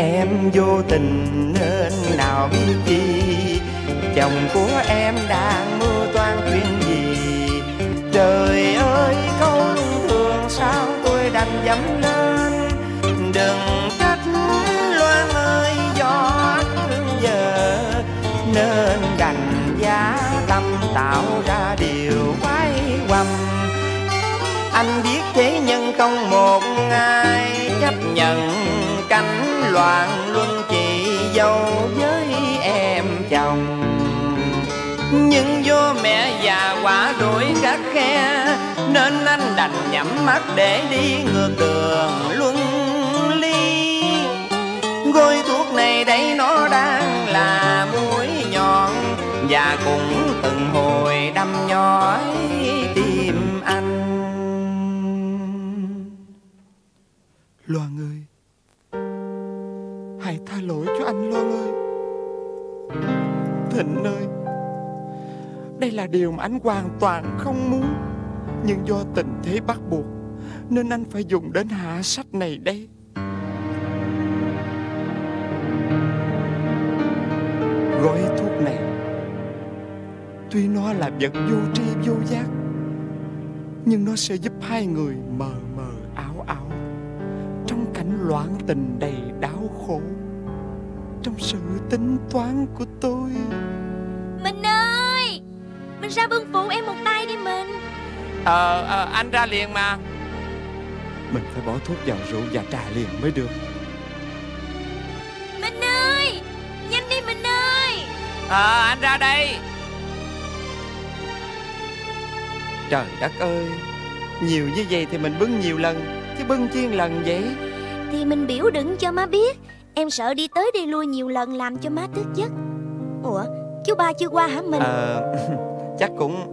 Em vô tình nên nào biết chi, chồng của em đang mưu toan chuyện gì. Trời ơi câu thường sao tôi đành dẫm lên. Đừng trách Loan ơi do thương vợ, nên đành giá tâm tạo ra điều quái quăm. Anh biết thế nhưng không một ai chấp nhận cảnh loạn luân chị dâu với em chồng. Nhưng do mẹ già quá đổi khắc khe, nên anh đành nhắm mắt để đi ngược đường luân ly. Gói thuốc này đây nó đang là mũi nhọn, và cũng từng hồi đâm nhói tim anh. Loan ơi, hãy tha lỗi cho anh Loan ơi. Thịnh ơi, đây là điều mà anh hoàn toàn không muốn, nhưng do tình thế bắt buộc nên anh phải dùng đến hạ sách này đây. Gói thuốc này tuy nó là vật vô tri vô giác, nhưng nó sẽ giúp hai người mờ mờ ảo ảo trong cảnh loạn tình đầy đau khổ, trong sự tính toán của tôi. Mình ơi, mình ra bưng phụ em một tay đi mình. Anh ra liền mà. Mình phải bỏ thuốc vào rượu và trà liền mới được. Mình ơi, nhanh đi mình ơi. Anh ra đây. Trời đất ơi, nhiều như vậy thì mình bưng nhiều lần, chứ bưng chiên lần vậy thì mình biểu đựng cho má biết. Em sợ đi tới đi lui nhiều lần làm cho má tức giấc. Ủa, chú ba chưa qua hả mình? Chắc cũng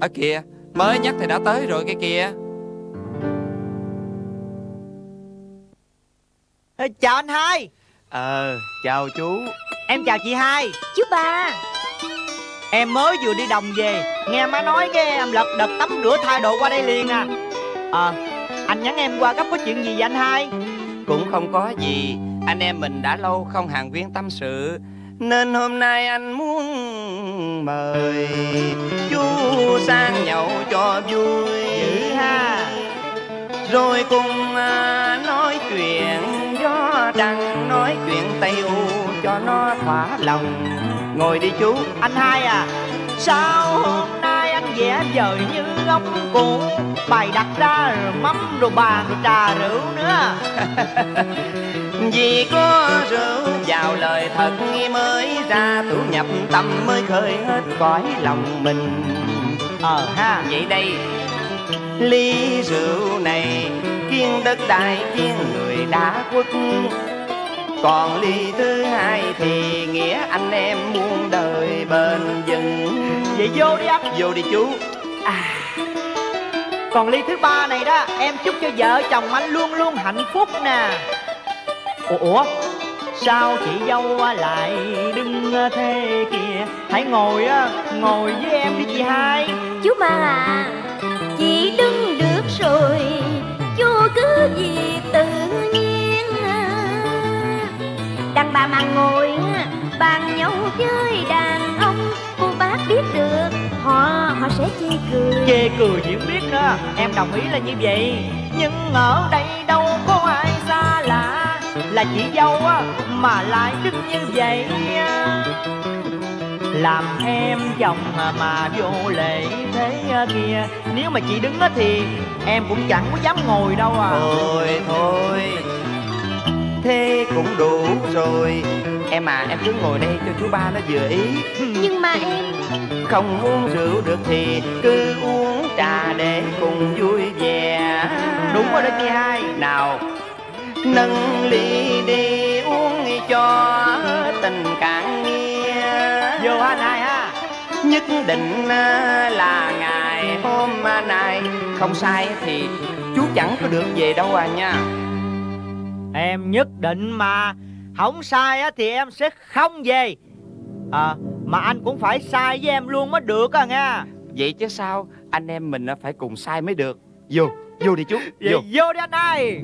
ở kìa, mới nhắc thì đã tới rồi cái kìa. Chào anh hai. Chào chú. Em chào chị hai. Chú ba, em mới vừa đi đồng về, nghe má nói cái em lật đật tắm rửa thay đồ qua đây liền à. Anh nhắn em qua gấp có chuyện gì vậy anh hai? Cũng không có gì, anh em mình đã lâu không hàn huyên tâm sự, nên hôm nay anh muốn mời chú sang nhậu cho vui dữ ha. Rồi cùng nói chuyện gió đằng, nói chuyện Tây U cho nó thỏa lòng. Ngồi đi chú. Anh hai à, sao hôm nay anh vẽ vời như ông cũ, bày đặt ra rồi mắm rồi bàn rồi trà rượu nữa? Vì có rượu vào lời thật mới ra, tủ nhập tâm mới khơi hết cõi lòng mình. Ha, vậy đây, ly rượu này kiêng đất đai kiêng người đã quốc, còn ly thứ hai thì nghĩa anh em muôn đời bền vững. Vậy vô đi anh. Vô đi chú. Còn ly thứ ba này đó, em chúc cho vợ chồng anh luôn luôn hạnh phúc nè. Ủa, sao chị dâu lại đứng thế kìa? Hãy ngồi với em đi chị hai. Chú ba à, chị đứng được rồi, chú cứ gì tự nhiên. Đàn bà mà ngồi bàn nhậu với đàn ông, cô bác biết được họ sẽ chê cười. Chê cười diễn biết nữa, em đồng ý là như vậy. Nhưng ở đây đâu có ai xa lạ, là chị dâu mà lại đứng như vậy, làm em chồng mà vô lễ thế kia. Nếu mà chị đứng thì em cũng chẳng có dám ngồi đâu à. Thôi thế cũng đủ rồi. Em à, em cứ ngồi đây cho chú ba nó vừa ý. Nhưng mà em không uống rượu được thì cứ uống trà để cùng vui vẻ. Đúng rồi đó chị hai. Nào, nâng ly đi uống cho tình cạn nghe. Vô anh hai ha. Nhất định là ngày hôm nay không sai thì chú chẳng có được về đâu à nha. Em nhất định mà. Không sai thì em sẽ không về. Mà anh cũng phải sai với em luôn mới được à nha. Vậy chứ sao, anh em mình phải cùng sai mới được. Vô đi chú. Vô đi anh ơi.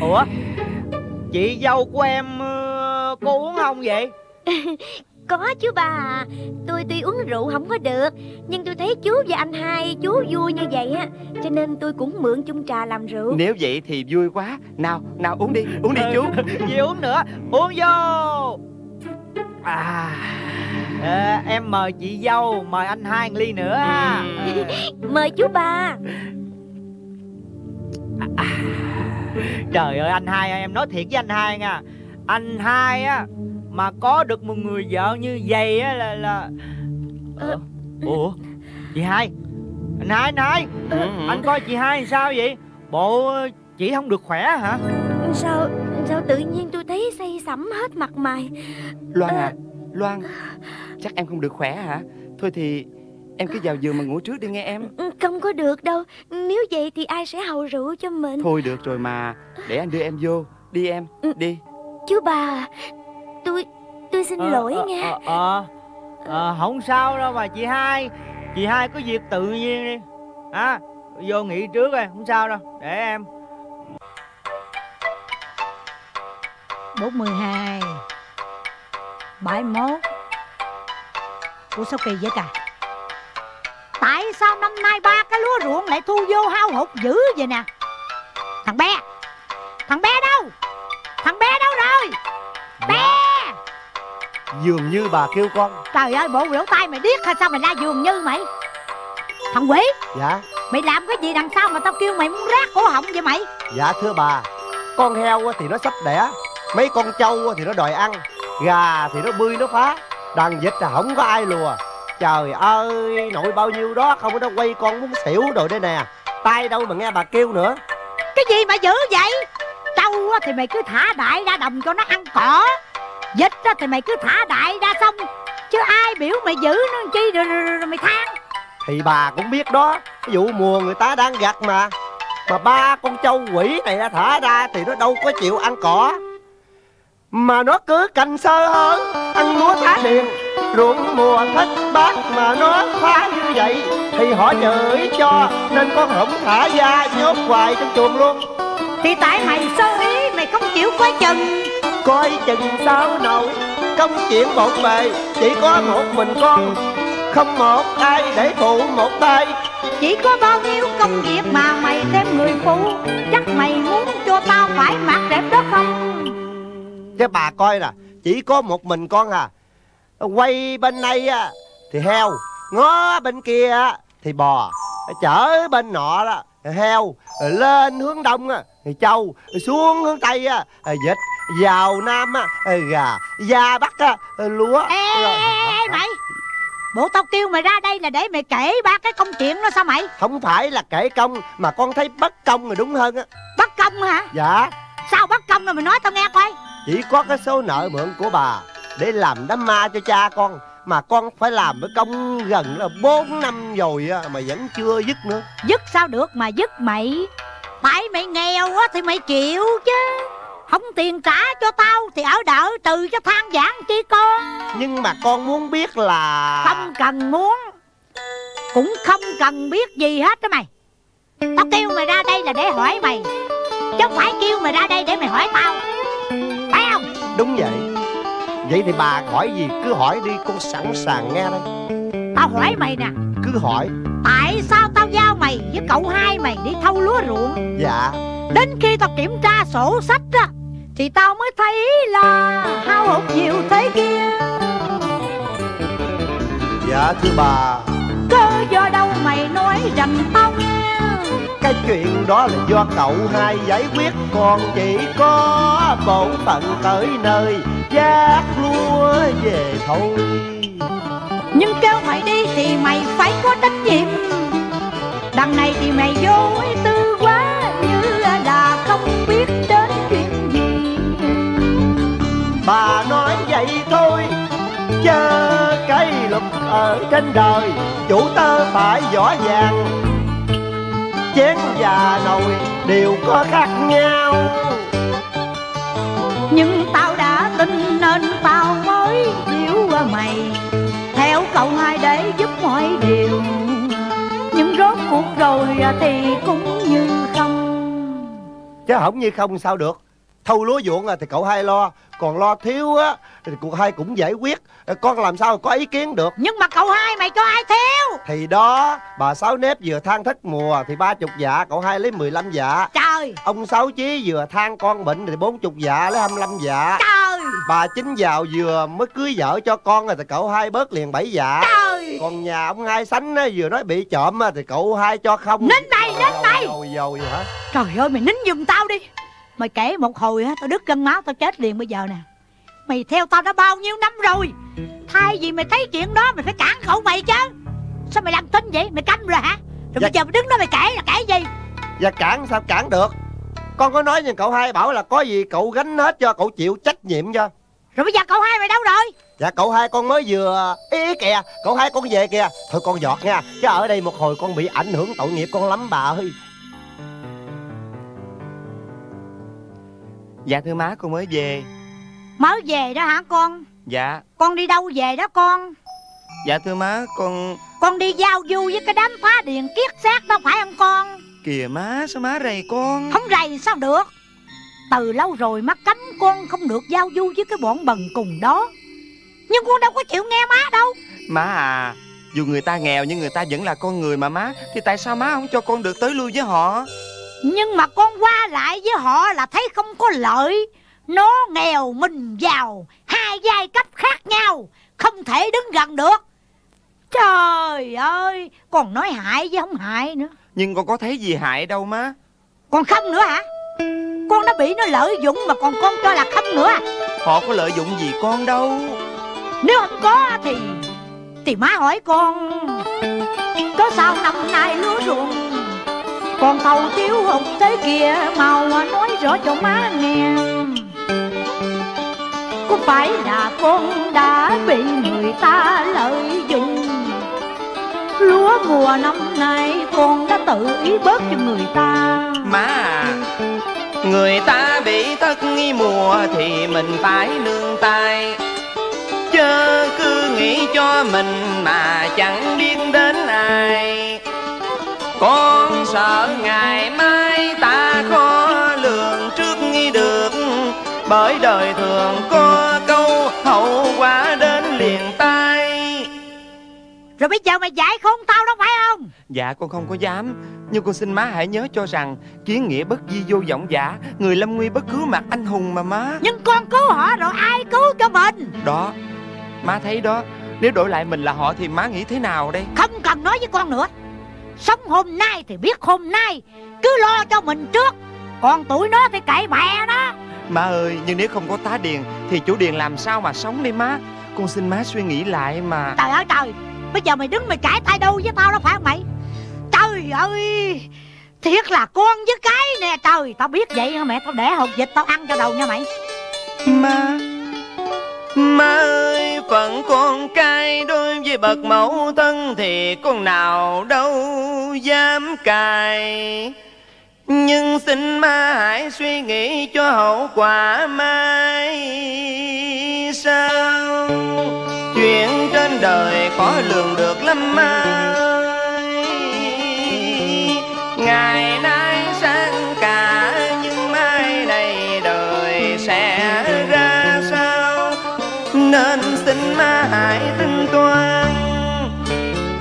Ủa, chị dâu của em cô uống không vậy? Có chứ bà. Tôi tuy uống rượu không có được, nhưng tôi thấy chú và anh hai chú vui như vậy á, cho nên tôi cũng mượn chung trà làm rượu. Nếu vậy thì vui quá. Nào, nào uống đi, uống đi chú. Gì uống nữa, uống vô. Em mời chị dâu, mời anh hai một ly nữa. Mời chú ba. Trời ơi anh hai, em nói thiệt với anh hai nha. Anh hai á mà có được một người vợ như vậy á là... Ủa? Chị hai. Anh hai, anh hai. Anh coi chị hai sao vậy? Bộ chị không được khỏe hả? Sao tự nhiên tôi thấy say sẩm hết mặt mày. Loan à, Loan, chắc em không được khỏe hả? Thôi thì em cứ vào giường mà ngủ trước đi nghe em. Không có được đâu. Nếu vậy thì ai sẽ hầu rượu cho mình? Thôi được rồi mà, để anh đưa em vô. Đi em, đi. Chú bà, tôi xin lỗi nghe. Không sao đâu mà chị hai. Chị hai có việc tự nhiên đi. Vô nghỉ trước rồi, không sao đâu. Để em. 42 71. Ủa sao kỳ vậy cả? Tại sao năm nay ba cái lúa ruộng lại thu vô hao hụt dữ vậy nè? Thằng bé, thằng bé đâu? Thằng bé đâu rồi? Bé. Dường như bà kêu con. Trời ơi, bộ biểu tay mày điếc hay sao mày la dường như mày? Thằng quỷ. Dạ. Mày làm cái gì đằng sau mà tao kêu mày muốn rác cổ họng vậy mày? Dạ thưa bà, con heo thì nó sắp đẻ, mấy con trâu thì nó đòi ăn, gà thì nó bươi nó phá, đàn vịt là không có ai lùa. Trời ơi, nội bao nhiêu đó không có nó quay con muốn xỉu rồi đây nè. Tai đâu mà nghe bà kêu nữa. Cái gì mà dữ vậy? Trâu thì mày cứ thả đại ra đồng cho nó ăn cỏ, vịt thì mày cứ thả đại ra sông, chứ ai biểu mày giữ nó làm chi rồi mày than. Thì bà cũng biết đó, cái vụ mùa người ta đang gặt mà ba con trâu quỷ này đã thả ra thì nó đâu có chịu ăn cỏ, mà nó cứ cành sơ hở ăn lúa thả liền. Ruộng mùa thất bát mà nó phá như vậy thì họ chửi cho, nên con hổng thả ra nhốt hoài trong chuồng luôn. Thì tại mày sơ ý, mày không chịu coi chừng sao nổi. Công chuyện bộn bề chỉ có một mình con, không một ai để phụ một tay. Chỉ có bao nhiêu công việc mà mày thêm người phụ, chắc mày muốn cho tao phải mặc đẹp đó không? Thế bà coi nè, chỉ có một mình con à. Quay bên này thì heo, ngó bên kia thì bò, chở bên nọ đó heo, lên hướng đông thì trâu, xuống hướng tây vịt, vào nam gà, ra bắc lúa. Ê mày, bộ tao kêu mày ra đây là để mày kể ba cái công chuyện đó sao mày? Không phải là kể công mà con thấy bất công rồi đúng hơn á. Bất công hả? Dạ. Sao bất công rồi mày nói tao nghe coi. Chỉ có cái số nợ mượn của bà để làm đám ma cho cha con, mà con phải làm với công gần là 4 năm rồi mà vẫn chưa dứt nữa. Dứt sao được mà dứt mày. Tại mày nghèo quá thì mày chịu chứ. Không tiền trả cho tao thì ở đỡ từ cho than vãn chi con. Nhưng mà con muốn biết là... Không cần muốn, cũng không cần biết gì hết đó mày. Tao kêu mày ra đây là để hỏi mày, chứ không phải kêu mày ra đây để mày hỏi tao, phải không? Đúng vậy. Vậy thì bà hỏi gì cứ hỏi đi, con sẵn sàng nghe đây. Tao hỏi mày nè. Cứ hỏi. Tại sao tao giao mày với cậu hai mày đi thâu lúa ruộng? Dạ. Đến khi tao kiểm tra sổ sách á thì tao mới thấy là hao hụt nhiều thế kia. Dạ thưa bà. Cơ do đâu mày nói rằng tao nghe? Cái chuyện đó là do cậu hai giải quyết, còn chỉ có bổn phận tới nơi giác lúa về thôi. Nhưng kêu mày đi thì mày phải có trách nhiệm. Đằng này thì mày vô tư quá, như là không biết đến chuyện gì. Bà nói vậy thôi, chớ cái luật ở trên đời, chủ tơ phải rõ ràng. Chén và nồi đều có khác nhau, nhưng tao đã tin nên tao mới hiểu mày theo cậu hai để giúp mọi điều, nhưng rốt cuộc rồi thì cũng như không. chứ không như không sao được. Thâu lúa ruộng thì cậu hai lo, còn lo thiếu á thì cậu hai cũng giải quyết, con làm sao có ý kiến được. Nhưng mà cậu hai mày cho ai thiếu? Thì đó, bà Sáu Nếp vừa than thất mùa thì 30 dạ, cậu hai lấy 15 dạ. Trời! Ông Sáu Chí vừa than con bệnh thì 40 dạ, lấy 25 dạ. Trời! Bà Chính Giàu vừa mới cưới vợ cho con thì cậu hai bớt liền 7 dạ. Trời! Còn nhà ông Hai Sánh vừa nói bị trộm thì cậu hai cho không. Nín mày, nín mày! Dầu vậy hả? Trời ơi, mày nín giùm tao đi. Mày kể một hồi á, tao đứt gân máu tao chết liền bây giờ nè. Mày theo tao đã bao nhiêu năm rồi, thay vì mày thấy chuyện đó mày phải cản khẩu mày chứ. Sao mày làm tin vậy? Mày câm rồi hả? Rồi dạ, bây giờ mày đứng đó mày kể là kể gì? Dạ cản sao cản được. Con có nói nhưng cậu hai bảo là có gì cậu gánh hết cho, cậu chịu trách nhiệm cho. Rồi bây giờ cậu hai mày đâu rồi? Dạ cậu hai con mới vừa ý kìa, cậu hai con về kìa. Thôi con giọt nha, chứ ở đây một hồi con bị ảnh hưởng tội nghiệp con lắm bà ơi. Dạ thưa má, con mới về. Mới về đó hả con? Dạ. Con đi đâu về đó con? Dạ thưa má, con đi giao du với cái đám phá điền kiết xác đó phải không con? Kìa má, sao má rầy con? Không rầy sao được. Từ lâu rồi má cấm con không được giao du với cái bọn bần cùng đó, nhưng con đâu có chịu nghe má đâu. Má à, dù người ta nghèo nhưng người ta vẫn là con người mà má, thì tại sao má không cho con được tới lui với họ? Nhưng mà con qua lại với họ là thấy không có lợi. Nó nghèo mình giàu, hai giai cấp khác nhau, không thể đứng gần được. Trời ơi, còn nói hại với không hại nữa. Nhưng con có thấy gì hại đâu má. Còn không nữa hả? Con đã bị nó lợi dụng mà còn con cho là không nữa à? Họ có lợi dụng gì con đâu. Nếu không có thì má hỏi con, có sao năm nay lúa ruộng con thâu thiếu hụt thế kia, mau nói rõ cho má nghe. Có phải là con đã bị người ta lợi dụng? Lúa mùa năm nay con đã tự ý bớt cho người ta. Má à, người ta bị thất mùa thì mình phải nương tay, chớ cứ nghĩ cho mình mà chẳng biết đến ai. Con sợ ngày mai ta khó lường trước nghi được, bởi đời thường có câu hậu quả đến liền tay. Rồi bây giờ mày giải khôn tao đâu phải không? Dạ con không có dám, nhưng con xin má hãy nhớ cho rằng kiến nghĩa bất di vô vọng giả, người lâm nguy bất cứ mặt anh hùng mà má. Nhưng con cứu họ rồi ai cứu cho mình? Đó, má thấy đó, nếu đổi lại mình là họ thì má nghĩ thế nào đây? Không cần nói với con nữa. Sống hôm nay thì biết hôm nay, cứ lo cho mình trước, còn tụi nó thì cậy bè đó. Má ơi, nhưng nếu không có tá điền thì chủ điền làm sao mà sống đi má. Con xin má suy nghĩ lại mà. Trời ơi trời, bây giờ mày đứng mày cãi tay đâu với tao đó phải không mày? Trời ơi, thiệt là con với cái nè trời. Tao biết vậy hả mẹ, tao để hột vịt tao ăn cho đầu nha mày. Má ơi, phận con cai đối với bậc mẫu thân thì con nào đâu dám cài. Nhưng xin má hãy suy nghĩ cho hậu quả mai sao. Chuyện trên đời khó lường được lắm má ơi. Ngày nay sáng cả nhưng mai này đời sẽ ra sao. Nên xin má hãy tính toán,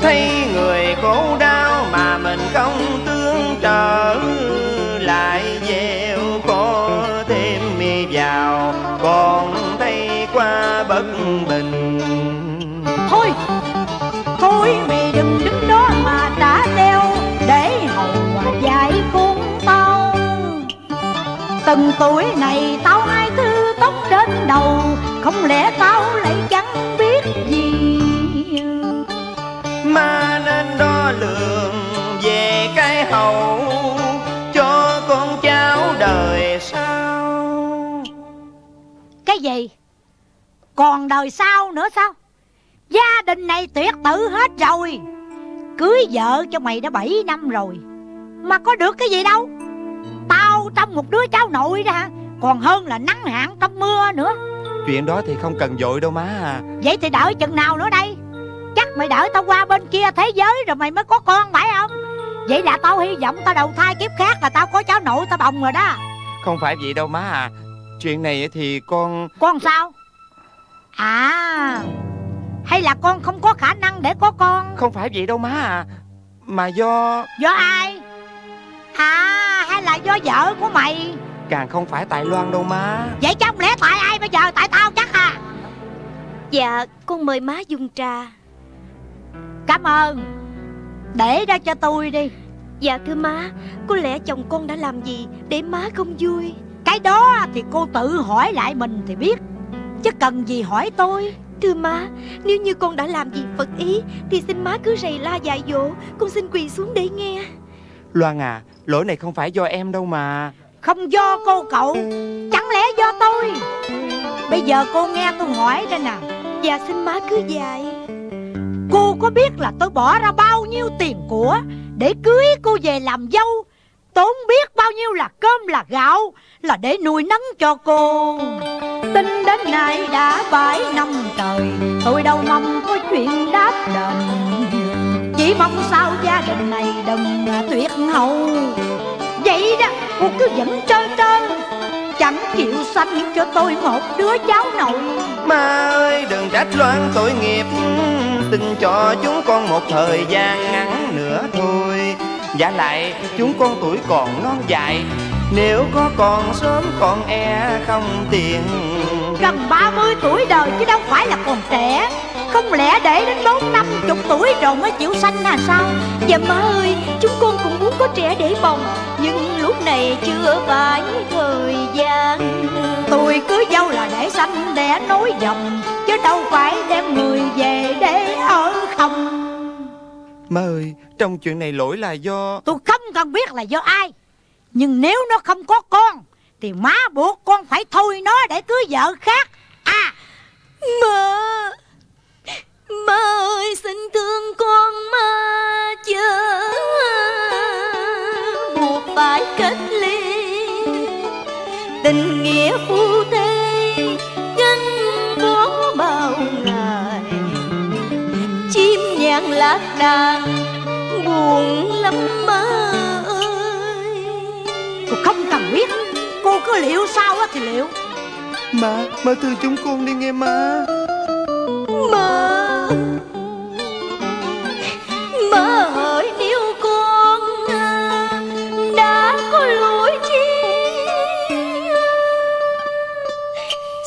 thấy người khổ đau mà mình không tương trợ, lại gieo khó thêm vào còn thấy quá bất bình. Thôi, thôi mày đừng đứng đó mà đã đeo, để hậu giải khốn tao. Từng tuổi này tao hai thứ tóc đến đầu, không lẽ tao lại chẳng biết gì. Má nên đo lường về cái hậu cho con cháu đời sau. Cái gì? Còn đời sau nữa sao? Gia đình này tuyệt tử hết rồi. Cưới vợ cho mày đã 7 năm rồi mà có được cái gì đâu. Tao trong một đứa cháu nội ra còn hơn là nắng hạn trong mưa nữa. Chuyện đó thì không cần vội đâu má à. Vậy thì đợi chừng nào nữa đây? Chắc mày đợi tao qua bên kia thế giới rồi mày mới có con phải không? Vậy là tao hy vọng tao đầu thai kiếp khác là tao có cháu nội tao bồng rồi đó. Không phải vậy đâu má à. Chuyện này thì con sao? À, hay là con không có khả năng để có con? Không phải vậy đâu má à. Mà do ai? À, hay là do vợ của mày? Càng không phải tại Loan đâu má. Vậy chứ không lẽ tại ai bây giờ? Tại tao chắc à? Dạ, con mời má dùng trà. Cảm ơn. Để đó cho tôi đi. Dạ thưa má, có lẽ chồng con đã làm gì để má không vui? Cái đó thì cô tự hỏi lại mình thì biết, chứ cần gì hỏi tôi. Thưa má, nếu như con đã làm gì phật ý thì xin má cứ rầy la dạy dỗ. Con xin quỳ xuống để nghe. Loan à, lỗi này không phải do em đâu mà. Không do cô cậu, chẳng lẽ do tôi? Bây giờ cô nghe tôi hỏi đây nè. Dạ xin má cứ dạy. Cô có biết là tôi bỏ ra bao nhiêu tiền của để cưới cô về làm dâu, tốn biết bao nhiêu là cơm là gạo, là để nuôi nấng cho cô. Tính đến nay đã 7 năm trời, tôi đâu mong có chuyện đáp đền. Chỉ mong sao gia đình này đừng tuyệt hậu. Vậy đó, cô cứ vẫn trơ trơ, chẳng chịu sanh cho tôi một đứa cháu nội. Má ơi, đừng trách Loan tội nghiệp, xin cho chúng con một thời gian ngắn nữa thôi. Vả lại chúng con tuổi còn non dại, nếu có còn sớm còn e không tiền. Gần 30 tuổi đời chứ đâu phải là còn trẻ. Không lẽ để đến 40-50 tuổi rồi mới chịu sanh là sao? Dạ má ơi, chúng con cũng muốn có trẻ để bồng, nhưng lúc này chưa phải thời gian. Tôi cưới dâu là để sanh đẻ nối dòng, chứ đâu phải đem người về để ở không. Má ơi, trong chuyện này lỗi là do... Tôi không cần biết là do ai, nhưng nếu nó không có con thì má buộc con phải thôi nó để cưới vợ khác. À, má ơi xin thương con, má chớ buộc phải cách ly. Tình nghĩa phu thê gắn bó bao ngày, chim nhạn lạc đàn buồn lắm má ơi. Cô không cần biết, cô cứ liệu sao thì liệu. Má thương chúng con đi nghe má. Má hỏi nếu con đã có lỗi chi,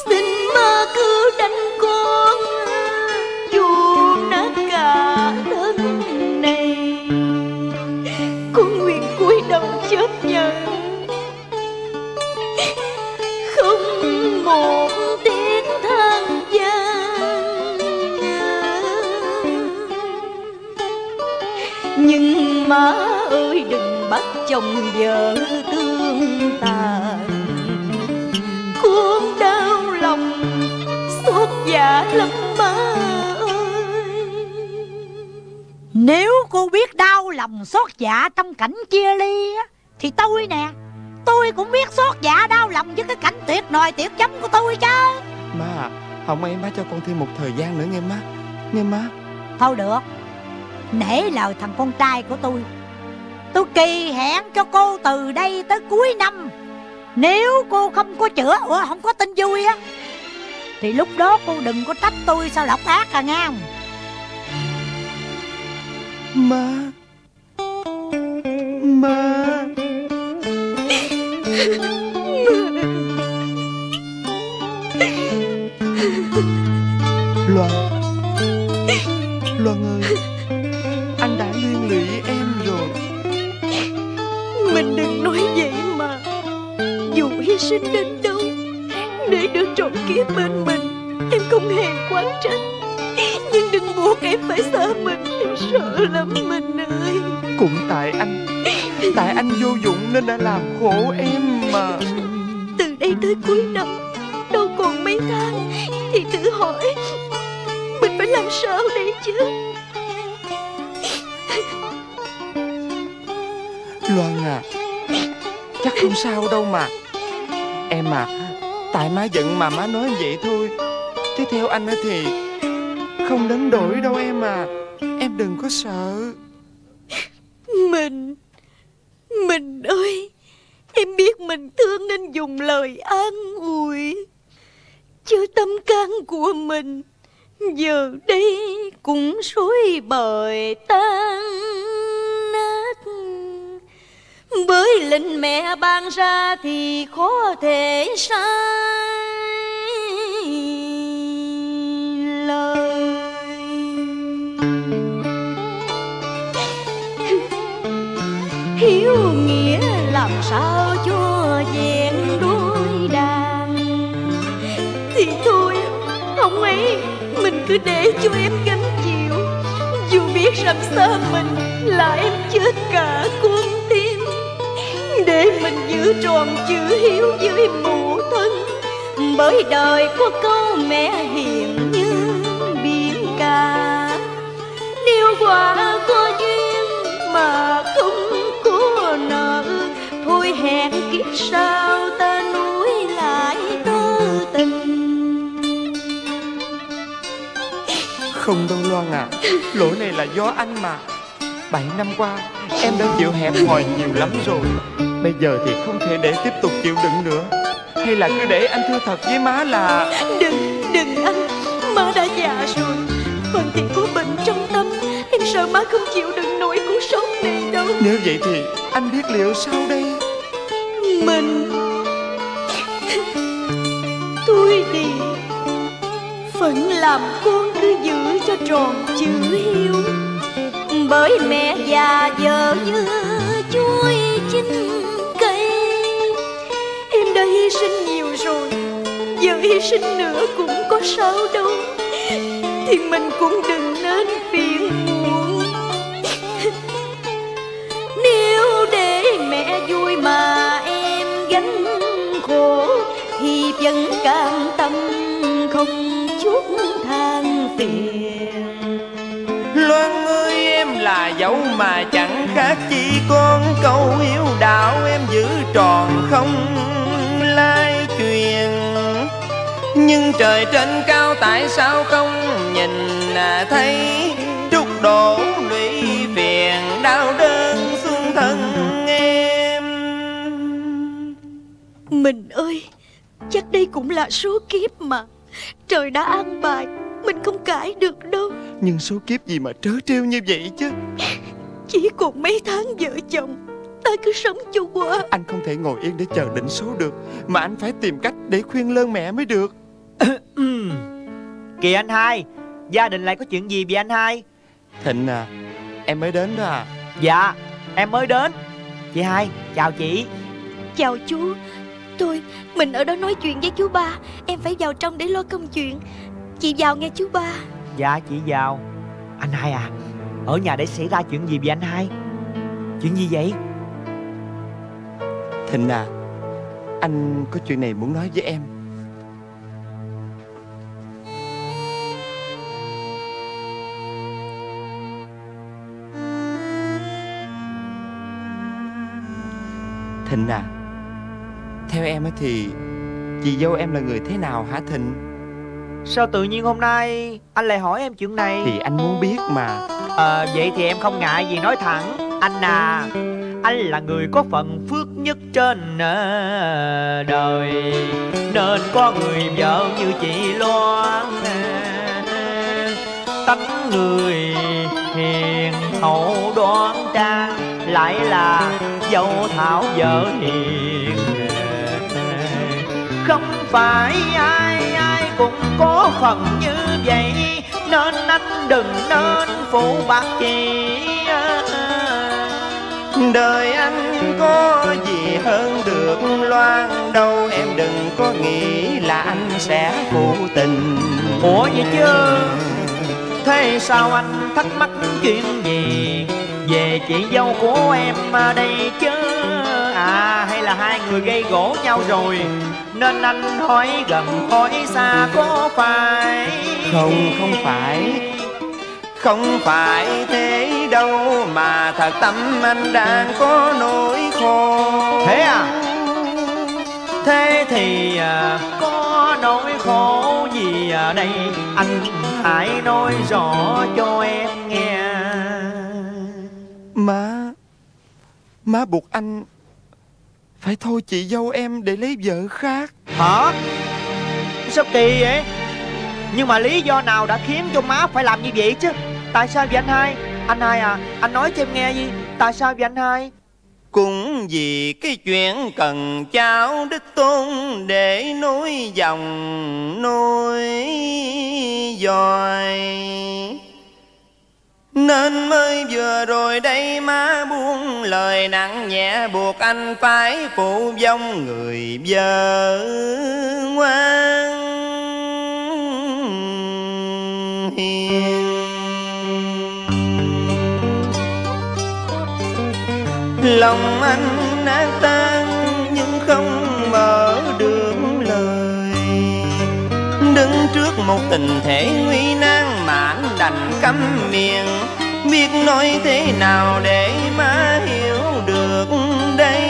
xin má cứ đánh con dù nát cả thân này. Con nguyện cúi đầu chấp nhận, không một tiếng than vãn. Nhưng má ơi đừng bắt chồng vợ tương tàn, con đau lòng xót dạ lắm má ơi. Nếu cô biết đau lòng xót dạ trong cảnh chia ly á, thì tôi nè, tôi cũng biết xót dạ đau lòng với cái cảnh tuyệt nòi tuyệt chấm của tôi chứ. Má, không ấy má cho con thêm một thời gian nữa nghe má. Nghe má. Thôi được, nể lời thằng con trai của tôi kỳ hẹn cho cô từ đây tới cuối năm. Nếu cô không có chữa, không có tin vui á, thì lúc đó cô đừng có trách tôi sao độc ác à nghe không? Má Loan ơi, anh đã liên lụy em rồi. Mình đừng nói vậy mà. Dù hy sinh đến đâu để được trọn kiếp bên mình, em không hề oán trách, nhưng đừng buộc em phải xa mình. Em sợ lắm mình ơi. Cũng tại anh vô dụng nên đã làm khổ em mà. Từ đây tới cuối năm đâu còn mấy tháng, thì tự hỏi mình phải làm sao đây chứ. Loan à, chắc không sao đâu mà. Em à, tại má giận mà má nói vậy thôi, chứ theo anh thì không đánh đổi đâu em à. Em đừng có sợ. Mình ơi, Em biết mình thương nên dùng lời an ủi, chứ tâm can của mình giờ đây cũng rối bời tan nát. Bởi lệnh mẹ ban ra thì khó thể sai lời. Hiếu nghĩa làm sao cho vẹn đôi đàn, thì thôi ông ấy mình cứ để cho em gánh chịu. Dù biết rằng xa mình là em chết cả con tim, để mình giữ tròn chữ hiếu với mụ thân. Bởi đời có câu mẹ hiền như biển cả, nếu quả có duyên mà không có nợ, thôi hẹn kiếp sau ta nuối lại tơ tình. Không đâu Loan à, lỗi này là do anh mà. 7 năm qua em đã chịu hẹp hòi nhiều lắm rồi, bây giờ thì không thể để tiếp tục chịu đựng nữa. Hay là cứ để anh thưa thật với má là... Đừng anh, má đã già rồi. Phần thì có bệnh trong tâm, em sợ má không chịu đựng nổi cuộc sống này đâu. Nếu vậy thì anh biết liệu sao đây? Mình... Tôi thì... phận làm con cứ giữ cho tròn chữ hiếu. Bởi mẹ già vợ như chuối chín cây, em đã hy sinh nhiều rồi, giờ hy sinh nữa cũng có sao đâu. Thì mình cũng đừng nên phiền muộn, nếu để mẹ vui mà em gánh khổ thì vẫn cam tâm không chút than phiền. Loan ơi, em là dẫu mà chẳng khác chi con câu hiếu đạo em giữ tròn không lai truyền. Nhưng trời trên cao tại sao không nhìn thấy, trút đổ lũy phiền đau đơn xuống thân em. Mình ơi, chắc đây cũng là số kiếp mà trời đã an bài, mình không cãi được đâu. Nhưng số kiếp gì mà trớ trêu như vậy chứ. Chỉ còn mấy tháng vợ chồng, ta cứ sống cho qua. Anh không thể ngồi yên để chờ định số được, mà anh phải tìm cách để khuyên lơn mẹ mới được. Kìa anh hai, gia đình lại có chuyện gì vậy anh hai? Thịnh à, em mới đến đó à? Dạ, em mới đến. Chị hai, chào chị. Chào chú. Thôi, mình ở đó nói chuyện với chú ba. Em phải vào trong để lo công chuyện. Chị vào nghe chú ba. Dạ chị vào. Anh hai à, ở nhà để xảy ra chuyện gì vậy anh hai? Chuyện gì vậy? Thịnh à, anh có chuyện này muốn nói với em. Thịnh à, theo em thì chị dâu em là người thế nào hả Thịnh? Sao tự nhiên hôm nay anh lại hỏi em chuyện này? Thì anh muốn biết mà. Vậy thì em không ngại gì nói thẳng. Anh à, anh là người có phần phước nhất trên đời, nên có người vợ như chị Loan, tánh người hiền hậu đoan trang, lại là dâu thảo vợ hiền. Không phải ai ai cũng có phần như vậy, nên anh đừng nên phụ bạc chị. Đời anh có gì hơn được Loan đâu, em đừng có nghĩ là anh sẽ phụ tình. Ủa vậy chứ? Thế sao anh thắc mắc chuyện gì về chị dâu của em đây chứ? À, hay là hai người gây gổ nhau rồi nên anh hỏi gần hỏi xa, có phải? Không phải. Không phải thế đâu, mà thật tâm anh đang có nỗi khổ. Thế à? Thế thì có nỗi khổ gì ở đây anh hãy nói rõ cho em nghe. Má buộc anh phải thôi chị dâu em để lấy vợ khác. Hả? Sao kỳ vậy? Nhưng mà lý do nào đã khiến cho má phải làm như vậy chứ? Tại sao vậy anh hai? Anh hai à, anh nói cho em nghe đi. Tại sao vậy anh hai? Cũng vì cái chuyện cần cháu đích tôn để nối dòng nối dòi, nên mới vừa rồi đây má buông lời nặng nhẹ buộc anh phải phụ vong người vợ ngoan hiền. Lòng anh nát tan nhưng không mở được lời, đứng trước một tình thể nguy nan mà anh đành câm miệng. Biết nói thế nào để má hiểu được đây?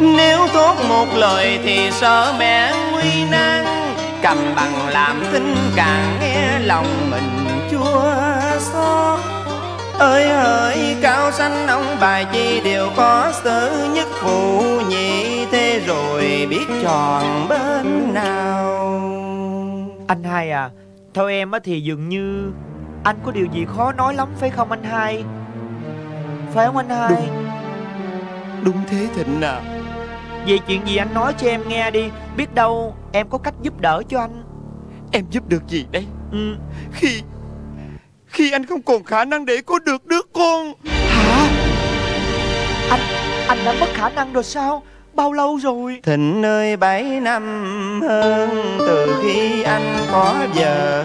Nếu thốt một lời thì sợ mẹ nguy nan, cầm bằng làm thinh càng nghe lòng mình chua xót. Ơi hỡi cao xanh ông bà chi đều có sứ nhất phụ nhị, thế rồi biết chọn bên nào? Anh hai à, theo em á thì dường như anh có điều gì khó nói lắm phải không anh hai? Phải không anh hai? Đúng thế Thịnh à. Về chuyện gì anh nói cho em nghe đi, biết đâu em có cách giúp đỡ cho anh. Em giúp được gì đây? Khi anh không còn khả năng để có được đứa con. Hả? Anh đã mất khả năng rồi sao? Bao lâu rồi? Thịnh ơi, 7 năm hơn từ khi anh có vợ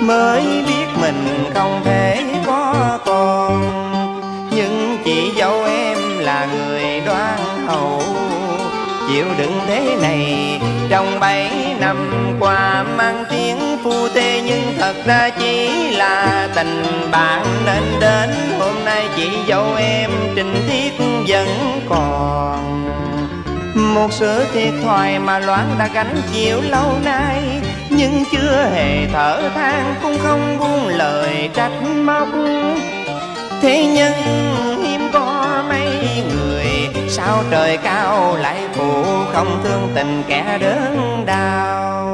mới biết mình không thể có con. Nhưng chị dâu em là người đoan hậu, chịu đựng thế này trong 7 năm qua, mang tiếng phu thê nhưng thật ra chỉ là tình bạn. Nên đến hôm nay chị dâu em trinh tiết vẫn còn một sự thiệt thòi mà Loan đã gánh chịu lâu nay, nhưng chưa hề thở than cũng không buông lời trách móc. Thế nhưng hiếm có mấy người, sao trời cao lại phụ không thương tình kẻ đớn đau.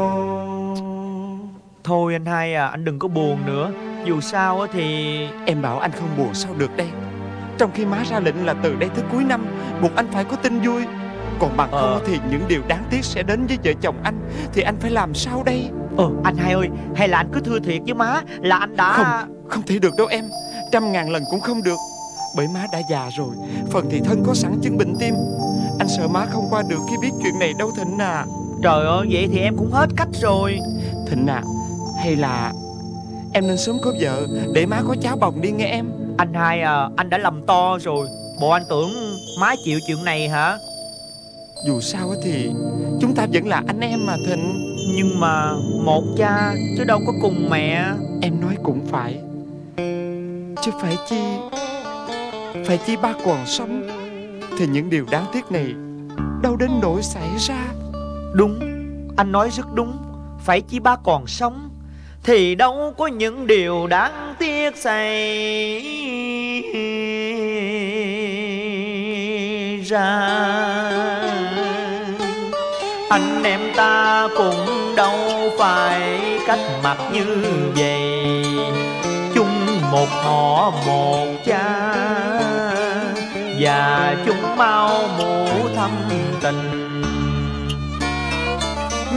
Thôi anh hai à, anh đừng có buồn nữa. Dù sao thì em bảo anh không buồn sao được đây? Trong khi má ra lệnh là từ đây tới cuối năm buộc anh phải có tin vui, còn bằng không thì những điều đáng tiếc sẽ đến với vợ chồng anh, thì anh phải làm sao đây? Anh hai ơi, hay là anh cứ thưa thiệt với má là anh đã... Không thể được đâu em, 100.000 lần cũng không được. Bởi má đã già rồi, phần thì thân có sẵn chứng bệnh tim. Anh sợ má không qua được khi biết chuyện này đâu Thịnh à. Trời ơi, vậy thì em cũng hết cách rồi Thịnh à. Hay là em nên sớm có vợ để má có cháu bồng đi nghe em. Anh hai à, anh đã lầm to rồi. Bộ anh tưởng má chịu chuyện này hả? Dù sao thì chúng ta vẫn là anh em mà Thịnh. Nhưng mà một cha chứ đâu có cùng mẹ. Em nói cũng phải, chứ phải chi ba còn sống thì những điều đáng tiếc này đâu đến nỗi xảy ra. Đúng, anh nói rất đúng. Phải chi ba còn sống thì đâu có những điều đáng tiếc xảy ra. Anh em ta cũng đâu phải cách mặt như vậy, chung một họ một cha, và chúng mau mủ thâm tình.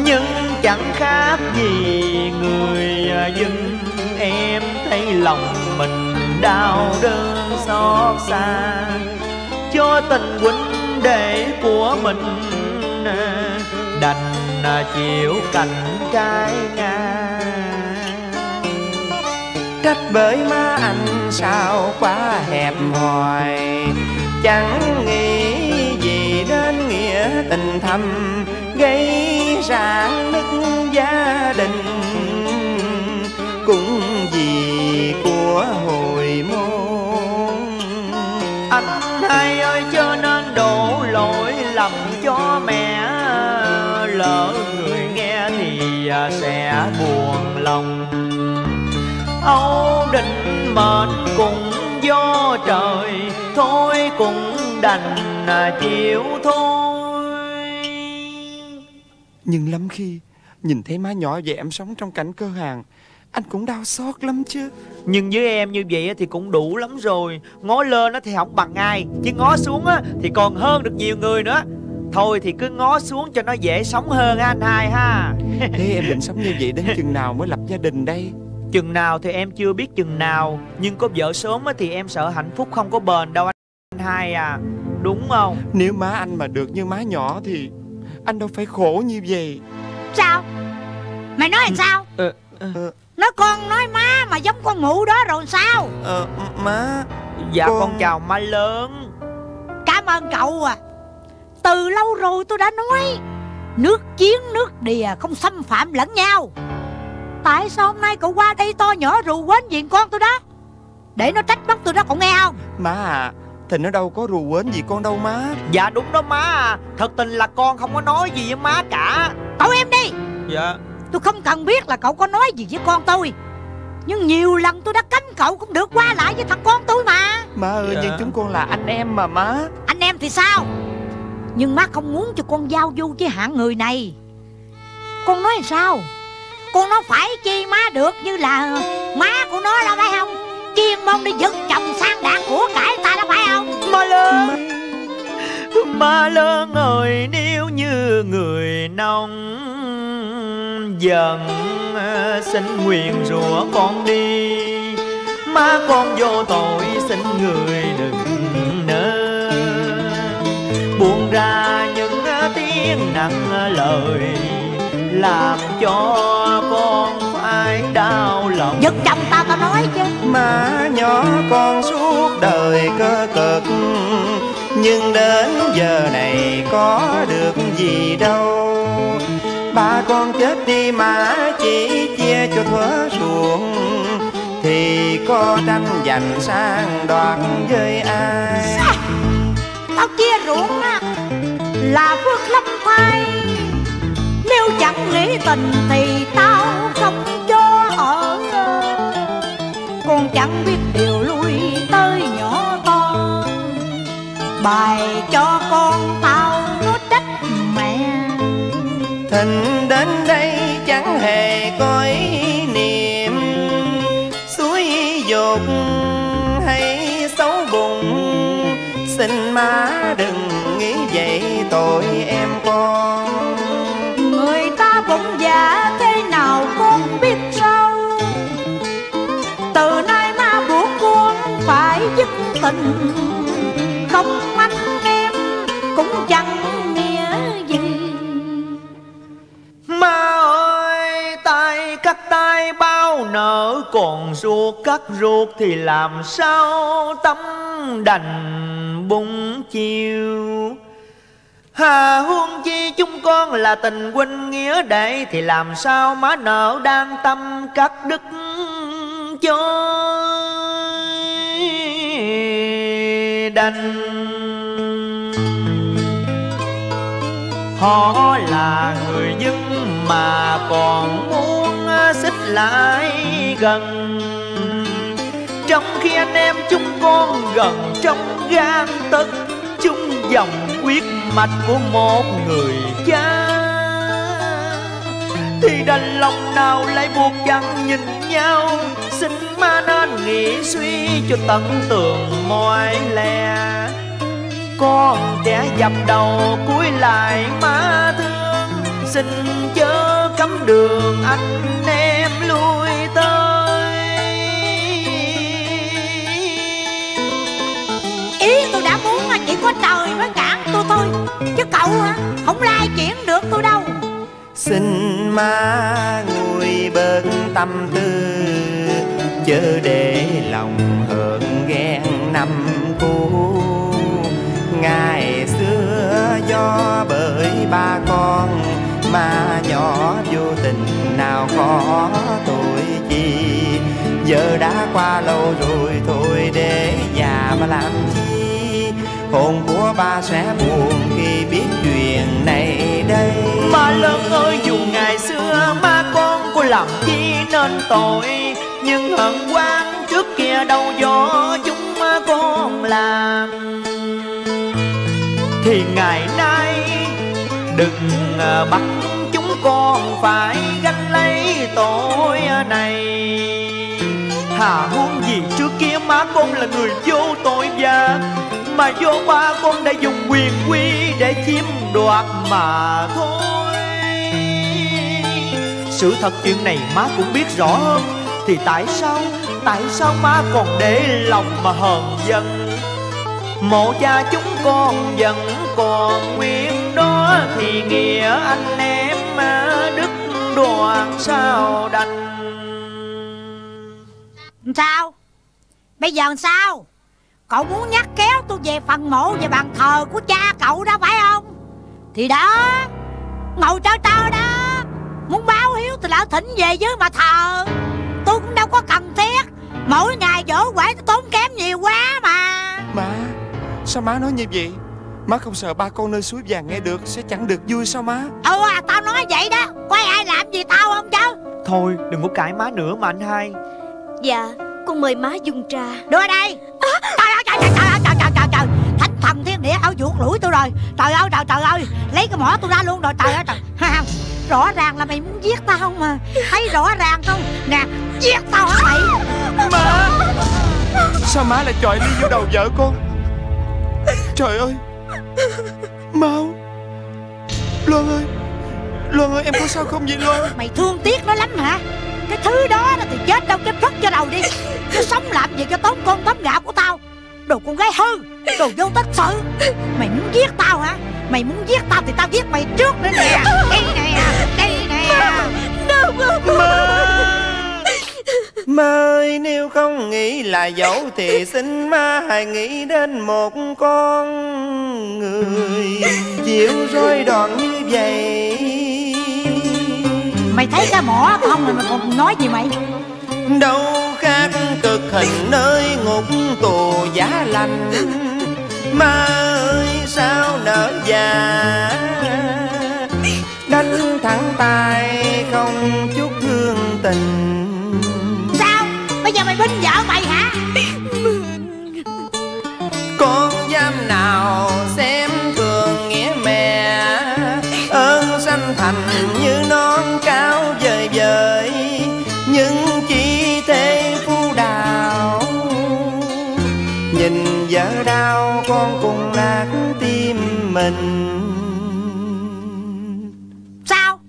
Nhưng chẳng khác gì người dân, em thấy lòng mình đau đớn xót xa cho tình huynh đệ của mình, đành chịu cảnh trái ngang. Trách bởi má anh sao quá hẹp hòi, chẳng nghĩ gì đến nghĩa tình thâm gây ra nứt gia đình. Cũng vì của hồi môn, anh hai ơi, cho nên đổ lỗi lầm cho mẹ. Lỡ người nghe thì sẽ buồn lòng. Âu định mệnh cũng do trời, thôi cũng đành chịu thôi. Nhưng lắm khi nhìn thấy má nhỏ vậy em sống trong cảnh cơ hàng, anh cũng đau xót lắm chứ. Nhưng với em như vậy thì cũng đủ lắm rồi. Ngó lên thì không bằng ai, chứ ngó xuống thì còn hơn được nhiều người nữa. Thôi thì cứ ngó xuống cho nó dễ sống hơn anh hai ha. Thế em định sống như vậy đến chừng nào mới lập gia đình đây? Chừng nào thì em chưa biết chừng nào, nhưng có vợ sớm thì em sợ hạnh phúc không có bền đâu anh hai à, đúng không? Nếu má anh mà được như má nhỏ thì anh đâu phải khổ như vậy. Sao? Mày nói làm sao? Nói con nói má mà giống con mụ đó rồi sao? Má. Dạ con chào má lớn. Cảm ơn cậu à. Từ lâu rồi tôi đã nói nước chiến nước đìa không xâm phạm lẫn nhau. Tại sao hôm nay cậu qua đây to nhỏ rù quến diện con tôi đó, để nó trách móc tôi đó, cậu nghe không? Má à, thì nó đâu có rù quến gì con đâu má. Dạ đúng đó má à, thật tình là con không có nói gì với má cả. Cậu em đi. Dạ. Tôi không cần biết là cậu có nói gì với con tôi, nhưng nhiều lần tôi đã cấm cậu cũng được qua lại với thằng con tôi mà. Má ơi, dạ. Nhưng chúng con là anh em mà má. Anh em thì sao? Nhưng má không muốn cho con giao du với hạng người này. Con nói sao? Con nói phải chi má được như là má của nó là phải không? Chuyên môn đi giật chồng sang đạn của cải ta là phải không? Má lớn, má lớn ơi, nếu như người nông giận xin nguyện rủa con đi. Má con vô tội xin người đừng nỡ, buông ra những tiếng nặng lời làm cho con phải đau lòng. Giật chồng tao, tao nói chứ. Má nhỏ con suốt đời cơ cực, nhưng đến giờ này có được gì đâu. Ba con chết đi mà chỉ chia cho thuở ruộng, thì có tranh giành sang đoạt với ai. Sao? Tao chia ruộng là phước lắm thay, nếu chẳng nghĩ tình thì tao không cho ở. Con chẳng biết điều lui tới nhỏ to, bài cho con tao nó trách mẹ. Thịnh đến đây chẳng hề có ý niệm, suối dột hay xấu bụng. Xin má đừng nghĩ vậy tội em con. Người ta bụng dạ thế nào con biết sao, từ nay má buộc con phải dứt tình. Không anh em cũng chẳng nghĩa gì. Má ơi, tay cắt tay bao nở, còn ruột cắt ruột thì làm sao tấm đành bung chiêu. Hà huống chi chúng con là tình huynh nghĩa đệ, thì làm sao má nợ đang tâm cắt đứt cho đành. Họ là người dân mà còn muốn xích lại gần, trong khi anh em chúng con gần trong gang tấc, chung dòng huyết mạch của một người cha, thì đành lòng nào lại buộc chẳng nhìn nhau. Xin má nên nghĩ suy cho tận tường mọi lẽ, con trẻ dập đầu cúi lại má thương. Xin chớ cấm đường anh em lui tới. Ý tôi đã muốn là chỉ có trời mới cản tôi thôi, chứ cậu không lai chuyển được tôi đâu. Xin má nguôi bớt tâm tư, chớ để lòng hờn ghen năm cũ. Ngày xưa do bởi ba con mà nhỏ vô tình nào có tội gì. Giờ đã qua lâu rồi thôi để già mà làm chi, hồn của ba sẽ buồn khi biết chuyện này đây. Má lớn ơi, dù ngày xưa má con có làm chi nên tội, nhưng hận quan trước kia đâu do chúng má con làm. thì ngày nay đừng bắt chúng con phải gánh lấy tội này. Hà huống gì trước kia má con là người vô tội vạ, mà vô ba con đã dùng quyền quy để chiếm đoạt mà thôi. Sự thật chuyện này má cũng biết rõ hơn, thì tại sao má còn để lòng mà hờn giận? Mộ cha chúng con vẫn còn nguyên đó, thì nghĩa anh em đứt đoạn sao đành. Sao? Bây giờ sao? Cậu muốn nhắc kéo tôi về phần mộ và bàn thờ của cha cậu đó phải không? Thì đó, ngồi trơ trơ đó, muốn báo hiếu thì lão thỉnh về dưới mà thờ. Tôi cũng đâu có cần thiết, mỗi ngày dỗ quẩy tôi tốn kém nhiều quá mà. Má, sao má nói như vậy? Má không sợ ba con nơi suối vàng nghe được sẽ chẳng được vui sao má? Ừ à, tao nói vậy đó, có ai làm gì tao không chứ? Thôi đừng có cãi má nữa mà anh hai. Dạ, con mời má dùng trà. Đưa đây. Trời ơi, thánh thần thiên địa ảo vuột lũi tôi rồi. Trời ơi, lấy cái mỏ tôi ra luôn rồi. Trời ơi. Rõ ràng là mày muốn giết tao không mà. Thấy rõ ràng không? Nè, giết tao hả mày? Má, sao má lại chọi ly vô đầu vợ con? Trời ơi, mau Loan ơi, Loan ơi, em có sao không vậy Loan? Mày thương tiếc nó lắm hả? Cái thứ đó thì chết đâu, cái phất cho đầu đi. Cứ sống làm gì cho tốn con tóm gạo của tao. Đồ con gái hư, đồ vô tích sự. Mày muốn giết tao hả? Mày muốn giết tao thì tao giết mày trước nữa nè. Đây nè. Má, má ơi, nếu không nghĩ là dẫu thì xin má hãy nghĩ đến một con người chịu rối đoạn như vậy. Mày thấy cái mỏ không mà còn nói gì mày? Đâu khác cực hình nơi ngục tù giá lành, má ơi sao nở già đánh thẳng tay không chút thương tình. Sao bây giờ mày binh vợ mày hả? Con dám nào xem thường nghĩa mẹ, ơn sanh thành như non cao vời vời, nhưng chỉ thế phu đạo nhìn vợ đau con cùng nát tim mình. Sao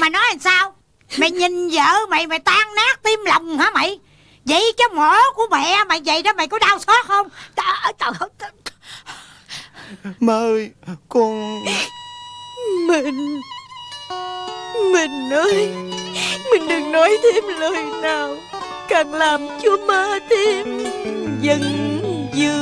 mày nói làm sao? Mày nhìn vợ mày mày tan nát tim lòng hả mày? Vậy cái mỏ của mẹ mày vậy đó mày có đau xót không? Trời ơi. Má ơi, con... Mình ơi, mình đừng nói thêm lời nào, càng làm cho má thêm giận dữ.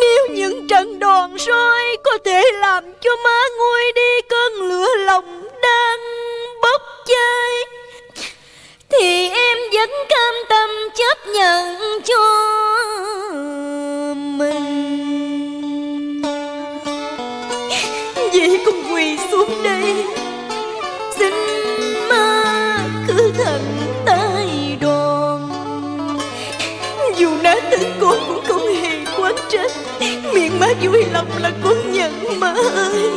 Nếu những trận đòn soi có thể làm cho má nguôi đi cơn lửa lòng đang bốc cháy, thì em vẫn cam tâm chấp nhận cho mình. Vậy con quỳ xuống đây, xin má cứ thận tay đòn. Dù nát thân con cũng không hề quán trách, miệng má vui lòng là con nhận má ơi.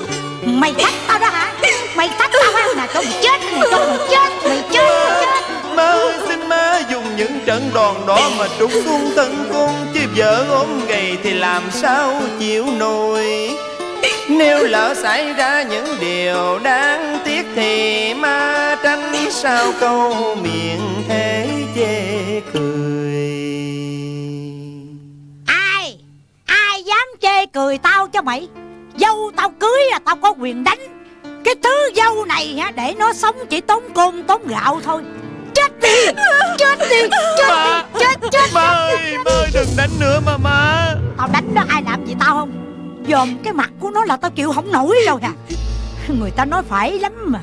Mày thách tao đó hả? Mày thách tao hả? Nè, con chết. Má ơi, xin má dùng những trận đòn đó mà trúng xuống thân con, chứ vợ ốm gầy thì làm sao chịu nổi. Nếu lỡ xảy ra những điều đáng tiếc thì má tránh sao câu miệng thế chê cười. Ai dám chê cười tao cho mày? Dâu tao cưới là tao có quyền đánh. Cái thứ dâu này hả, để nó sống chỉ tốn cơm tốn gạo thôi. Chết đi. Má ơi, đừng đánh nữa mà má. Tao đánh nó ai làm gì tao không? Dòm cái mặt của nó là tao chịu không nổi rồi nè. Người ta nói phải lắm mà,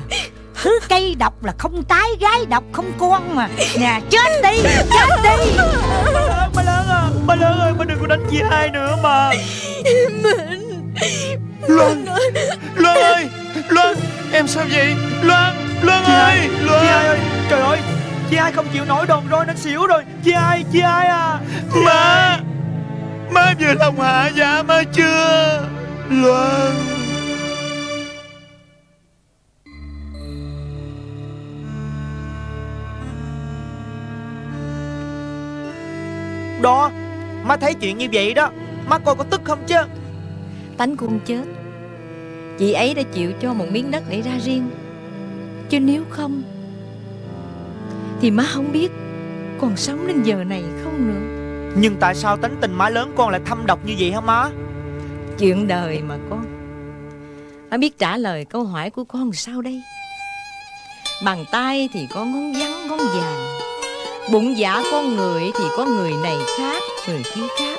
thứ cây độc là không tái, gái độc không con mà. Nè, chết đi. Má lớn ơi, má đừng có đánh chị hai nữa mà. Loan ơi, Loan, em sao vậy? Loan ơi, trời ơi, chị hai không chịu nổi đòn roi nó xỉu rồi. Chị hai à. Má mới vừa lòng hạ dạ mới chưa luận. Đó, má thấy chuyện như vậy đó, má coi có tức không chứ? Tánh khôn chết, chị ấy đã chịu cho một miếng đất để ra riêng, chứ nếu không thì má không biết còn sống đến giờ này không nữa. Nhưng tại sao tánh tình má lớn con lại thâm độc như vậy hả má? Chuyện đời mà con, má biết trả lời câu hỏi của con sao đây? Bàn tay thì có ngón vắn ngón dài, bụng dạ con người thì có người này khác người kia khác.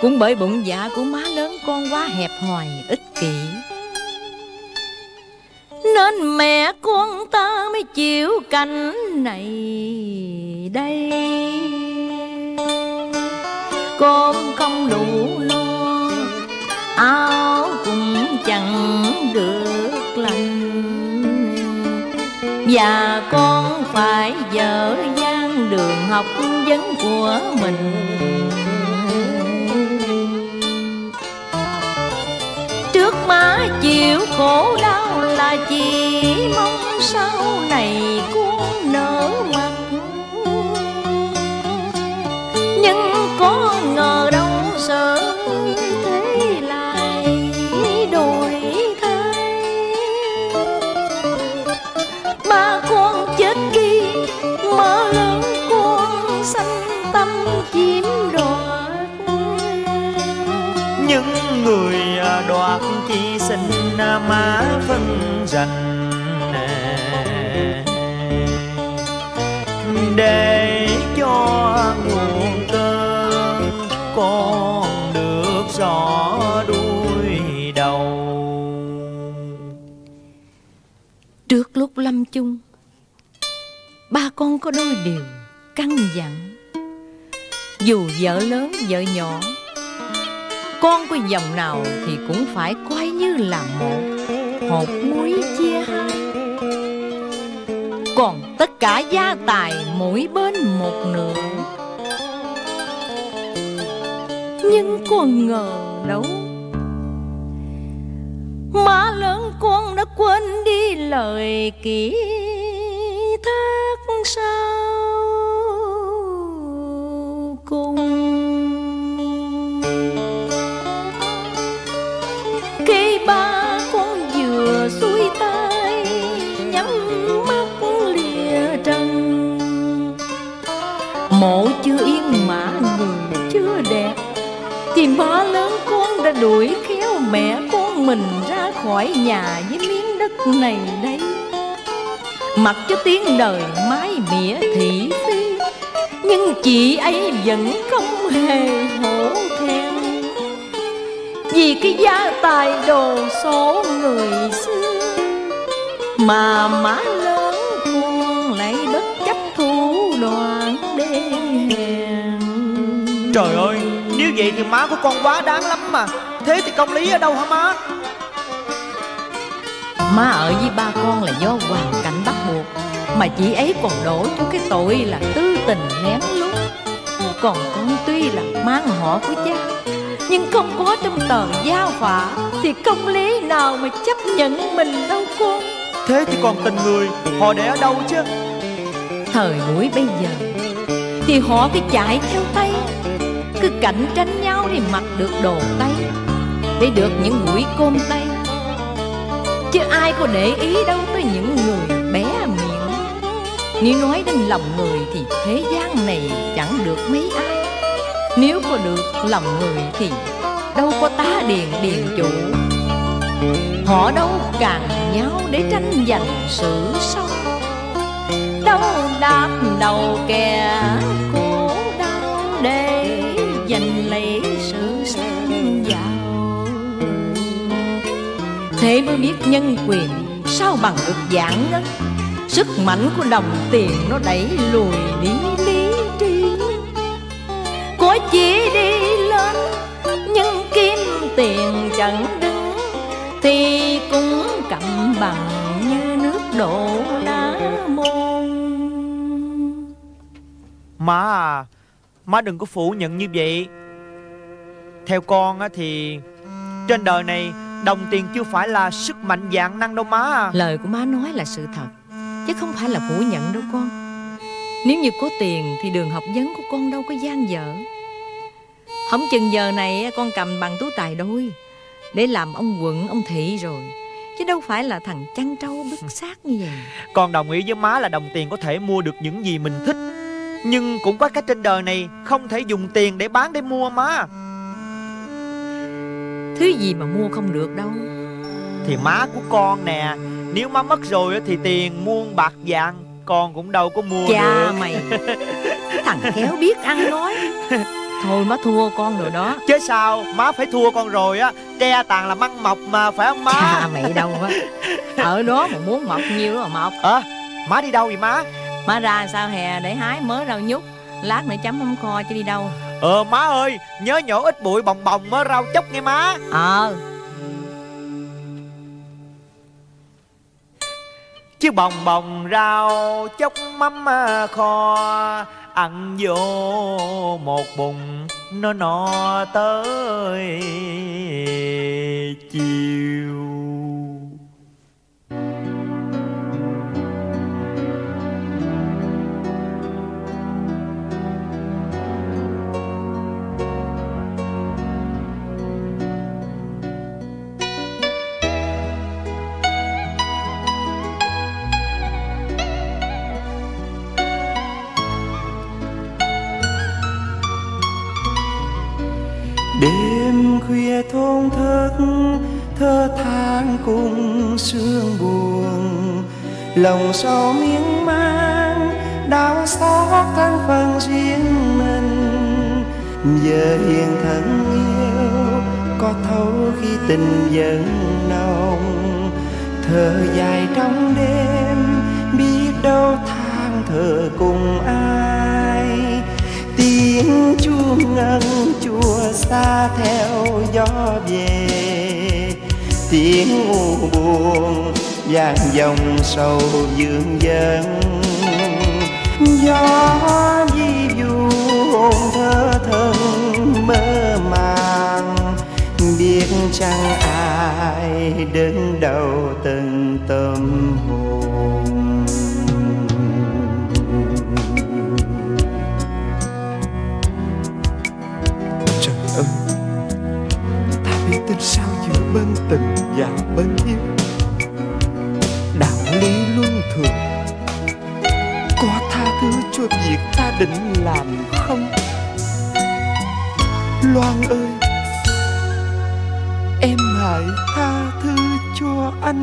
Cũng bởi bụng dạ của má lớn con quá hẹp hòi ích kỷ, nên mẹ con ta mới chịu cảnh này đây. Con không đủ lo, áo cũng chẳng được lành, và con phải dở dang đường học vấn của mình. Trước má chịu khổ đau là chỉ mong sau này con nở mặt, nhưng có ngờ đâu sớm thế lại đổi thay. Ba con chết đi, má lớn con sanh tâm chiếm đoạt, những người đoạt chỉ xin má phân dành để cho nguồn cơn con được rõ đuôi đầu. Trước lúc lâm chung, ba con có đôi điều căn dặn. Dù vợ lớn vợ nhỏ, con của dòng nào thì cũng phải coi như là một, hột muối chia hai. Còn tất cả gia tài mỗi bên một nửa, nhưng con ngờ đâu má lớn con đã quên đi lời kỹ thác sau cùng. Khi ba con vừa xuôi tay nhắm mắt lìa trần, mộ chưa yên mã người chưa đẹp, thì má lớn con đã đuổi khéo mẹ con mình ra khỏi nhà với miếng đất này đây. Mặc cho tiếng đời mái mỉa thị phi, nhưng chị ấy vẫn không hề hổ thẹn, vì cái gia tài đồ số người xưa mà má lớn con lại bất chấp thủ đoạn đê hèn. Trời ơi, nếu vậy thì má của con quá đáng lắm mà. Thế thì công lý ở đâu hả má? Má ở với ba con là do hoàn cảnh bắt buộc, mà chị ấy còn đổ cho cái tội là tư tình lén lút. Còn con tuy là mang họ của cha, nhưng không có trong tờ giao phả thì công lý nào mà chấp nhận mình đâu con. Thế thì còn tình người họ để ở đâu chứ? Thời buổi bây giờ thì họ cứ chạy theo tay, cứ cạnh tranh nhau để mặc được đồ tay, để được những mũi côn tay, chứ ai có để ý đâu tới những người bé miệng. Nếu nói đến lòng người thì thế gian này chẳng được mấy ai, nếu có được lòng người thì đâu có tá điền điền chủ. Họ đâu càng nhau để tranh giành sự sống, đâu đáp đầu kè khổ đau để giành lấy sự sang giàu. Thế mới biết nhân quyền sao bằng được giản ngân, sức mạnh của đồng tiền nó đẩy lùi đi lý trí. Có chỉ đi lên nhưng kiếm tiền chẳng đứng, thì cũng cầm bằng như nước đổ đá môn. Má à, má đừng có phủ nhận như vậy. Theo con thì trên đời này đồng tiền chưa phải là sức mạnh vạn năng đâu má à. Lời của má nói là sự thật, chứ không phải là phủ nhận đâu con. Nếu như có tiền thì đường học vấn của con đâu có gian dở. Không chừng giờ này con cầm bằng tú tài đôi để làm ông quận, ông thị rồi, chứ đâu phải là thằng chăn trâu bứt xác như vậy. Con đồng ý với má là đồng tiền có thể mua được những gì mình thích, nhưng cũng có cái trên đời này không thể dùng tiền để bán để mua má. Thứ gì mà mua không được đâu. Thì má của con nè, nếu má mất rồi thì tiền muôn bạc vàng con cũng đâu có mua được. Mày thằng khéo biết ăn nói. Thôi má thua con rồi đó. Chứ sao, má phải thua con rồi á. Tre tàn là măng mọc mà, phải không má? Mày đâu á. Ở đó mà muốn mọc nhiều đó mà mọc. Má đi đâu vậy má? Má ra sao hè để hái mớ rau nhút, lát nữa chấm mắm kho chứ đi đâu. Má ơi, nhớ nhổ ít bụi bồng bồng mớ rau chốc nghe má. Chứ bồng bồng rau chốc mắm kho, ăn vô một bụng nó no tới chiều. Đêm khuya thôn thức thơ than cùng sương buồn, lòng sầu miên man đau xót thân phận riêng mình. Giờ hiền thân yêu có thấu khi tình vẫn nồng, thở dài trong đêm biết đâu than thở cùng ai. Tiếng chuông ngân chua xa theo gió về, tiếng u buồn vang dòng sầu dương dần. Gió vi vu hồn thơ thân mơ màng, biết chẳng ai đến đâu từng tâm hồn. Tình sao giữa bên tình và bên yêu, đạo lý luân thường có tha thứ cho việc ta định làm không? Loan ơi, em hãy tha thứ cho anh.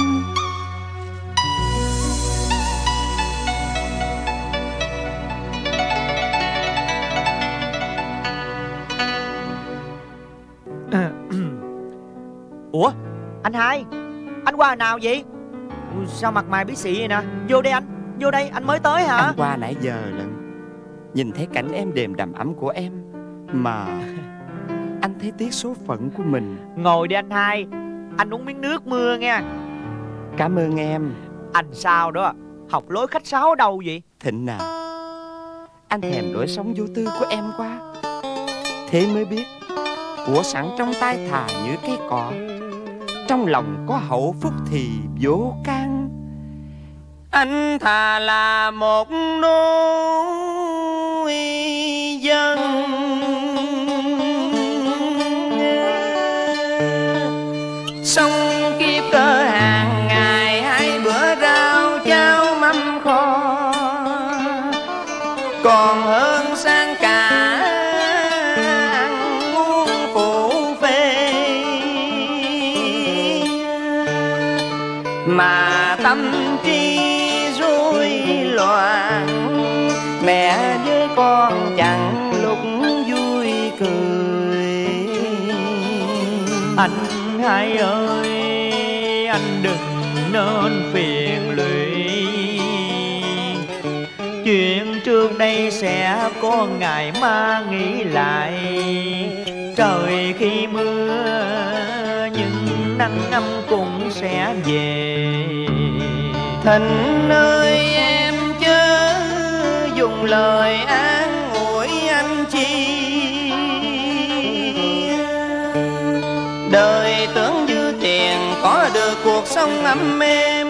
Ủa, anh Hai, anh qua hồi nào vậy? Sao mặt mày bí xị vậy nè? Vô đây anh, vô đây, anh mới tới hả? Anh qua nãy giờ lận. Nhìn thấy cảnh em đềm đầm ấm của em mà anh thấy tiếc số phận của mình. Ngồi đi anh Hai, anh uống miếng nước mưa nghe. Cảm ơn em. Anh sao đó, học lối khách sáo ở đâu vậy? Thịnh à, anh thèm lối sống vô tư của em quá. Thế mới biết của sẵn trong tay thà như cây cọ, trong lòng có hậu phúc thì vô can. Anh thà là một nông dân, sống kiếp cơ hàng ngày hai bữa rau cháo mắm kho, còn hơn sang cả mà tâm trí rối loạn. Mẹ với con chẳng lúc vui cười. Anh Hai ơi, anh đừng nên phiền lụy, chuyện trước đây sẽ có ngày mà nghĩ lại. Trời khi mưa những nắng ấm cũng sẽ về. Thịnh ơi em chớ dùng lời an ủi anh chi, đời tưởng dư tiền có được cuộc sống ấm êm,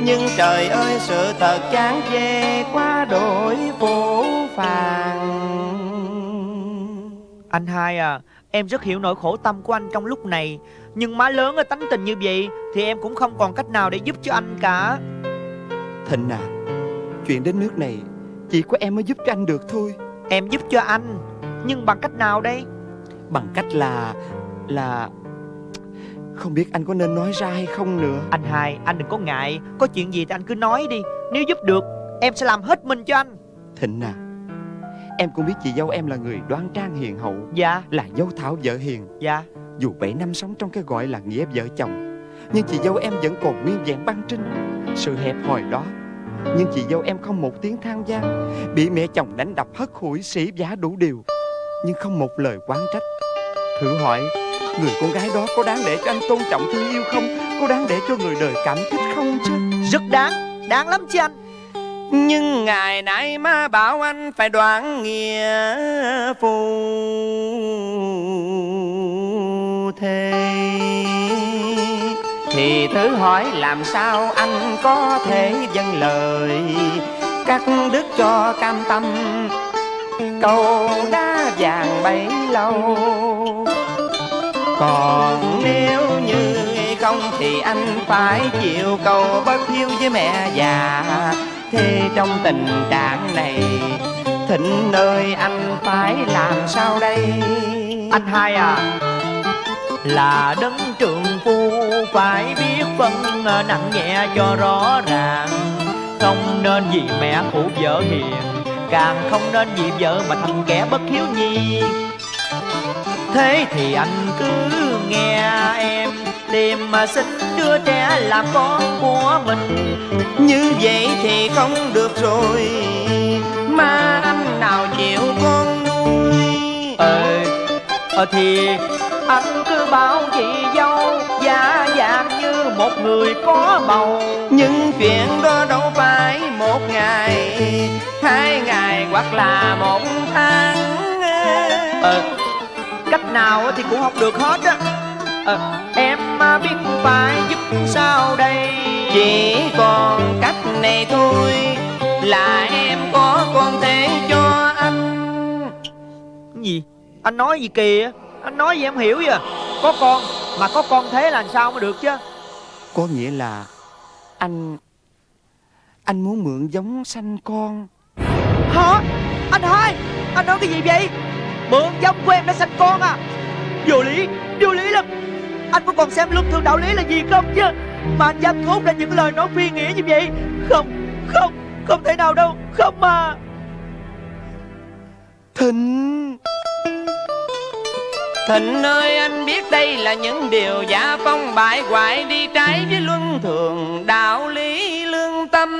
nhưng trời ơi sự thật chán chê quá đổi vô phàng. Anh hai à, em rất hiểu nỗi khổ tâm của anh trong lúc này, nhưng má lớn ở tánh tình như vậy thì em cũng không còn cách nào để giúp cho anh cả. Thịnh à, chuyện đến nước này chỉ có em mới giúp cho anh được thôi. Em giúp cho anh, nhưng bằng cách nào đây? Bằng cách là không biết anh có nên nói ra hay không nữa. Anh hai, anh đừng có ngại, có chuyện gì thì anh cứ nói đi. Nếu giúp được, em sẽ làm hết mình cho anh. Thịnh à, em cũng biết chị dâu em là người đoan trang hiền hậu. Dạ. Là dâu Thảo vợ hiền. Dạ. Dù 7 năm sống trong cái gọi là nghĩa vợ chồng, nhưng chị dâu em vẫn còn nguyên vẹn băng trinh sự hẹp hòi đó. Nhưng chị dâu em không một tiếng than van, bị mẹ chồng đánh đập hất hủi sỉ vả đủ điều, nhưng không một lời oán trách. Thử hỏi, người con gái đó có đáng để cho anh tôn trọng thương yêu không? Có đáng để cho người đời cảm kích không chứ? Rất đáng, đáng lắm chứ anh. Nhưng ngày nay má bảo anh phải đoán nghĩa phu thê, thì thử hỏi làm sao anh có thể dâng lời cắt đứt cho cam tâm câu đá vàng bấy lâu. Còn nếu như không thì anh phải chịu câu bất hiếu với mẹ già. Thế trong tình trạng này, Thịnh ơi anh phải làm sao đây? Anh hai à, là đấng trượng phu phải biết phân nặng nhẹ cho rõ ràng. Không nên vì mẹ phụ vợ hiền, càng không nên vì vợ mà thành kẻ bất hiếu nhi. Thế thì anh cứ nghe em, tìm mà xin đứa trẻ làm con của mình. Như vậy thì không được rồi, mà anh nào chịu con nuôi. Thì anh cứ bảo chị dâu giả dạng như một người có bầu. Nhưng chuyện đó đâu phải một ngày, 2 ngày hoặc là 1 tháng. Cách nào thì cũng học được hết á. Em biết phải giúp sao đây? Chỉ còn cách này thôi, là em có con thể cho anh. Gì? Anh nói gì kìa? Anh nói gì em hiểu vậy? Có con, mà có con thế là sao mới được chứ? Có nghĩa là anh muốn mượn giống sanh con. Hả? Anh hai, anh nói cái gì vậy? Mượn giống của em đã sanh con à? Vô lý lắm. Anh có còn xem luân thường đạo lý là gì không chứ? Mà anh dám thốt ra những lời nói phi nghĩa như vậy. Không thể nào đâu. Không mà Thịnh ơi anh biết đây là những điều giả phong bại hoại, đi trái với luân thường đạo lý lương tâm.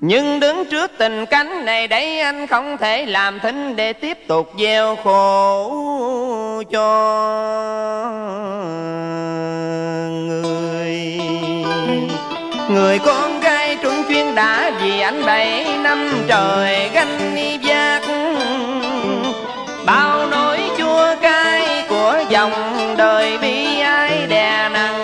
Nhưng đứng trước tình cảnh này đấy, anh không thể làm thinh để tiếp tục gieo khổ cho người con gái trung chuyên đã vì anh 7 năm trời gánh vác bao nỗi chua cay của dòng đời bi ai đè nặng.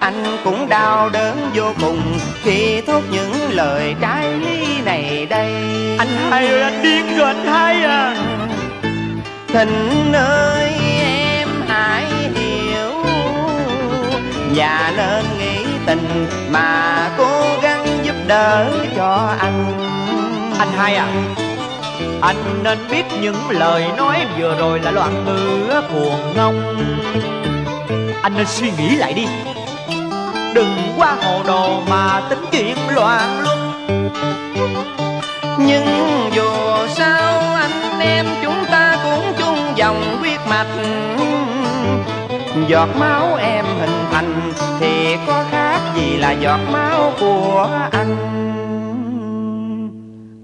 Anh cũng đau đớn vô cùng khi thốt những lời trái lý này đây. Anh hai ơi, anh điên rồi anh hai à. Thịnh ơi em hãy hiểu và nên nghĩ tình mà cố gắng giúp đỡ cho anh. Anh hai à, anh nên biết những lời nói vừa rồi là loạn ngữ cuồng ngông. Anh nên suy nghĩ lại đi, đừng quá hồ đồ mà tính chuyện loạn luân. Nhưng dù sao anh em chúng ta cũng chung dòng huyết mạch, giọt máu em hình thành thì có khác gì là giọt máu của anh.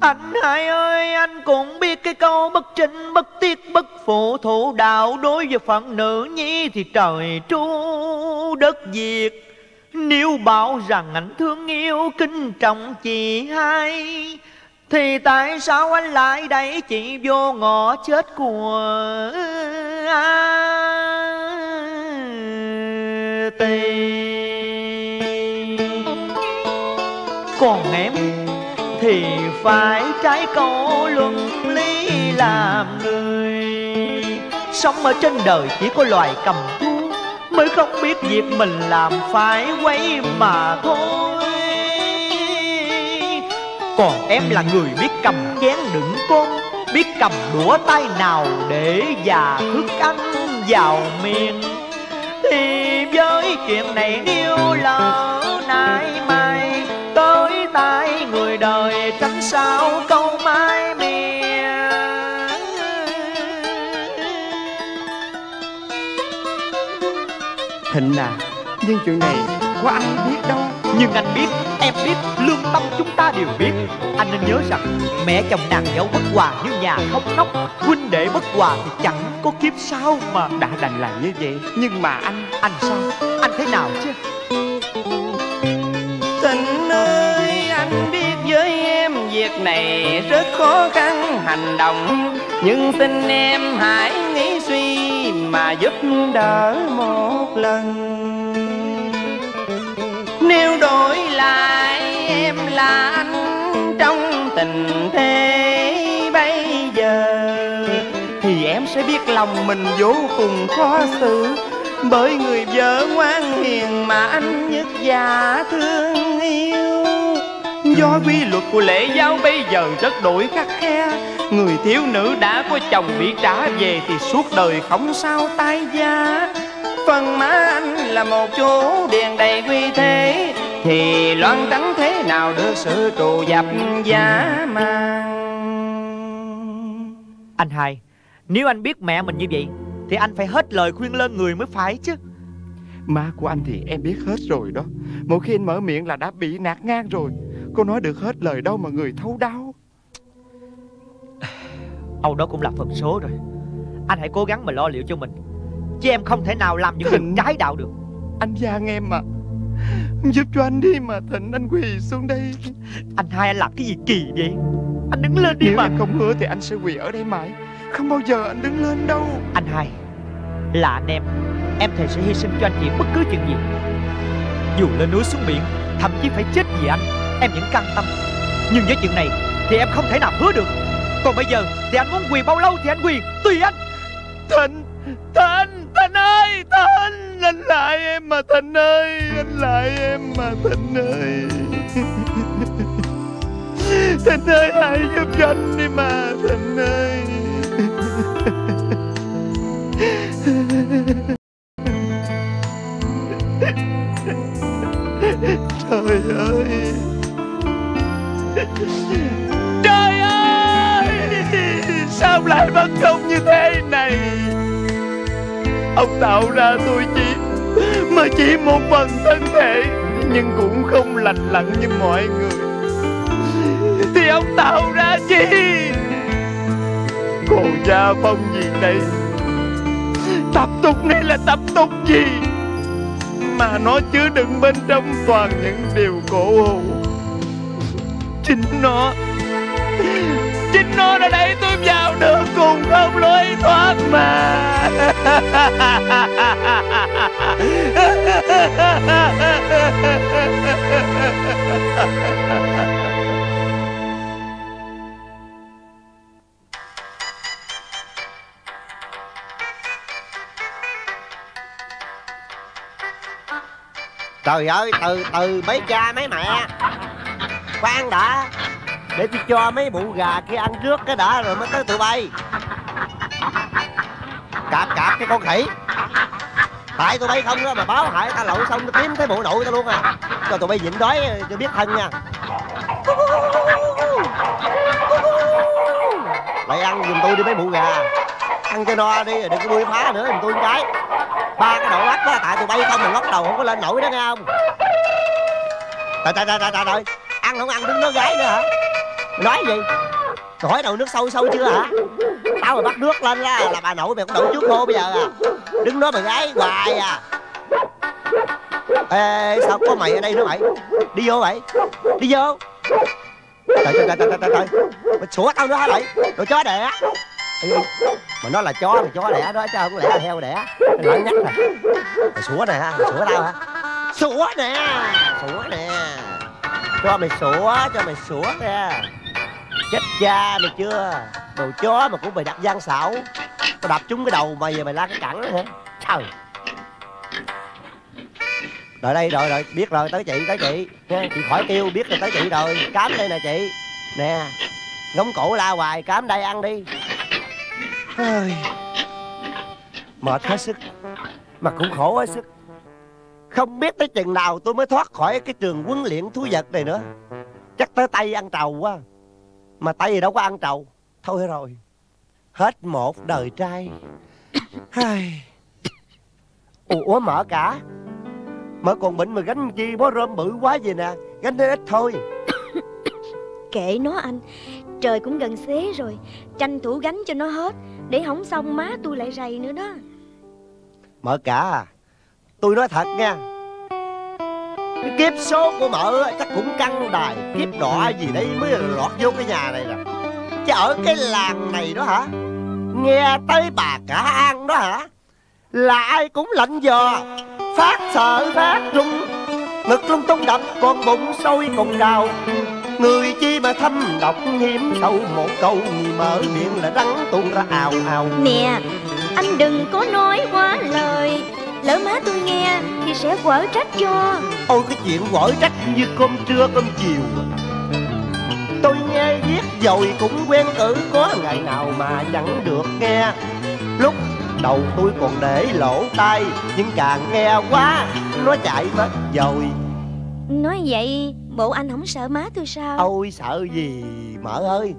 Anh hai ơi, anh cũng biết cái câu bất chính bất tiết bất phụ thủ đạo đối với phận nữ nhi thì trời tru đất Việt. Nếu bảo rằng anh thương yêu kính trọng chị hai, thì tại sao anh lại đẩy chị vô ngõ chết của anh? tê. Còn em thì phải trái câu luân lý làm người, sống ở trên đời chỉ có loài cầm thú mới không biết việc mình làm phải quấy mà thôi. Còn em là người biết cầm chén đựng cơm, biết cầm đũa tay nào để và thức ăn vào miệng. Thì với chuyện này nếu lỡ nay mai tới tay người đời, tránh sao câu mai mía. Thịnh à, nhưng chuyện này có ai biết đâu. Nhưng anh biết, em biết, lương tâm chúng ta đều biết. Anh nên nhớ rằng mẹ chồng nàng dâu bất hòa như nhà không nóc, huynh đệ bất hòa thì chẳng có kiếp sau mà. Đã đành là như vậy, nhưng mà anh sao? Anh thế nào chứ? Tình ơi, anh biết với em việc này rất khó khăn hành động, nhưng xin em hãy nghĩ suy mà giúp đỡ một lần. Nếu đổi lại em là anh trong tình thế bây giờ thì em sẽ biết lòng mình vô cùng khó xử, bởi người vợ ngoan hiền mà anh nhất và thương yêu. Do quy luật của lễ giáo bây giờ rất đổi khắc khe, người thiếu nữ đã có chồng bị trả về thì suốt đời không sao tái giá. Phần má anh là một chỗ đèn đầy quy thế, thì loan tránh thế nào được sự trù dập giá mang. Anh hai, nếu anh biết mẹ mình như vậy thì anh phải hết lời khuyên lơn người mới phải chứ. Má của anh thì em biết hết rồi đó. Mỗi khi anh mở miệng là đã bị nạt ngang rồi. Cô nói được hết lời đâu mà người thấu đau. Âu đó cũng là phần số rồi. Anh hãy cố gắng mà lo liệu cho mình, chứ em không thể nào làm những điều trái đạo được. Anh giang em mà, giúp cho anh đi mà Thịnh, anh quỳ xuống đây. Anh hai, anh làm cái gì kỳ vậy? Anh đứng lên đi. Nếu mà em không hứa thì anh sẽ quỳ ở đây mãi, không bao giờ anh đứng lên đâu. Anh hai là anh em thề sẽ hy sinh cho anh chị bất cứ chuyện gì, dù lên núi xuống biển, thậm chí phải chết vì anh, em vẫn cam tâm. Nhưng với chuyện này thì em không thể nào hứa được. Còn bây giờ thì anh muốn quỳ bao lâu thì anh quỳ, tùy anh. Thịnh, Thịnh ơi, Thịnh, anh lại em mà Thịnh ơi, anh lại em mà Thịnh ơi. Thịnh ơi, hãy giúp cho anh đi mà Thịnh ơi. Trời ơi, trời ơi, sao lại bất công như thế này? Ông tạo ra tôi chỉ mà chỉ một phần thân thể, nhưng cũng không lành lặn như mọi người, thì ông tạo ra chi? Còn gia phong gì đây? Tập tục này là tập tục gì mà nó chứa đựng bên trong toàn những điều cổ hủ? Chính nó đã đẩy tôi vào đường cùng không lối thoát mà. Trời ơi, từ từ mấy cha mấy mẹ, khoan đã, để tôi cho mấy bụ gà kia ăn trước cái đã rồi mới tới tụi bay. Cạp cái con khỉ, tại tụi bay không đó mà báo hại ta lậu xong nó kiếm thấy bộ nội ta luôn à. Cho tụi bay nhịn đói cho biết thân nha. Lại ăn giùm tôi đi mấy bụ gà, ăn cho no đi, đừng có đuôi phá nữa giùm tôi một cái. Ba cái đầu lắc đó, tại tụi bay không mà lóc đầu không có lên nổi đó nghe không. Trời, ăn không ăn đứng nói gái nữa hả? Nói gì? Mày hỏi đầu nước sâu chưa hả? Tao mà bắt nước lên ra là bà nội mày cũng đổ trước khô bây giờ à. Đứng nói mà gái hoài à. Ê, sao có mày ở đây nữa mày? Đi vô mày, đi vô. Trời, mày sủa tao nữa hả mày? Đồ chó đẻ. Ý, mà nó là chó, mà chó đẻ đó chứ không lẽ là heo đẻ. Lỡ nhắc nè. Mày sủa nè ha, sủa tao hả? Sủa nè, sủa nè. Cho mày sủa nè. Chết cha mày chưa. Đồ chó mà cũng mày đập gian xảo. Tao đập trúng cái đầu mày về mày la cái cẳng hả? Trời. Rồi đây, rồi, biết rồi, tới chị. Nha, chị khỏi kêu, biết rồi tới chị rồi. Cám đây nè chị. Nè, ngóng cổ la hoài, cám đây ăn đi. Mệt hết sức, mà cũng khổ hết sức. Không biết tới chừng nào tôi mới thoát khỏi cái trường huấn luyện thú vật này nữa. Chắc tới Tây ăn trầu quá. Mà Tây thì đâu có ăn trầu. Thôi rồi, hết một đời trai. Ủa mở cả. Mở còn bệnh mà gánh chi bó rơm bự quá vậy nè. Gánh nó ít thôi. Kệ nó anh. Trời cũng gần xế rồi. Tranh thủ gánh cho nó hết. Để không xong má tôi lại rầy nữa đó. Mợ cả à, tôi nói thật nha, cái kiếp số của mợ chắc cũng căng đài. Kiếp đọa gì đấy mới lọt vô cái nhà này nè. Chứ ở cái làng này đó hả, nghe tới bà cả An đó hả, là ai cũng lạnh dò. Phát sợ phát rung, ngực lung tung đập, còn bụng sôi còn trào. Người chi mà thâm độc hiểm sâu, một câu mở miệng là đắng tuôn ra ào ào. Nè, anh đừng có nói quá lời, lỡ má tôi nghe thì sẽ quở trách cho. Ôi cái chuyện quở trách như cơm trưa cơm chiều. Tôi nghe viết rồi cũng quen cử, có ngày nào mà chẳng được nghe. Lúc đầu tôi còn để lỗ tai, nhưng càng nghe quá nó chạy mất rồi. Nói vậy bộ anh không sợ má tôi sao? Ôi sợ gì mợ ơi.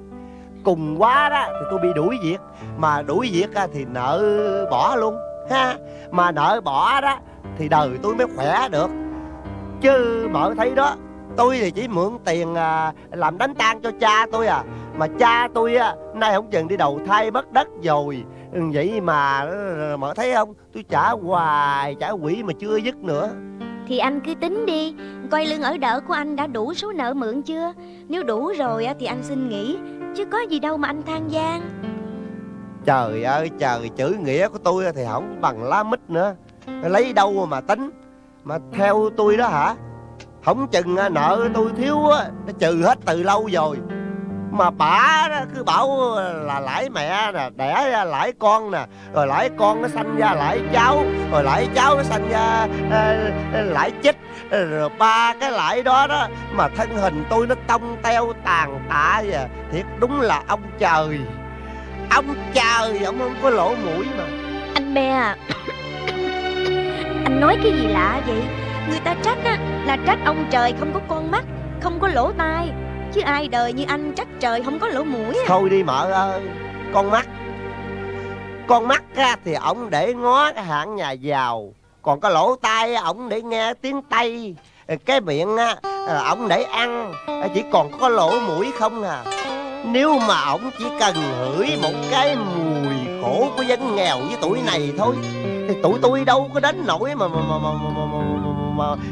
Cùng quá đó thì tôi bị đuổi việc. Mà đuổi việc thì nợ bỏ luôn ha. Mà nợ bỏ đó thì đời tôi mới khỏe được. Chứ mợ thấy đó, tôi thì chỉ mượn tiền làm đánh tang cho cha tôi à. Mà cha tôi nay không chừng đi đầu thai mất đất rồi. Vậy mà mợ thấy không, tôi trả hoài trả quỷ mà chưa dứt nữa. Thì anh cứ tính đi, coi lương ở đỡ của anh đã đủ số nợ mượn chưa. Nếu đủ rồi thì anh xin nghỉ, chứ có gì đâu mà anh than vang. Trời ơi trời, chữ nghĩa của tôi thì không bằng lá mít nữa. Lấy đâu mà tính. Mà theo tôi đó hả, không chừng nợ tôi thiếu nó trừ hết từ lâu rồi. Mà bả cứ bảo là lãi mẹ nè, đẻ ra lãi con nè, rồi lãi con nó sanh ra lãi cháu, rồi lãi cháu nó sanh ra lãi chích, rồi ba cái lãi đó đó. Mà thân hình tôi nó tông teo tàn tạ vậy. Thiệt đúng là ông trời. Ông trời ông không có lỗ mũi mà. Anh Be à, anh nói cái gì lạ vậy? Người ta trách á là trách ông trời không có con mắt, không có lỗ tai. Chứ ai đời như anh trách trời không có lỗ mũi à. Thôi đi mợ ơi. Con mắt thì ổng để ngó cái hạng nhà giàu. Còn cái lỗ tai ổng để nghe tiếng Tây. Cái miệng ổng để ăn. Chỉ còn có lỗ mũi không à. Nếu mà ổng chỉ cần hửi một cái mùi khổ của dân nghèo với tuổi này thôi, thì tụi tôi đâu có đến nỗi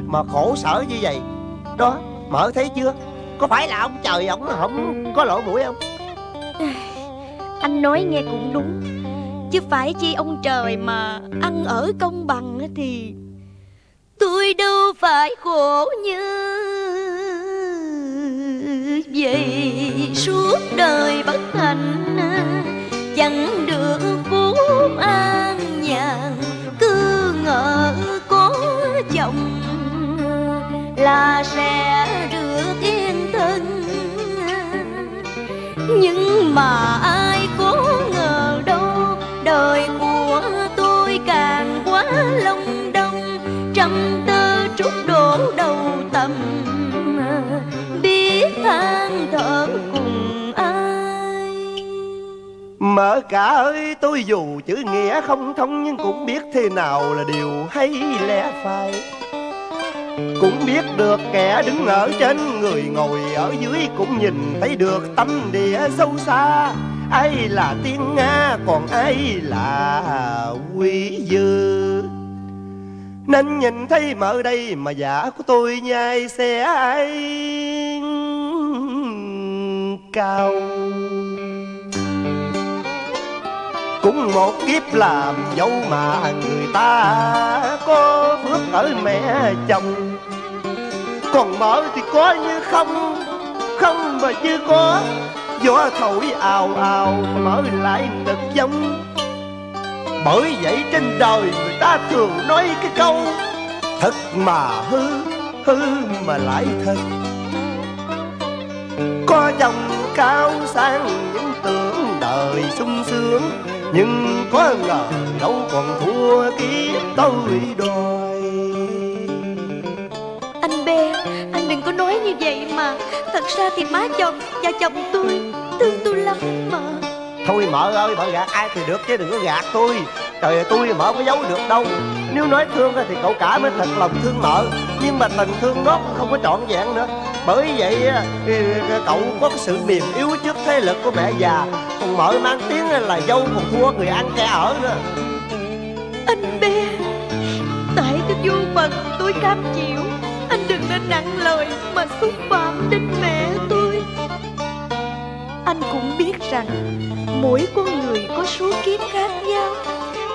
mà khổ sở như vậy. Đó mợ thấy chưa? Có phải là ông trời ổng không có lỗ mũi không? Anh nói nghe cũng đúng. Chứ phải chi ông trời mà ăn ở công bằng thì tôi đâu phải khổ như vậy. Suốt đời bất hạnh chẳng được phú an nhàn, cứ ngỡ có chồng là sẽ được yên thân. Nhưng mà ai có ngờ đâu, đời của tôi càng quá long đong. Trăm tơ trút đổ đầu tầm, biết than thở cùng ai. Mở cả ơi, tôi dù chữ nghĩa không thông, nhưng cũng biết thế nào là điều hay lẽ phải. Cũng biết được kẻ đứng ở trên, người ngồi ở dưới cũng nhìn thấy được tâm địa sâu xa. Ai là tiếng Nga, còn ai là quý dư. Nên nhìn thấy mở đây mà giả của tôi nhai xe ai cao. cũng một kiếp làm dâu mà người ta có phước ở mẹ chồng. Còn mở thì có như không, không mà như có. Gió thổi ào ào mà mở lại ngực giống. Bởi vậy trên đời người ta thường nói cái câu thật mà hư, hư mà lại thật. Có dòng cao sang những tưởng đời sung sướng, nhưng có ngờ đâu còn thua kiếp tôi đòi. Anh B, anh đừng có nói như vậy mà. Thật ra thì má chồng và chồng tôi thương tôi lắm mà. Thôi mợ ơi, mợ gạt ai thì được chứ đừng có gạt tôi. Trời ơi, tôi mợ có giấu được đâu. Nếu nói thương thì cậu cả mới thật lòng thương mợ, nhưng mà tình thương đó cũng không có trọn vẹn nữa. Bởi vậy cậu có cái sự mềm yếu trước thế lực của mẹ già. Còn mợ mang tiếng là dâu còn thua người ăn kẻ ở nữa. Anh Bé, tại cái vô phần tôi cam chịu. Anh đừng nên nặng lời mà xúc phạm đến mẹ tôi. Anh cũng biết rằng mỗi con người có số kiếp khác nhau.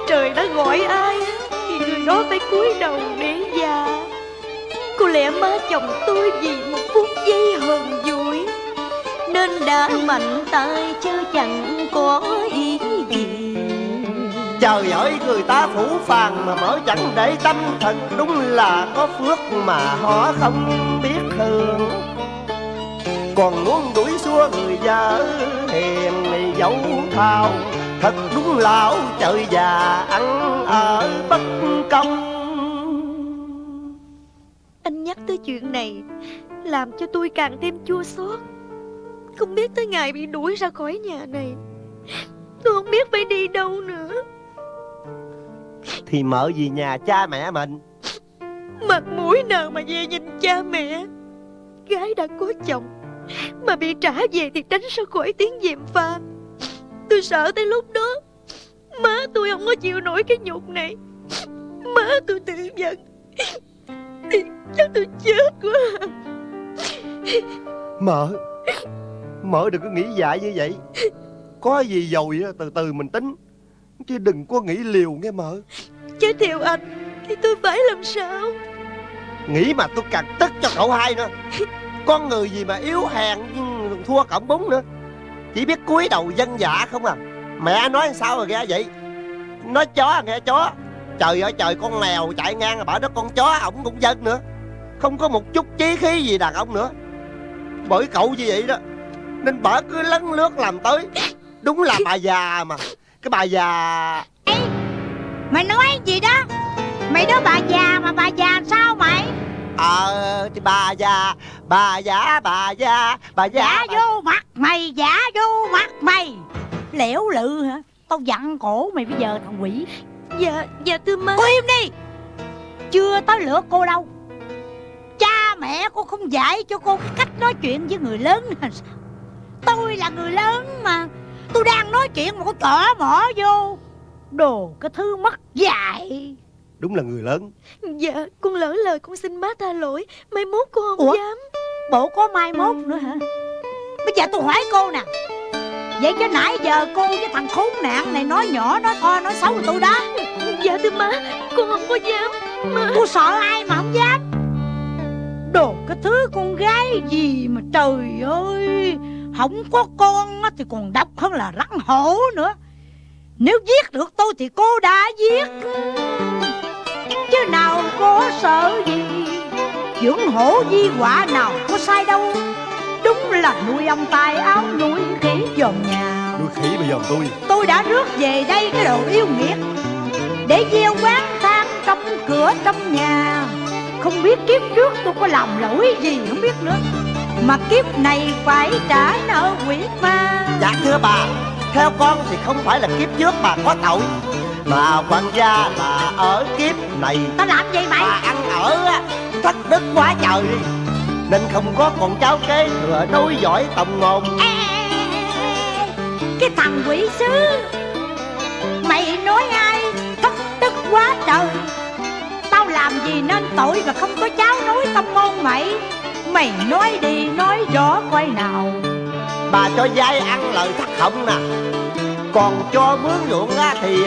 Trời đã gọi ai thì người đó phải cúi đầu để già. Có lẽ má chồng tôi vì một phút giây hờn dỗi nên đã mạnh tay chứ chẳng có ý gì. Trời ơi, người ta phủ phàng mà mở chẳng để tâm. Thật đúng là có phước mà họ không biết hưởng. Còn muốn đuổi xua người vợ hiền thì dẫu thao. Thật đúng lão trời già ăn ở bất công. Anh nhắc tới chuyện này làm cho tôi càng thêm chua xót. Không biết tới ngày bị đuổi ra khỏi nhà này, tôi không biết phải đi đâu nữa. Thì mợ vì nhà cha mẹ mình, mặt mũi nào mà về nhìn cha mẹ. Gái đã có chồng mà bị trả về thì tránh ra khỏi tiếng gièm pha. Tôi sợ tới lúc đó má tôi không có chịu nổi cái nhục này. Má tôi tự giận thì chắc tôi chết quá. Mợ đừng có nghĩ dại như vậy. Có gì rồi từ từ mình tính, chứ đừng có nghĩ liều nghe mợ. Chứ theo anh thì tôi phải làm sao? Nghĩ mà tôi càng tức cho cậu hai nữa. Con người gì mà yếu hèn thua cổng bún nữa, chỉ biết cúi đầu dân dạ không à. Mẹ nói sao rồi nghe vậy? Nói chó nghe chó. Trời ơi trời, con lèo chạy ngang là bảo đó con chó, ổng cũng giật nữa. Không có một chút chí khí gì đàn ông nữa. Bởi cậu như vậy đó nên bả cứ lấn lướt làm tới. Đúng là bà già mà. Cái bà già. Ê, mày nói gì đó? Mày nói bà già mà bà già sao mày? Thì bà già giả vô mặt mày, giả vô mặt mày. Lẻo lự hả? Tao dặn cổ mày bây giờ thằng quỷ. Dạ thưa má. Cô im đi, chưa tới lượt cô đâu. Cha mẹ cô không dạy cho cô cái cách nói chuyện với người lớn là sao? Tôi là người lớn mà. Tôi đang nói chuyện mà cô tỏ mỏ vô. Đồ cái thứ mất dạy. Đúng là người lớn. Dạ con lỡ lời, con xin má tha lỗi. Mai mốt cô không dám. Bộ có mai mốt nữa hả? Bây giờ tôi hỏi cô nè, vậy chứ nãy giờ cô với thằng khốn nạn này nói nhỏ, nói to, nói xấu của tôi đó. Dạ thưa má, con không có dám má. Cô sợ ai mà không dám? Đồ cái thứ con gái gì mà trời ơi. Không có con thì còn độc hơn là rắn hổ nữa. Nếu giết được tôi thì cô đã giết, chứ nào có sợ gì. Dưỡng hổ di quả nào có sai đâu. Đúng là nuôi ông tài áo, nuôi khỉ dòm nhà. Nuôi khỉ mà dòm tôi. Tôi đã rước về đây cái đồ yêu nghiệt để gieo quán tham trong cửa trong nhà. Không biết kiếp trước tôi có làm lỗi gì không biết nữa, mà kiếp này phải trả nợ quỷ ma. Dạ thưa bà, theo con thì không phải là kiếp trước bà có tội, mà quan gia là ở kiếp này. Tao làm vậy mày? Bà ăn ở thất đức quá trời đi, nên không có con cháu kế thừa nối dõi tòng ngôn. Cái thằng quỷ sứ, mày nói ai thất đức quá trời? Tao làm gì nên tội mà không có cháu nối tòng ngôn mày? Mày nói đi, nói rõ coi nào. Bà cho dai ăn lời thất họng nè. còn cho mướn ruộng thì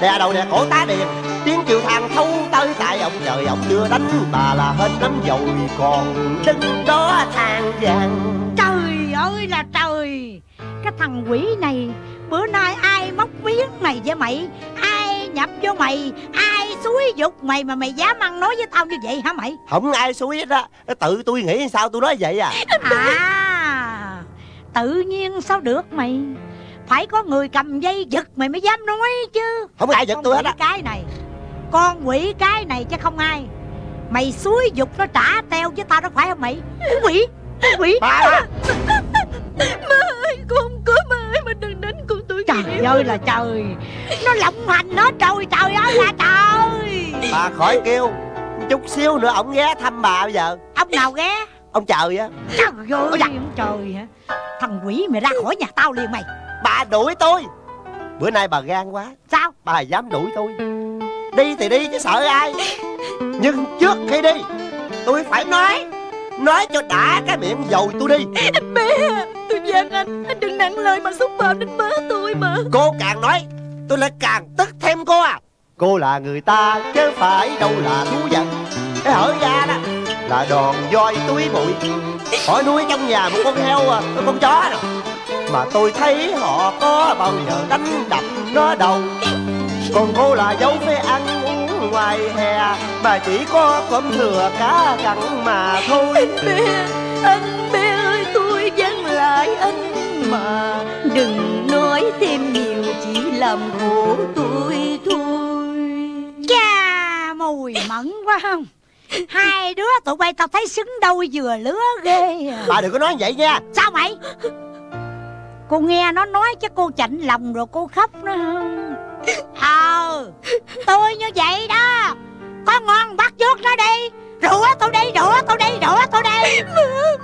đè đầu đè cổ tá điền. Tiếng kiều thang thâu tới tại ông trời, ông đưa đánh bà là hết lắm dồi, còn đứng đó than vàng. Trời ơi là trời, cái thằng quỷ này bữa nay ai móc viếng mày với mày, ai nhập vô mày, ai xúi dục mày mà mày dám ăn nói với tao như vậy hả mày? Không ai xúi hết á, tự tôi nghĩ sao tôi nói vậy à. À, tự nhiên sao được mày, phải có người cầm dây giật mày mới dám nói chứ. Không ai giật tôi hết á. Cái này con quỷ cái này chứ không ai. Mày xúi dục nó trả teo với tao đó phải không mày? Quỷ ba. Má ơi, con không có má ơi, mà đừng đánh con tôi. Trời ơi là trời, nó lộng hành nó trời, trời ơi là trời. Bà khỏi kêu, chút xíu nữa ổng ghé thăm bà bây giờ. Ông nào ghé? Ông trời á. Trời ơi, ôi dạ. Ông trời hả? Thằng quỷ mày ra khỏi nhà tao liền mày. Bà đuổi tôi. Bữa nay bà gan quá. Sao? Bà dám đuổi tôi. Đi thì đi chứ sợ ai. Nhưng trước khi đi tôi phải nói cho đã cái miệng dầu tôi đi. Bé, tôi giận anh đừng nặng lời mà xúc phạm đến má tôi mà. Cô càng nói tôi lại càng tức thêm cô à. Cô là người ta chứ phải đâu là thú vật. Cái hở ra đó là đòn voi túi bụi. Hỏi nuôi trong nhà một con heo, một con chó rồi mà tôi thấy họ có bao giờ đánh đập nó đâu. Còn cô là dấu phê ăn uống ngoài hè, bà chỉ có cơm thừa cá cặn mà thôi. Anh bé ơi, tôi dâng lại anh mà, đừng nói thêm nhiều chỉ làm khổ tôi thôi. Chà, mùi mẫn quá không. Hai đứa tụi bay tao thấy xứng đôi vừa lứa ghê à. Bà đừng có nói vậy nha. Sao mày? Cô nghe nó nói chứ cô chạnh lòng rồi cô khóc nữa không? Ờ, tôi như vậy đó. Có ngon bắt vuốt nó đi. Rửa tôi đi, rửa tôi đi, rửa tôi đi.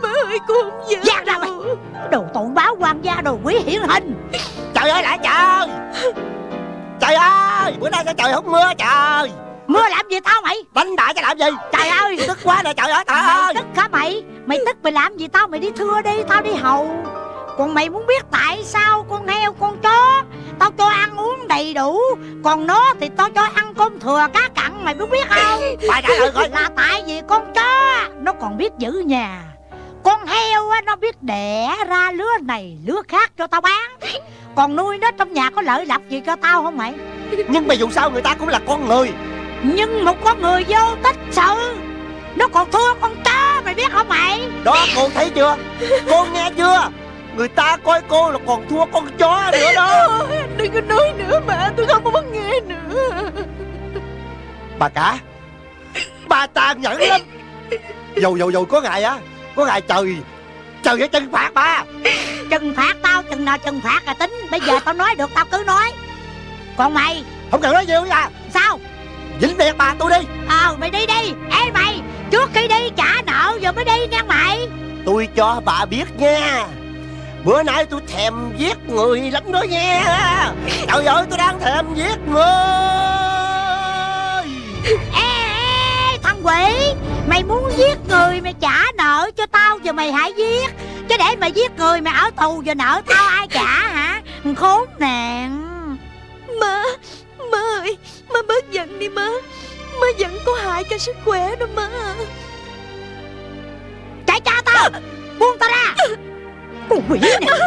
Má ơi, cô không giỡn. Giang ra mày. Đồ tội báo quan gia, đồ quỷ hiển hình. Trời ơi lại trời. Trời ơi, bữa nay sao trời không mưa trời. Mưa làm gì tao mày? Đánh đại cho làm gì? Trời ơi, tức quá nè trời ơi, trời ơi. Tức hả mày? Mày tức mày làm gì tao? Mày đi thưa đi, tao đi hầu. Còn mày muốn biết tại sao con heo con chó tao cho ăn uống đầy đủ, còn nó thì tao cho ăn cơm thừa cá cặn, mày muốn biết không? Bà trả lời coi. Là tại vì con chó nó còn biết giữ nhà, con heo nó biết đẻ ra lứa này lứa khác cho tao bán, còn nuôi nó trong nhà có lợi lộc gì cho tao không mày? Nhưng mà dù sao người ta cũng là con người. Nhưng một con người vô tích sự nó còn thua con chó, mày biết không mày? Đó, cô thấy chưa, cô nghe chưa, người ta coi cô là còn thua con chó nữa đó. Đừng có nói nữa mà, tôi không có muốn nghe nữa. Bà cả, bà tàn nhẫn lắm. Dầu có ngày á, có ngày trời phải trừng phạt bà. Trừng phạt tao, chừng nào trừng phạt là tính. Bây giờ tao nói được tao cứ nói. Còn mày không cần nói nhiều nha. Sao? Dính biệt bà tôi đi. Mày đi đi. Ê mày, trước khi đi trả nợ rồi mới đi nha mày. Tôi cho bà biết nha, bữa nay tôi thèm giết người lắm đó nha. Trời ơi, tôi đang thèm giết người. Ê, thằng quỷ, mày muốn giết người mày trả nợ cho tao rồi mày hãy giết. Chứ để mày giết người mày ở tù rồi nợ tao ai trả hả? Khốn nạn. Má ơi, má bớt giận đi má. Má giận có hại cho sức khỏe đó má. Chạy cha tao, buông tao ra. Con quỷ này,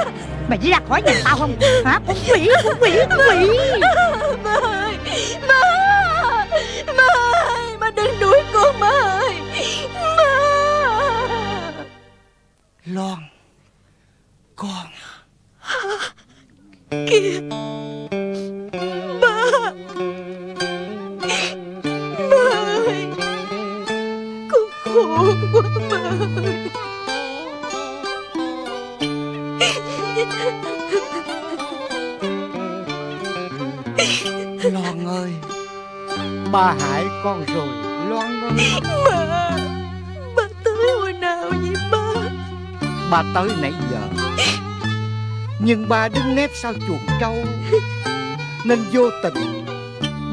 mày đi ra khỏi nhà tao không hả? Con quỷ Má ơi, má ơi, má đừng đuổi con má ơi. Má Loan, con kìa. Má ơi, con khổ quá má ơi. Loan ơi, ba hại con rồi Loan ơi. Ba tới hồi nào vậy ba? Ba tới nãy giờ, nhưng ba đứng nép sau chuồng trâu nên vô tình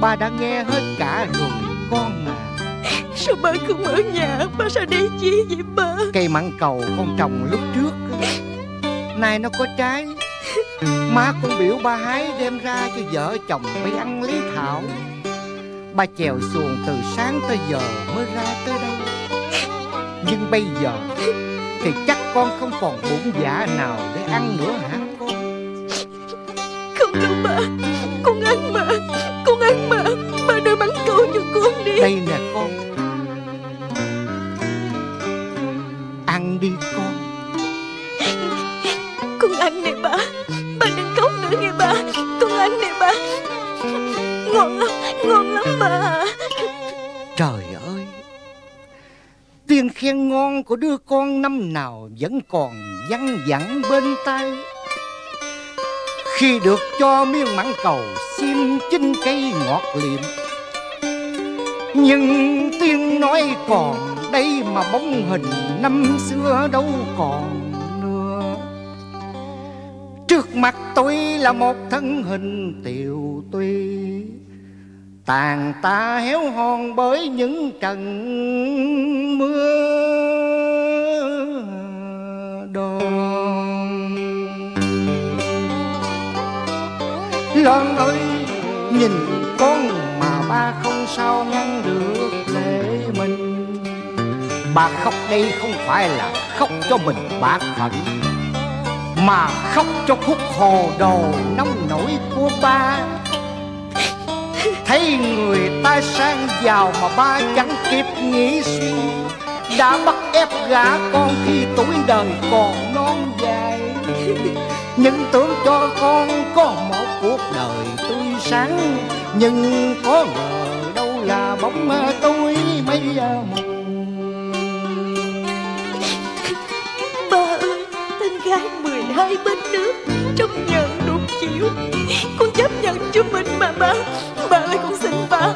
ba đã nghe hết cả rồi con à. Sao ba không ở nhà, ba sao để chi vậy ba? Cây mãng cầu con trồng lúc trước nay nó có trái Má con biểu ba hái đem ra cho vợ chồng bay ăn lý thảo. Ba chèo xuồng từ sáng tới giờ mới ra tới đây. Nhưng bây giờ thì chắc con không còn bụng dạ nào để ăn nữa hả con? Không đâu ba, con ăn mà, con ăn mà. Ba đưa mắm tôm cho con đi. Đây nè con, ăn đi con. Con ăn nè ba, ba đừng khóc nữa nghe ba. Con ăn nè ba, ngon lắm ba. Trời ơi, tiếng khen ngon của đứa con năm nào vẫn còn văng vẳng bên tai. Khi được cho miếng mãng cầu xiêm chinh cây ngọt liệm, nhưng tiếng nói còn đây mà bóng hình năm xưa đâu còn nữa. Trước mặt tôi là một thân hình tiều tuy, tàn tạ héo hon bởi những trận mưa đòn. Loan ơi, nhìn con mà ba không sao ngăn được lệ mình. Bà khóc đây không phải là khóc cho mình bạc phận, mà khóc cho khúc hồ đồ nông nổi của ba. Thấy người ta sang giàu mà ba chẳng kịp nghĩ suy, đã bắt ép gả con khi tuổi đời còn non dài. Nhưng tưởng cho con có một cuộc đời tươi sáng, nhưng có ngờ đâu là bóng tối mây mù. Ba ơi, thân gái 12 bên nước trong nhận đụng chịu, con chấp nhận cho mình mà ba. Ba ơi con xin ba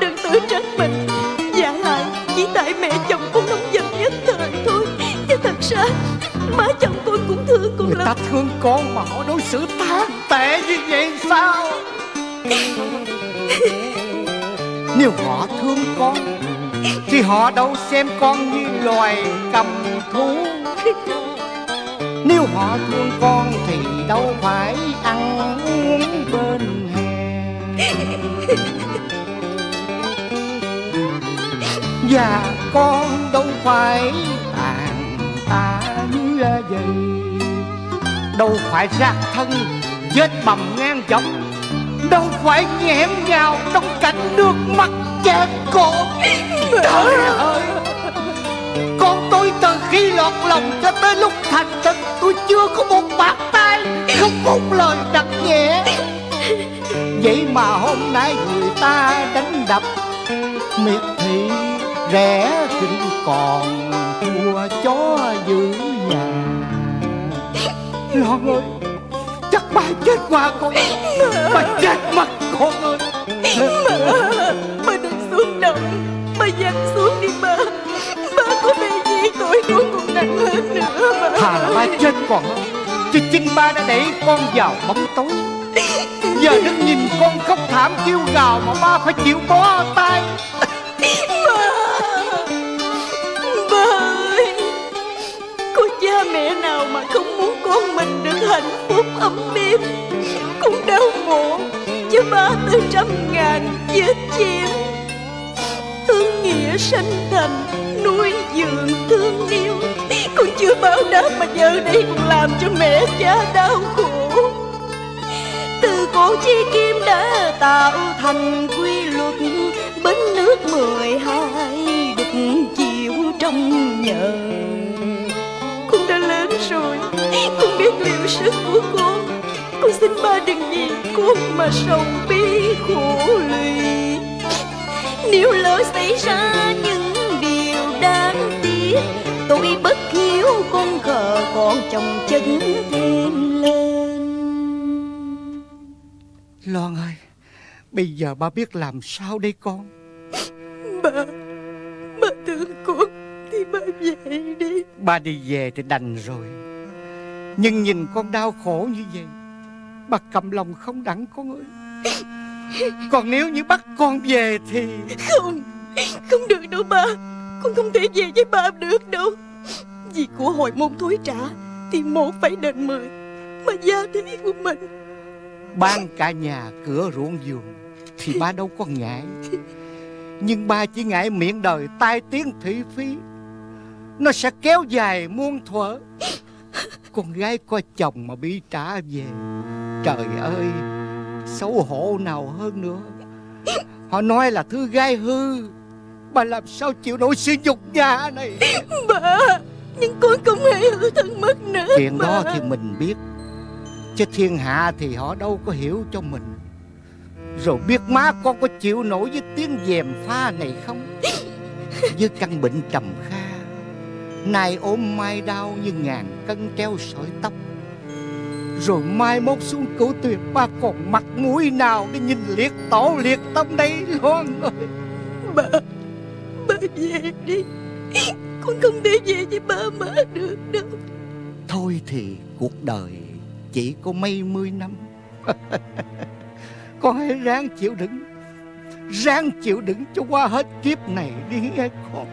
đừng tự trách mình. Dạ hại chỉ tại mẹ chồng con nóng giận nhất thời thôi, chứ thật ra má chồng con cũng thương con lắm. Người ta thương con mà họ đối xử ta tệ như vậy sao? Nếu họ thương con thì họ đâu xem con như loài cầm thú. Nếu họ thương con thì đâu phải ăn uống bên hè. Và con đâu phải tàn tạ như vậy, đâu phải rác thân vết bầm ngang dọc, đâu phải nhẽm nhào trong cảnh nước mắt cha con. Trời ơi, con tôi từ khi lọt lòng cho tới lúc thành tình, tôi chưa có một bàn tay, không một lời đặt nhẹ. Vậy mà hôm nay người ta đánh đập miệt thị, rẻ khinh còn thua chó giữ nhà. Lo ơi, chắc bà chết qua con, bà chết mất con ơi. Bà đừng xuống đâu, bà dằn xuống đi ba. Ba có bị gì tội nuôi còn nặng hơn nữa mà. Thà là ba chết còn hơn, chứ chính ba đã đẩy con vào bóng tối. Giờ đứng nhìn con khóc thảm kêu gào mà ba phải chịu bó tay. Ba ơi, có cha mẹ nào mà không muốn con mình được hạnh phúc ấm êm, cũng đau khổ chứ ba từ trăm ngàn vết chém. Thương nghĩa sanh thành, nuôi dưỡng thương yêu, con chưa báo đáp mà giờ đây còn làm cho mẹ cha đau khổ. Từ cổ chi kim đã tạo thành quy luật, bến nước 12 đục chiều trong nhờ. Con đã lớn rồi, con biết liệu sức của con xin ba đừng vì con mà sầu bi khổ lụy. Nếu lỡ xảy ra những điều đáng tiếc, tôi bất hiếu con khờ còn chồng chân thêm lên. Loan ơi, bây giờ ba biết làm sao đây con? Ba thương con thì ba về đi. Ba đi về thì đành rồi, nhưng nhìn con đau khổ như vậy, ba cầm lòng không đặng con ơi. Còn nếu như bắt con về thì... Không được đâu ba, con không thể về với ba được đâu. Vì của hồi môn thối trả thì 1,10, mà gia thế của mình Bán cả nhà cửa ruộng vườn thì ba đâu có ngại, nhưng ba chỉ ngại miệng đời tai tiếng thị phi, nó sẽ kéo dài muôn thuở. Con gái có chồng mà bị trả về, trời ơi, xấu hổ nào hơn nữa. Họ nói là thứ gái hư, bà làm sao chịu nổi sự nhục nhã này. Bà, nhưng con không hề hư thân mất nữa. Chuyện bà đó thì mình biết, chứ thiên hạ thì họ đâu có hiểu cho mình. Rồi biết má con có chịu nổi với tiếng dèm pha này không? Với căn bệnh trầm kha, nay ốm mai đau như ngàn cân treo sợi tóc. Rồi mai mốt xuống cửu tuyệt, ba còn mặt mũi nào để nhìn liệt tổ liệt tông đây. Loan ơi, Ba về đi, con không thể về với ba má được đâu. Thôi thì cuộc đời chỉ có mấy mươi năm, con hãy ráng chịu đựng, ráng chịu đựng cho qua hết kiếp này đi nghe con.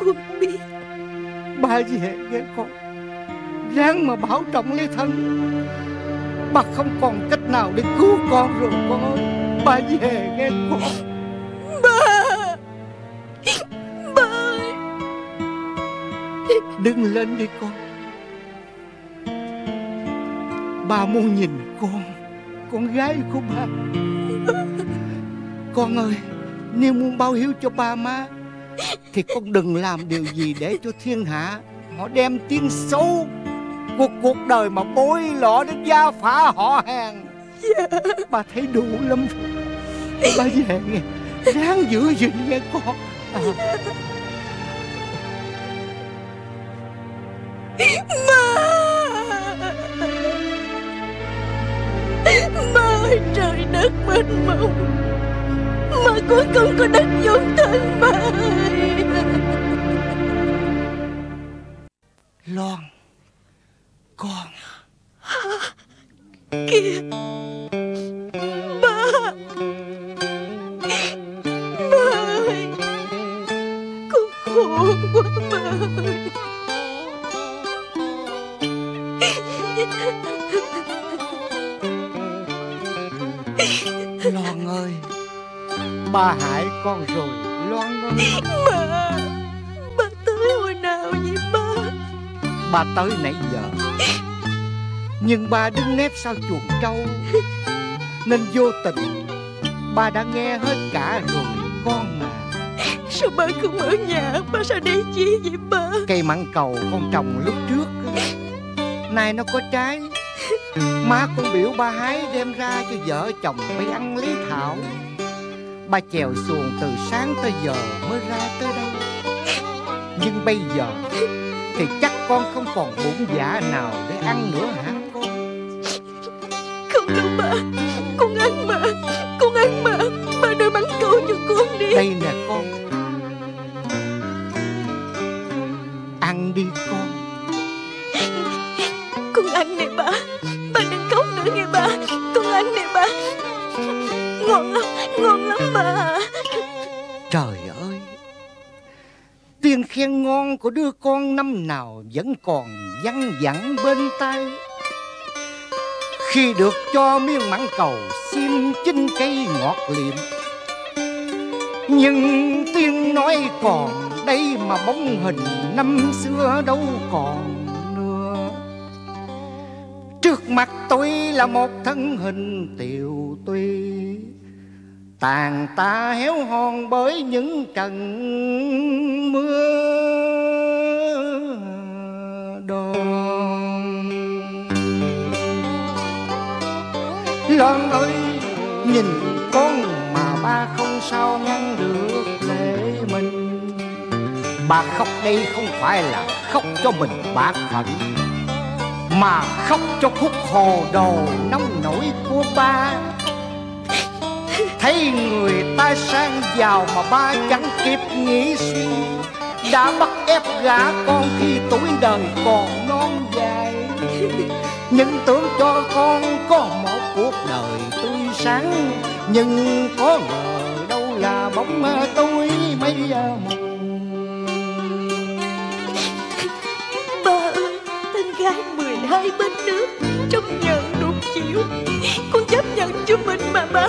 Con biết. Ba về nghe con, ráng mà bảo trọng lấy thân. Ba không còn cách nào để cứu con rồi con ơi. Ba về nghe con. Ba ơi. Đứng lên đi con. Ba muốn nhìn con gái của ba. Con ơi, nếu muốn báo hiếu cho ba má thì con đừng làm điều gì để cho thiên hạ họ đem tiếng xấu của cuộc đời mà bối lọ đến gia phả họ hàng. Bà thấy đủ lắm. Bà về nghe, ráng giữ gìn nghe con. Má ơi, trời đất mênh mông, má cuối cùng có đất dung thân má ơi. Loan, con. Kìa, ba. Ba ơi, con khổ quá ba ơi. Loan ơi, ba hại con rồi Loan ơi. Ba tới hồi nào vậy ba? Ba tới nãy giờ, nhưng ba đứng nép sau chuồng trâu nên vô tình ba đã nghe hết cả rồi con mà. Sao ba không ở nhà, ba sao đi chi vậy ba? Cây mãng cầu con trồng lúc trước, nay nó có trái, má con biểu ba hái đem ra cho vợ chồng bay ăn lấy thảo. Ba chèo xuồng từ sáng tới giờ mới ra tới đây. Nhưng bây giờ thì chắc con không còn bụng dạ nào để ăn nữa hả con? Không đâu ba, con ăn mà, con ăn mà. Ba đưa mắng câu cho con đi. Đây nè con, ăn đi con. Con ăn nè ba, đừng khóc nữa nghe ba. Con ăn nè ba, ngon lắm ba. Trời ơi, tiếng khen ngon của đứa con năm nào vẫn còn văng vẳng bên tai. Khi được cho miếng mãng cầu xiêm chinh cây ngọt liệm, nhưng tiếng nói còn đây mà bóng hình năm xưa đâu còn. Trước mặt tôi là một thân hình tiều tuy, tàn tạ héo hon bởi những trận mưa đòn. Loan ơi, nhìn con mà ba không sao ngăn được lệ mình. Ba khóc đây không phải là khóc cho mình bạc phận, mà khóc cho khúc hồ đồ nông nổi của ba. Thấy người ta sang giàu mà ba chẳng kịp nghĩ suy, đã bắt ép gả con khi tuổi đời còn non dài. Nhưng tưởng cho con có một cuộc đời tươi sáng, nhưng có ngờ đâu là bóng tối mây mù. Ba ơi, con gái 12 bên nước trong nhận đục chịu. Con chấp nhận cho mình mà ba.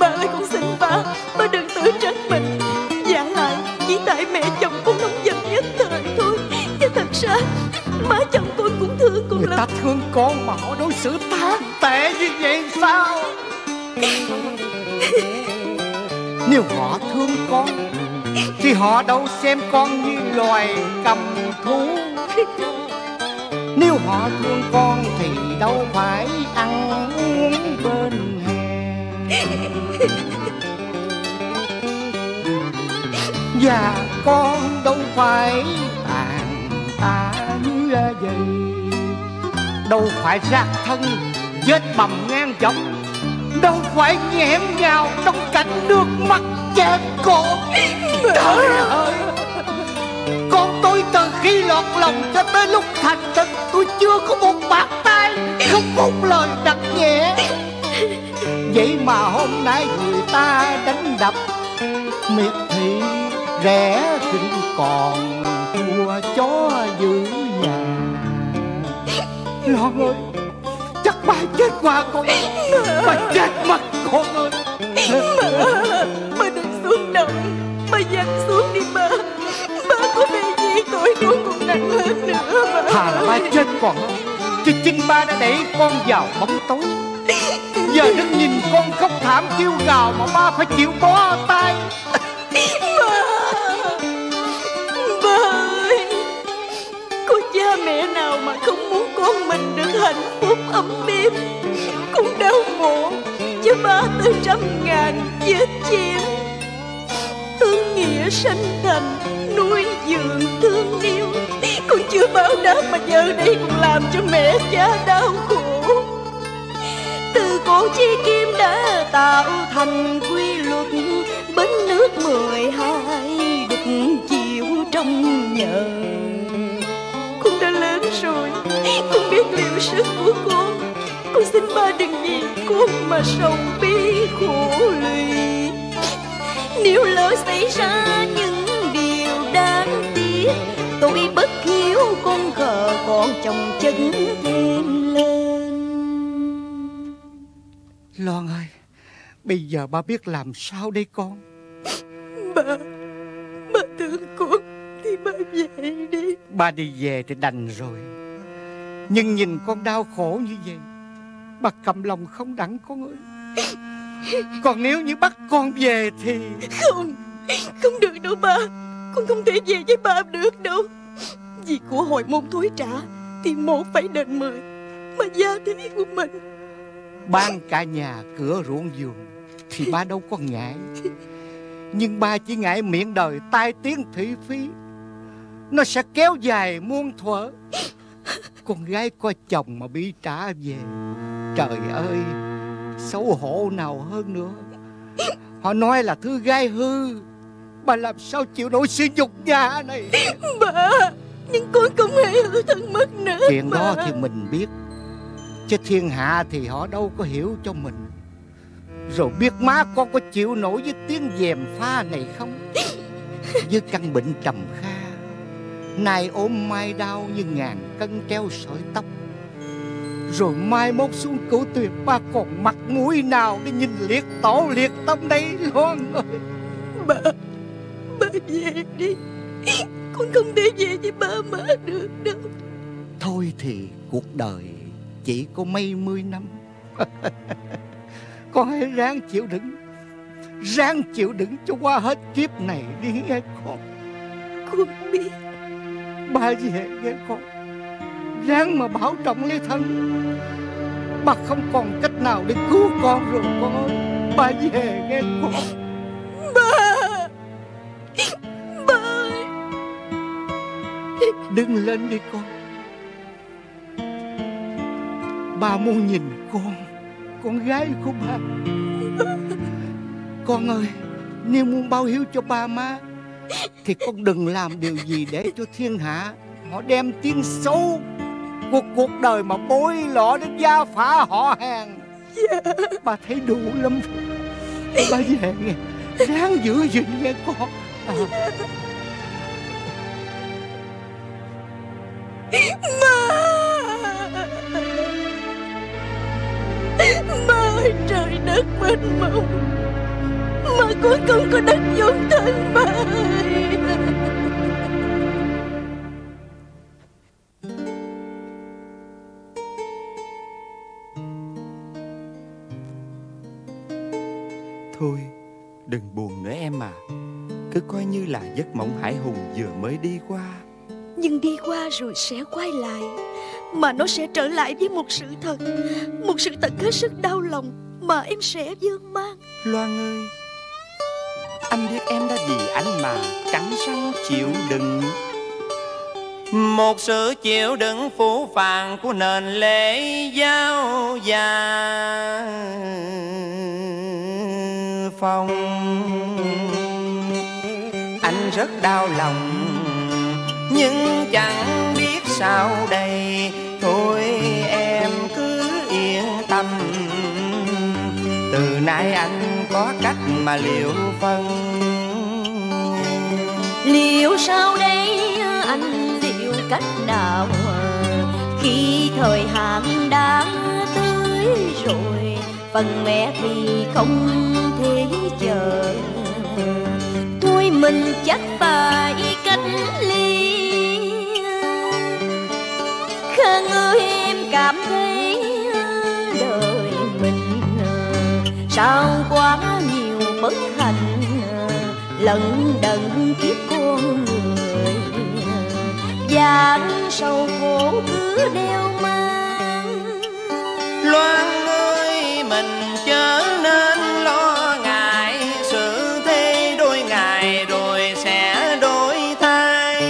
Ba ơi con xin ba, ba đừng tự trách mình. Dạ lại chỉ tại mẹ chồng con nóng giận nhất thời thôi, chứ thật ra má chồng tôi cũng thương con lắm. Người ta thương con mà họ đối xử tan tệ như vậy sao? Nếu họ thương con thì họ đâu xem con như loài cầm thú. Nếu họ thương con thì đâu phải ăn uống bên hè. Và con đâu phải tàn tạ như vậy, đâu phải rác thân vết bầm ngang dọc, đâu phải nhẽm nhào trong cảnh nước mắt che cổ. Trời ơi, con tôi từ khi lọt lòng cho tới lúc thành thật, tôi chưa có một bạt tay, không một lời đặt nhẹ. Vậy mà hôm nay người ta đánh đập miệt thị, rẻ khinh còn thua chó giữ nhà. Lo ơi, chắc ba chết qua con, ba chết mất con ơi. Ba đừng xuống đâu, ba dằn xuống đi ba. Ba có bề gì tội nuôi còn nặng hơn nữa mà. Thà là ba chết còn hơn, chứ chính ba đã đẩy con vào bóng tối. Giờ đứng nhìn con khóc thảm kêu gào mà ba phải chịu bó tay. Ba ơi, có cha mẹ nào mà không muốn con mình được hạnh phúc ấm êm. Con đau khổ cho ba tới 100.000 vết chém. Thương nghĩa sanh thành, nuôi dưỡng thương yêu, con chưa báo đáp mà giờ đây còn làm cho mẹ cha đau khổ. Từ cổ chi kim đã tạo thành quy luật, bến nước 12 địch chịu trong nhờ. Con đã lớn rồi, con biết liệu sức của con. Con xin ba đừng vì con mà sầu bi khổ lụy. Nếu lỡ xảy ra những điều đáng tiếc, tôi bất hiếu con khờ còn chồng chân thêm lên. Loan ơi, bây giờ ba biết làm sao đây con? Ba thương con thì ba về đi. Ba đi về thì đành rồi, nhưng nhìn con đau khổ như vậy, ba cầm lòng không đặng con ơi. Còn nếu như bắt con về thì... Không, không được đâu ba. Con không thể về với ba được đâu. Vì của hồi môn thối trả thì một phải đền 10, mà gia thế của mình ban cả nhà cửa ruộng vườn thì ba đâu có ngại. Nhưng ba chỉ ngại miệng đời tai tiếng thị phi, nó sẽ kéo dài muôn thuở. Con gái có chồng mà bị trả về, trời ơi, xấu hổ nào hơn nữa. Họ nói là thứ gái hư, bà làm sao chịu nổi sỉ nhục nhà này. Bà, nhưng con không hề hư thân mất nữa. Chuyện bà đó thì mình biết, chứ thiên hạ thì họ đâu có hiểu cho mình. Rồi biết má con có chịu nổi với tiếng dèm pha này không? Với căn bệnh trầm kha, nay ốm mai đau như ngàn cân treo sợi tóc. Rồi mai mốt xuống cửu tuyệt, ba còn mặt mũi nào để nhìn liệt tổ liệt tông đây Loan ơi. Ba về đi, con không thể về với ba má được đâu. Thôi thì cuộc đời chỉ có mấy mươi năm. Con hãy ráng chịu đựng, ráng chịu đựng cho qua hết kiếp này đi nghe con. Con biết. Ba về nghe con, ráng mà bảo trọng lấy thân. Ba không còn cách nào để cứu con rồi con ơi. Ba về nghe con. Ba ơi, đứng lên đi con. Ba muốn nhìn con gái của ba. Con ơi, nếu muốn báo hiếu cho ba má thì con đừng làm điều gì để cho thiên hạ họ đem tiếng xấu của cuộc đời mà bối lọ đến gia phả họ hàng. Bà thấy đủ lắm. Bà về nghe, ráng giữ gìn nghe con. Má. Má. nước mênh mông mà cuối cùng có đất vuông thân bay. Thôi đừng buồn nữa em à, cứ coi như là giấc mộng hải hùng vừa mới đi qua. Nhưng đi qua rồi sẽ quay lại, mà nó sẽ trở lại với một sự thật, một sự thật hết sức đau lòng mà em sẽ vương mang. Loan ơi, anh biết em đã vì anh mà cắn răng chịu đựng một sự chịu đựng phũ phàng của nền lễ giáo già phong. Anh rất đau lòng nhưng chẳng biết sao đây. Thôi em cứ yên tâm, từ nay anh có cách mà liệu phân. Liệu sao đây anh, liệu cách nào khi thời hạn đã tới rồi, phần mẹ thì không thể chờ. Thôi mình chắc phải cánh ly. Khang ơi em cảm thấy đời mình sao quá nhiều bất hạnh, lận đận kiếp con người, gian sâu khổ cứ đeo mang. Loan ơi mình chớ nên lo ngại, sự thế đôi ngày rồi sẽ đổi thay.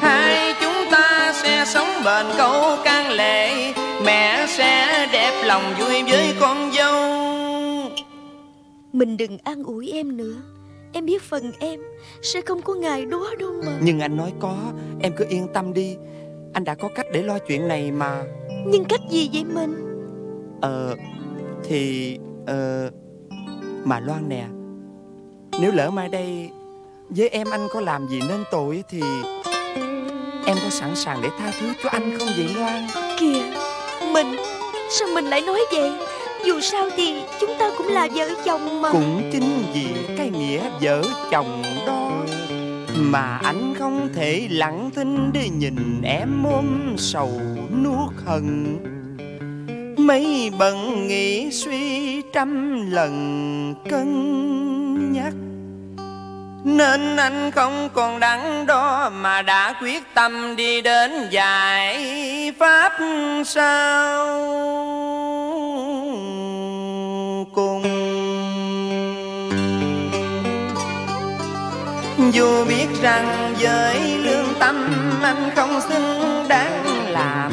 Hai chúng ta sẽ sống bền câu can lệ, mẹ sẽ đẹp lòng vui với con dâu. Mình đừng an ủi em nữa, em biết phần em sẽ không có ngày đó đâu mà. Nhưng anh nói có, em cứ yên tâm đi, anh đã có cách để lo chuyện này mà. Nhưng cách gì vậy mình? Mà Loan nè, nếu lỡ mai đây với em anh có làm gì nên tội thì em có sẵn sàng để tha thứ cho anh không vậy Loan? Kìa mình, sao mình lại nói vậy? Dù sao thì chúng ta cũng là vợ chồng mà. Cũng chính vì cái nghĩa vợ chồng đó mà anh không thể lặng thinh để nhìn em ôm sầu nuốt hận. Mấy bận nghĩ suy trăm lần cân nhắc, nên anh không còn đắn đo mà đã quyết tâm đi đến giải pháp sao cùng. Dù biết rằng với lương tâm anh không xứng đáng làm,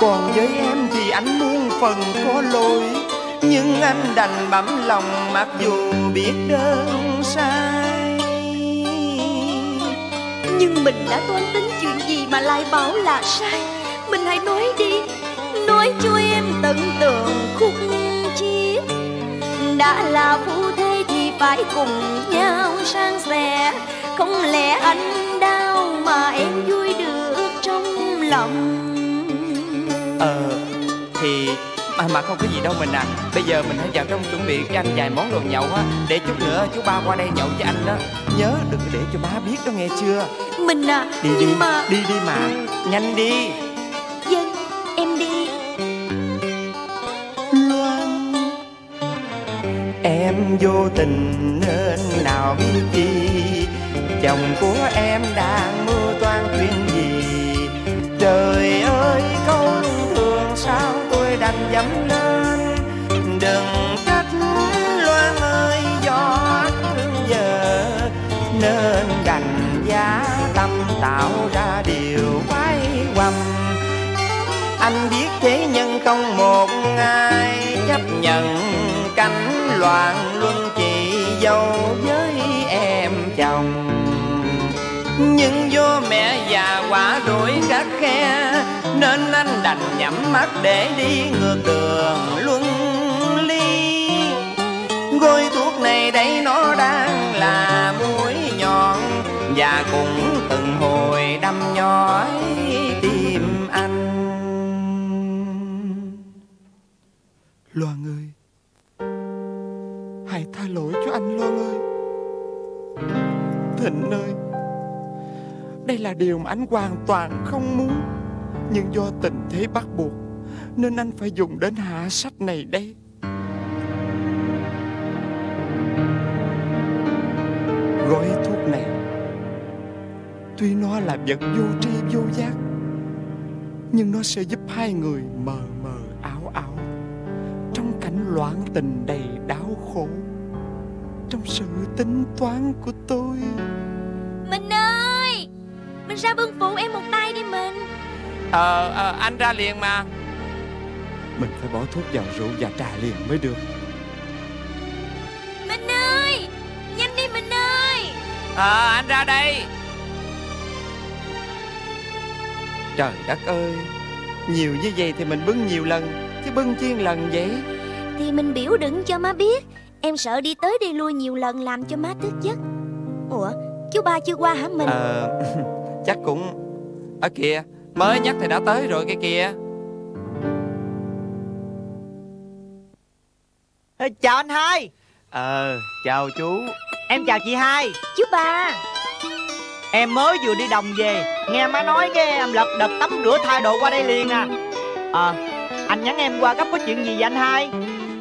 còn với em thì anh muôn phần có lỗi. Nhưng anh đành bấm lòng mặc dù biết đơn sai. Nhưng mình đã toan tính chuyện gì mà lại bảo là sai? Mình hãy nói đi, nói cho em tận tường khúc chiết. Đã là phu thê thì phải cùng nhau san sẻ, không lẽ anh đau mà em vui được trong lòng. Mà không có gì đâu mình à. Bây giờ mình hãy vào trong chuẩn bị cho anh vài món đồ nhậu á, để chút nữa chú ba qua đây nhậu với anh đó. Nhớ đừng để cho ba biết đó nghe chưa. Mình à, đi đi mà. Đi mà, nhanh đi. Vâng, em đi. Loan, em vô tình nên nào biết gì, chồng của em đang mưu toan chuyện gì. Trời ơi câu thường sao đành dẫm lên, đừng trách Loan ơi do thương vợ nên đành giá tâm tạo ra điều quái quăm. Anh biết thế nhưng không một ai chấp nhận cảnh loạn luân chị dâu với em chồng. Nhưng do mẹ già quá đuổi khắc khe nên anh đành nhắm mắt để đi ngược đường luân ly. Gói thuốc này đây nó đang là mũi nhọn và cũng từng hồi đâm nhói tim anh. Loan Thịnh ơi, đây là điều mà anh hoàn toàn không muốn, nhưng do tình thế bắt buộc nên anh phải dùng đến hạ sách này đây. Gói thuốc này tuy nó là vật vô tri vô giác, nhưng nó sẽ giúp hai người mờ mờ ảo ảo trong cảnh loạn tình đầy đau khổ. Trong sự tính toán của tôi, Mình ơi, mình ra bưng phụ em một tay đi Mình. Anh ra liền mà. Mình phải bỏ thuốc vào rượu và trà liền mới được. Mình ơi, nhanh đi Mình ơi. Anh ra đây. Trời đất ơi, nhiều như vậy thì mình bưng nhiều lần, chứ bưng chiên lần vậy thì mình biểu đựng cho má biết. Em sợ đi tới đi lui nhiều lần làm cho má tức giấc. Ủa, chú ba chưa qua hả Mình? Chắc cũng... ở kìa, mới nhắc thì đã tới rồi cái kìa. Chào anh hai. Chào chú. Em chào chị hai. Chú ba, em mới vừa đi đồng về, nghe má nói cái em lật đật tắm rửa thay đồ qua đây liền à. Anh nhắn em qua gấp có chuyện gì vậy anh hai?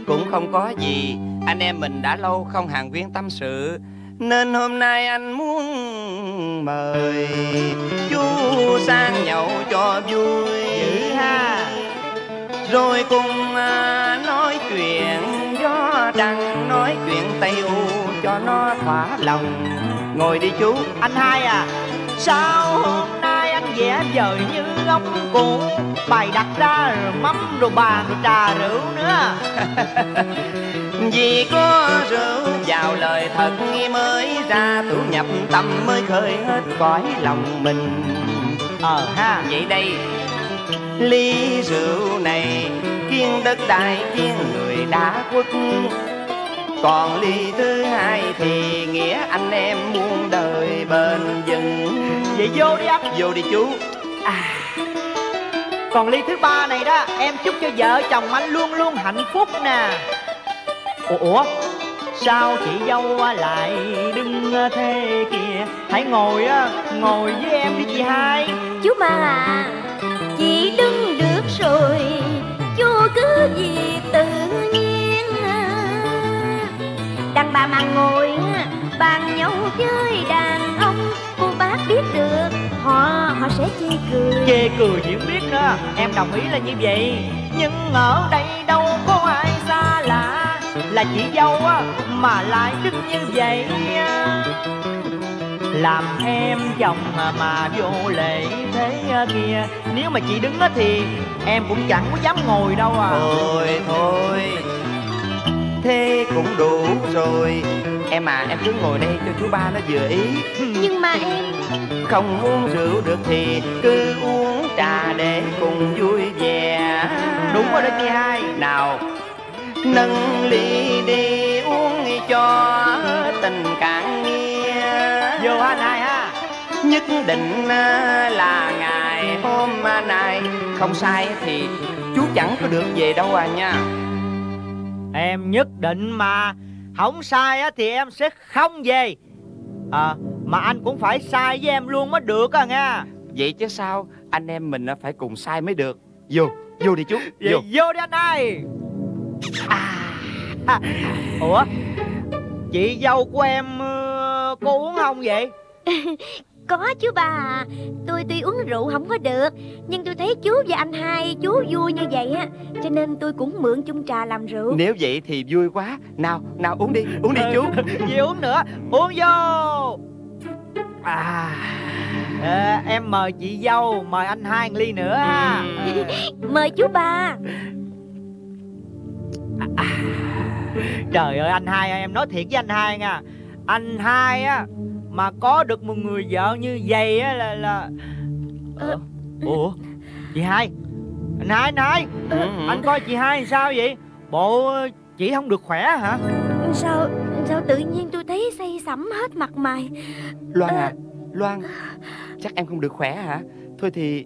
Cũng không có gì, anh em mình đã lâu không hàn huyên tâm sự, nên hôm nay anh muốn mời chú sang nhậu cho vui ha, rồi cùng nói chuyện gió đằng, nói chuyện Tây U cho nó thỏa lòng. Ngồi đi chú. Anh hai à, sao hôm nay anh vẽ vời như ông cũ, bài đặt ra rồi mắm rồi bàn rồi trà rượu nữa? Vì có rượu vào lời thật mới ra, tủ nhập tâm mới khơi hết cõi lòng mình. Ha, vậy đây, ly rượu này kiêng đất đai kiêng người đã quốc, còn ly thứ hai thì nghĩa anh em muôn đời bền vững. Vậy vô đi anh. Vô đi chú. Còn ly thứ ba này đó, em chúc cho vợ chồng anh luôn luôn hạnh phúc nè. Ủa, sao chị dâu lại đứng thế kìa? Hãy ngồi với em đi chị hai. Chú ba à, chị đứng được rồi, chú cứ gì tự nhiên. Đàn bà mà ngồi bàn nhậu với đàn ông, cô bác biết được họ sẽ chê cười. Chê cười diễn biết đó, em đồng ý là như vậy. Nhưng ở đây đâu có ai xa lạ, là chị dâu á mà lại đứng như vậy, làm em chồng mà vô lễ thế kia. Nếu mà chị đứng á thì em cũng chẳng có dám ngồi đâu à. Thôi thế cũng đủ rồi em à, em cứ ngồi đây cho chú ba nó vừa ý. Nhưng mà em không uống rượu được thì cứ uống trà để cùng vui vẻ. Đúng rồi đó chị hai. Nào, nâng ly đi uống cho tình càng nghe. Vô anh hai ha. Nhất định là ngày hôm nay không sai thì chú chẳng có được về đâu à nha. Em nhất định mà, không sai thì em sẽ không về. Mà anh cũng phải sai với em luôn mới được à nha. Vậy chứ sao, anh em mình phải cùng sai mới được. Vô đi chú. Vô đi anh hai. Ủa, chị dâu của em cô uống không vậy? Có chứ bà. Tôi tuy uống rượu không có được, nhưng tôi thấy chú và anh hai chú vui như vậy á, cho nên tôi cũng mượn chung trà làm rượu. Nếu vậy thì vui quá. Nào uống đi chú. Gì uống nữa. Uống vô. Em mời chị dâu, mời anh hai một ly nữa ha. Mời chú ba. Trời ơi anh hai, em nói thiệt với anh hai nha. Anh hai á mà có được một người vợ như vậy á là... Ủa, chị hai. Anh hai anh coi chị hai sao vậy? Bộ chị không được khỏe hả? Sao tự nhiên tôi thấy say sẩm hết mặt mày. Loan à, Loan, chắc em không được khỏe hả? Thôi thì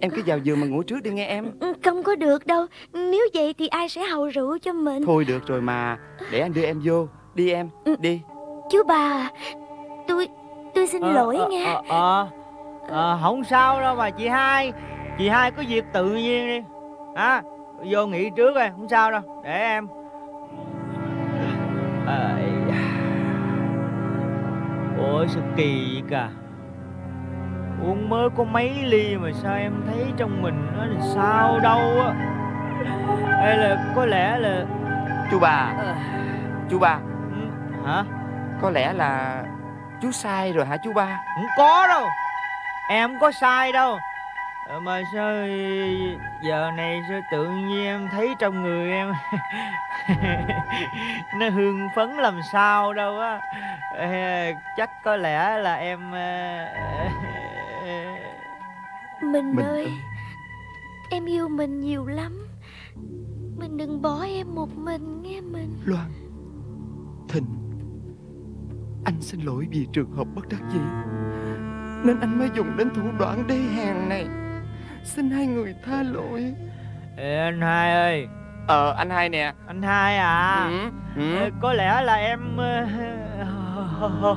em cứ vào giường mà ngủ trước đi nghe em. Không có được đâu, nếu vậy thì ai sẽ hầu rượu cho mình. Thôi được rồi mà, để anh đưa em vô. Đi em, đi. Chú bà, tôi Tôi xin lỗi nha. Không sao đâu mà chị Hai. Chị Hai có việc tự nhiên đi. Vô nghỉ trước rồi, không sao đâu. Để em. Ủa sao kỳ vậy cả. Uống mới có mấy ly mà sao em thấy trong mình nó là sao đâu á. Hay là có lẽ là chú Ba. Chú Ba. Hả? Có lẽ là chú sai rồi hả chú Ba? Không có đâu. Em không có sai đâu. Mà sao giờ này sao tự nhiên em thấy trong người em nó hưng phấn làm sao đâu á. Chắc có lẽ là em Mình ơi, em yêu mình nhiều lắm. Mình đừng bỏ em một mình nghe mình. Loan, Thịnh, anh xin lỗi vì trường hợp bất đắc dĩ nên anh mới dùng đến thủ đoạn đê hèn này. Xin hai người tha lỗi. Ê, anh Hai ơi. Anh Hai nè. Anh Hai à. Có lẽ là em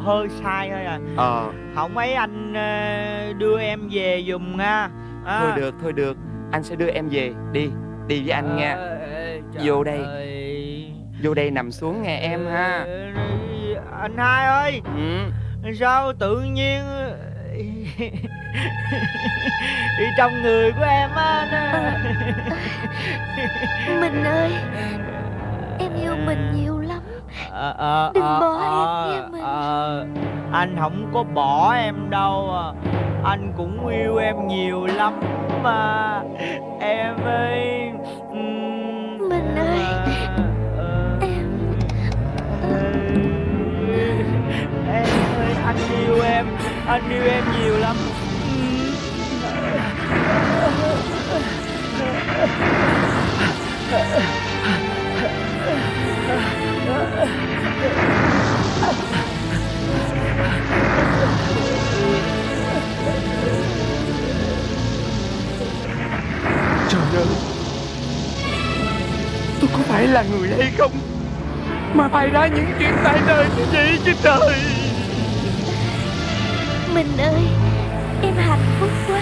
hơi sai thôi à. Không ấy anh đưa em về dùm nha. Thôi được. Anh sẽ đưa em về. Đi với anh nha. Vô đây nằm xuống nghe em ha. Anh Hai ơi. Sao tự nhiên đi trong người của em á. Mình ơi, em yêu mình nhiều lắm. Đừng bỏ em nha mình. Anh không có bỏ em đâu. Anh cũng yêu em nhiều lắm mà. Em ơi. Mình ơi. Em ơi, anh yêu em. Anh yêu em nhiều lắm. Trời ơi, tôi có phải là người hay không mà bày ra những chuyện tại đời như vậy chứ trời. Mình ơi, em hạnh phúc quá.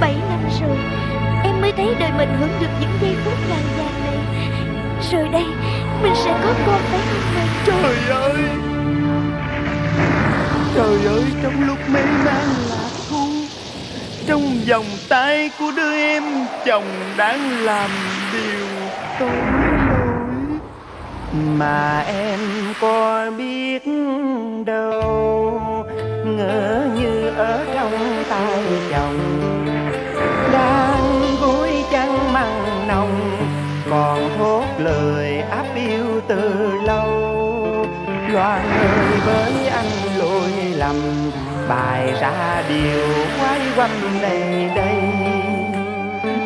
7 năm rồi em mới thấy đời mình hưởng được những giây phút ngàn vàng này. Rồi đây mình sẽ có con phải không mình? Trời ơi, trong lúc mê man lạc thu, trong vòng tay của đứa em chồng đang làm điều tội lỗi mà em có biết đâu. Ngỡ như ở trong tay chồng đang gối chăn măng nồng, còn thốt lời áp yêu từ lâu. Loan ơi, với anh lỗi lầm bày ra điều quái quăm này đây.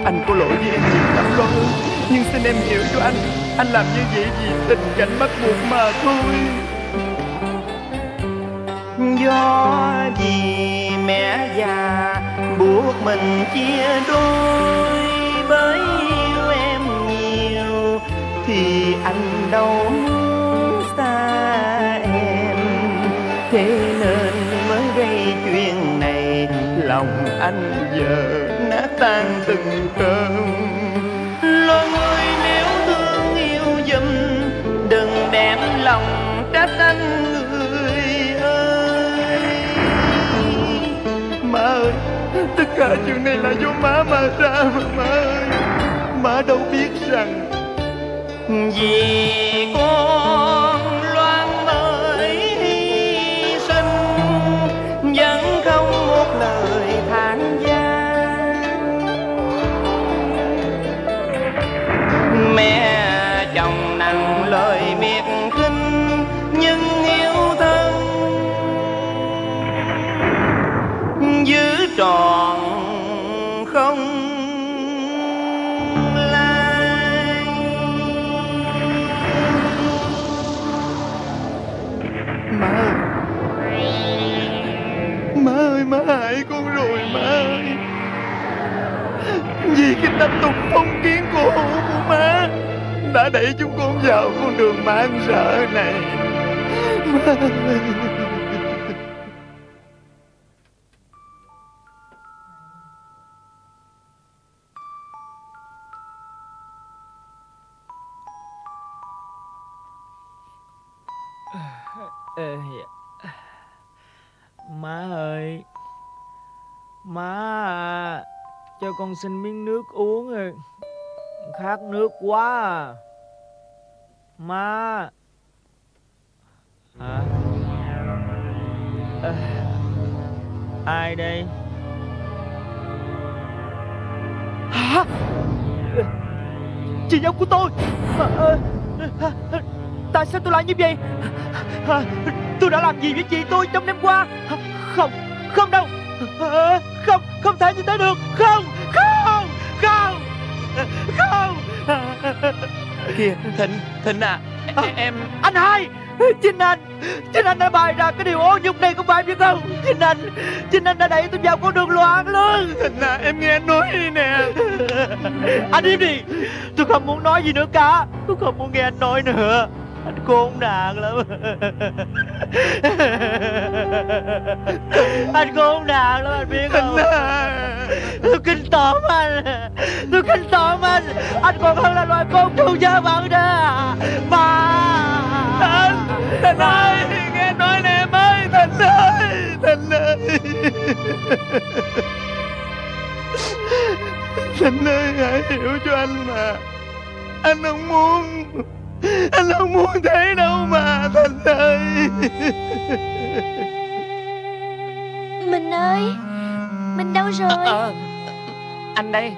Anh có lỗi với em nhiều lắm Loan ơi, nhưng xin em hiểu cho anh. Anh làm như vậy vì tình cảnh bắt buộc mà thôi. Do vì mẹ già buộc mình chia đôi, bởi yêu em nhiều thì anh đâu muốn xa em. Thế nên mới gây chuyện này, lòng anh giờ nát tan từng cơn. Loan ơi, nếu thương yêu dùm đừng đem lòng trách anh. Má ơi, tất cả chuyện này là do má mà ra mà má ơi. Má đâu biết rằng vì con Loan mới hy sinh, vẫn không một lời than vãn. Mẹ chồng nặng lời miệt khinh nhưng yêu thân giữ tròn không lai. Má ơi, má hại con rồi má ơi. Vì cái tâm tục phong kiến cổ hủ của má đã đẩy chúng con vào con đường man rợ này. Má ơi. Má ơi, má à, cho con xin miếng nước uống, khát nước quá à. Má à. Ai đây? Hả? Chị dâu của tôi mà, tại sao tôi lại như vậy? Tôi đã làm gì với chị tôi trong đêm qua? Không, không đâu. Không, không thể như thế được. Không, không, không, không. Kìa, Thịnh, Thịnh à, em... Anh hai, chính anh đã bày ra cái điều ô nhục này, không phải biết không? Chính anh đã đẩy tôi vào con đường loạn luôn. Thịnh à, em nghe anh nói đi nè. Anh im đi, tôi không muốn nói gì nữa cả. Tôi không muốn nghe anh nói nữa. Anh khốn nạn lắm. Anh khốn nạn lắm, anh biết không? Tôi kinh tởm anh. Tôi kinh tởm anh. Anh còn hơn là loài côn trùng dơ bẩn đó. Mà Thịnh ơi, nghe anh nói nè em ơi. Thịnh ơi, Thịnh ơi, Thịnh ơi, hãy hiểu cho anh mà. Anh không muốn, anh không muốn thế đâu mà Thịnh ơi. Mình ơi, mình đâu rồi? Anh đây,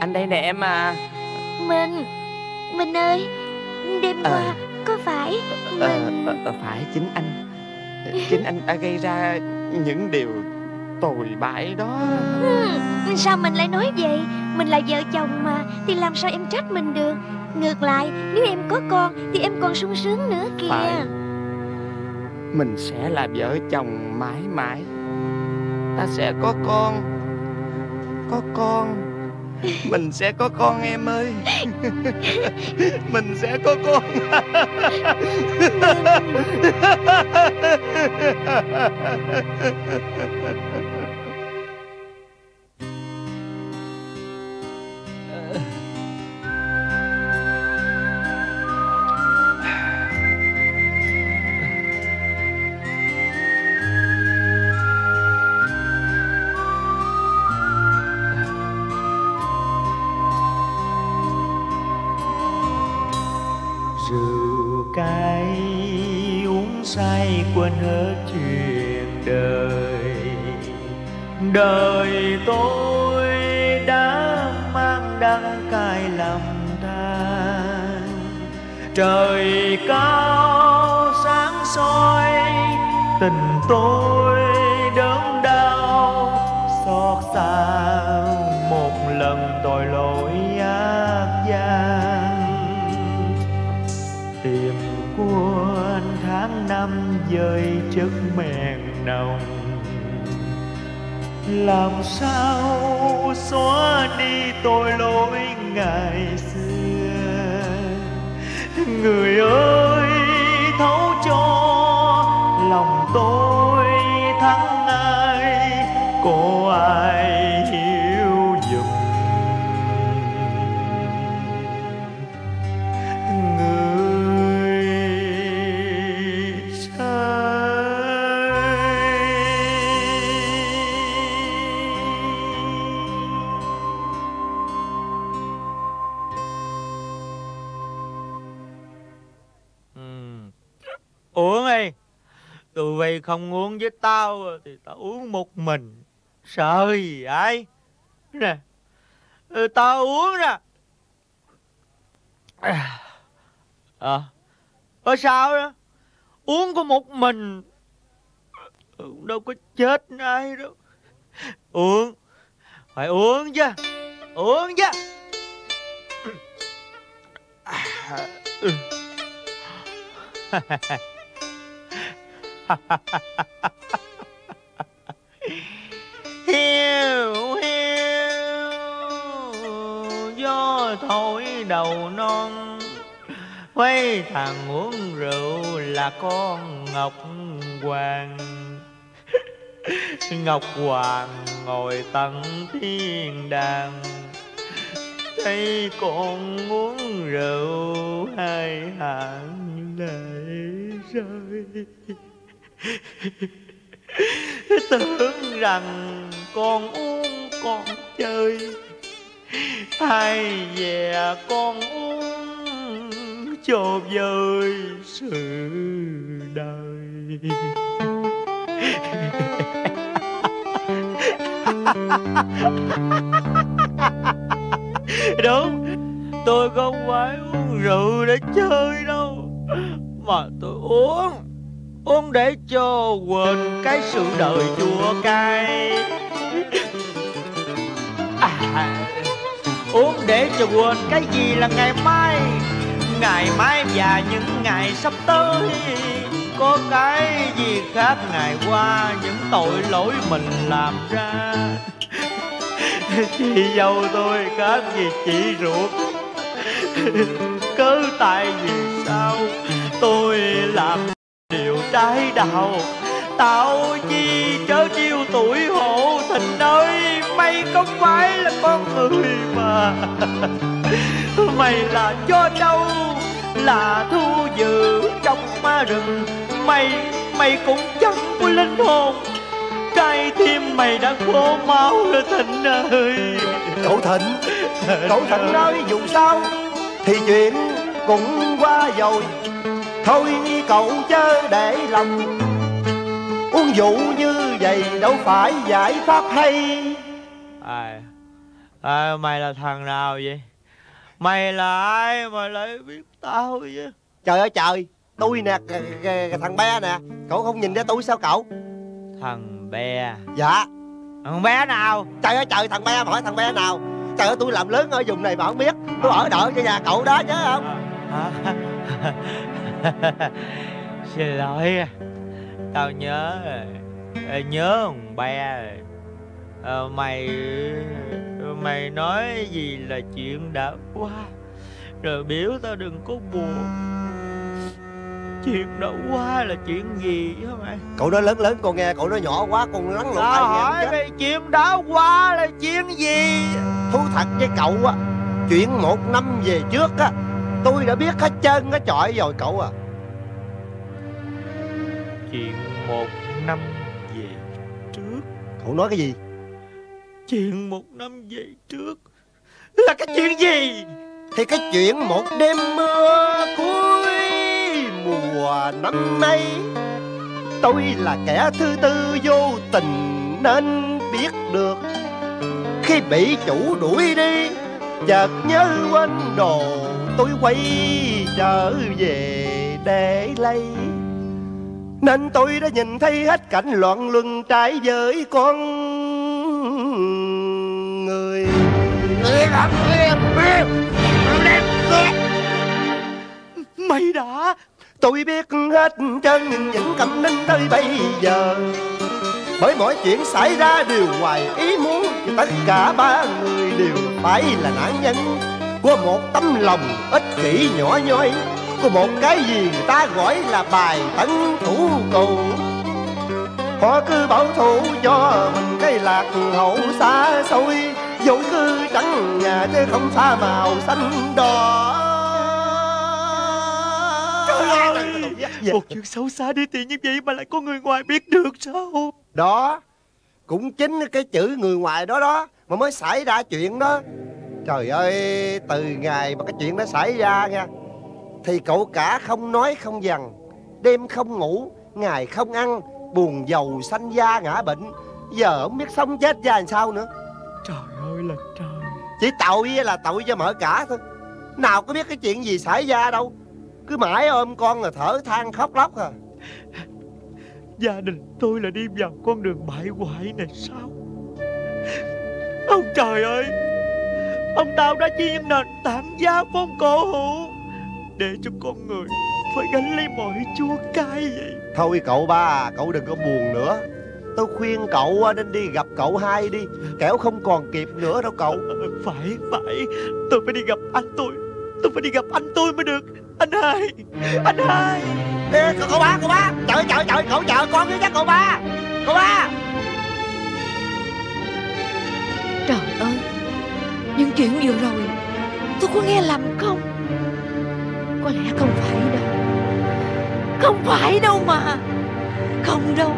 anh đây nè em à. Mình ơi, đêm qua có phải mình... phải chính anh. Chính anh đã gây ra những điều tồi bại đó. Sao mình lại nói vậy? Mình là vợ chồng mà, thì làm sao em trách mình được? Ngược lại, nếu em có con thì em còn sung sướng nữa kìa. Phải. Mình sẽ là vợ chồng mãi mãi. Ta sẽ có con. Có con. Mình sẽ có con em ơi. Mình sẽ có con. Quên hết chuyện đời. Đời tôi đã mang đắng cay lòng than. Trời cao sáng soi, tình tôi đớn đau xót xa. Một lần tội lỗi ác gian tìm quên tháng năm với chất men nồng. Làm sao xóa đi tội lỗi ngày xưa? Người ơi thấu cho lòng tôi thắng ai, có ai hiểu giùm? Tụi bay không uống với tao thì tao uống một mình. Sợ gì ai? Nè, tao uống nè. Ở sao đó? Uống có một mình, đâu có chết ai đâu. Uống, phải uống chứ. Uống chứ. Hiu hiu gió thổi đầu non, mấy thằng uống rượu là con Ngọc Hoàng. Ngọc Hoàng ngồi tận thiên đàng, thấy con uống rượu hai hàng lệ rơi. Tưởng rằng con uống con chơi, ai dè con uống chộp dơi sự đời. Đúng, tôi không phải uống rượu để chơi đâu, mà tôi uống để cho quên cái sự đời chua cay. Uống để cho quên cái gì là ngày mai và những ngày sắp tới. Có cái gì khác ngày qua những tội lỗi mình làm ra. Chị dâu tôi khác gì chị ruột, cứ tại vì sao tôi làm điều trái đạo. Tạo chi chớ chiêu tuổi hổ thịnh ơi, mày không phải là con người mà. Mày là chó trâu, là thu dữ trong ma rừng. Mày cũng chẳng có linh hồn, trái tim mày đã khô máu rồi Thịnh ơi. Cậu Thịnh nói dù sao thì chuyện cũng qua rồi, thôi cậu chớ để lòng. Uống rượu như vậy đâu phải giải pháp hay. Mày là thằng nào vậy? Mày là ai mà lại biết tao vậy? Trời ơi trời, tôi nè, thằng Bé nè. Cậu không nhìn ra tôi sao cậu? Thằng Bé? Dạ. Thằng Bé nào? Trời ơi trời, thằng Bé, hỏi thằng Bé nào. Trời ơi, tôi làm lớn ở vùng này mà không biết. Tôi ở đợi cho nhà cậu đó chứ không. Xin lỗi, tao nhớ rồi. Nhớ thằng Bé rồi. Mày nói gì là chuyện đã qua rồi, biểu tao đừng có buồn. Chuyện đã qua là chuyện gì hả mày? Cậu nói lớn lớn con nghe, cậu nói nhỏ quá con lắng lộn tai nghe. Hỏi mày chuyện đã qua là chuyện gì? Thú thật với cậu á, chuyện 1 năm về trước á, tôi đã biết hết trơn cái trọi rồi cậu à. Chuyện 1 năm về trước? Cậu nói cái gì? Chuyện 1 năm về trước là cái chuyện gì? Thì cái chuyện 1 đêm mưa cuối mùa năm nay. Tôi là kẻ thứ tư vô tình nên biết được. Khi bị chủ đuổi đi, chợt nhớ quên đồ, tôi quay trở về để lấy. Nên tôi đã nhìn thấy hết cảnh loạn luân trái với con người. Mày đã... Tôi biết hết trơn những cẩm ninh tới bây giờ, bởi mọi chuyện xảy ra đều ngoài ý muốn. Thì tất cả 3 người đều phải là nạn nhân của một tấm lòng ích kỷ nhỏ nhoi, của một cái gì người ta gọi là bài tấn thủ cầu. Họ cứ bảo thủ cho mình cái lạc hậu xa xôi, dẫu cứ trắng nhà chứ không pha màu xanh đỏ. Trời ơi, một chuyện xấu xa đi tiền như vậy mà lại có người ngoài biết được sao? Đó, cũng chính cái chữ người ngoài đó đó mà mới xảy ra chuyện đó. Trời ơi, từ ngày mà cái chuyện đó xảy ra nha, thì cậu cả không nói không dằn, đêm không ngủ, ngày không ăn, buồn giàu sanh da ngã bệnh. Giờ không biết sống chết ra làm sao nữa. Trời ơi là trời. Chỉ tội là tội cho mở cả thôi, nào có biết cái chuyện gì xảy ra đâu. Cứ mãi ôm con là thở than khóc lóc à. Gia đình tôi là đi vào con đường bại hoại này sao? Ông trời ơi, ông tao đã chia nền tảng giá phong cổ hữu để cho con người phải gánh lấy mọi chua cay vậy. Thôi cậu Ba à, cậu đừng có buồn nữa. Tôi khuyên cậu nên đi gặp cậu Hai đi, kẻo không còn kịp nữa đâu cậu. Phải, tôi phải đi gặp anh tôi. Tôi phải đi gặp anh tôi mới được. Anh Hai. Ê, cậu ba. Trời, cậu chờ con với chắc cậu ba. Trời ơi, những chuyện vừa rồi tôi có nghe lầm không? Có lẽ không phải đâu. Không phải đâu mà. Không đâu.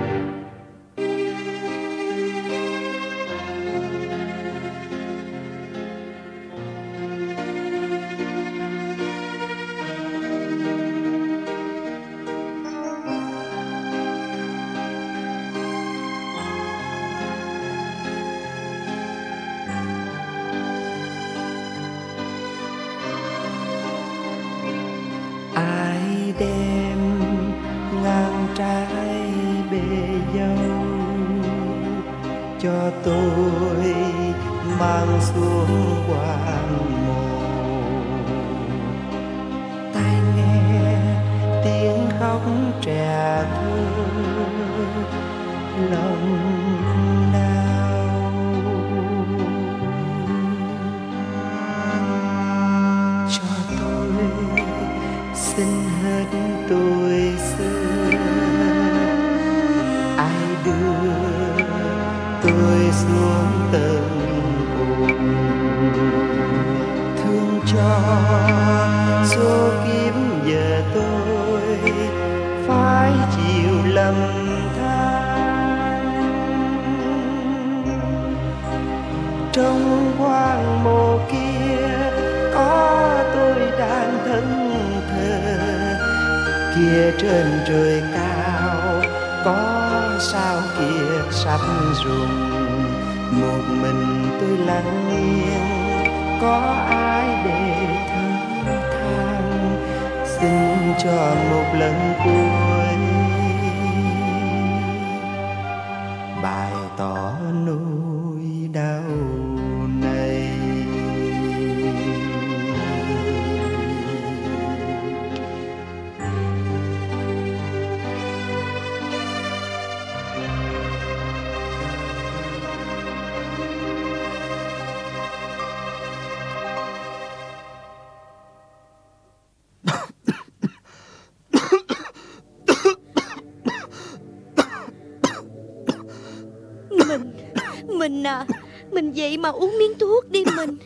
Mình vậy mà uống miếng thuốc đi mình.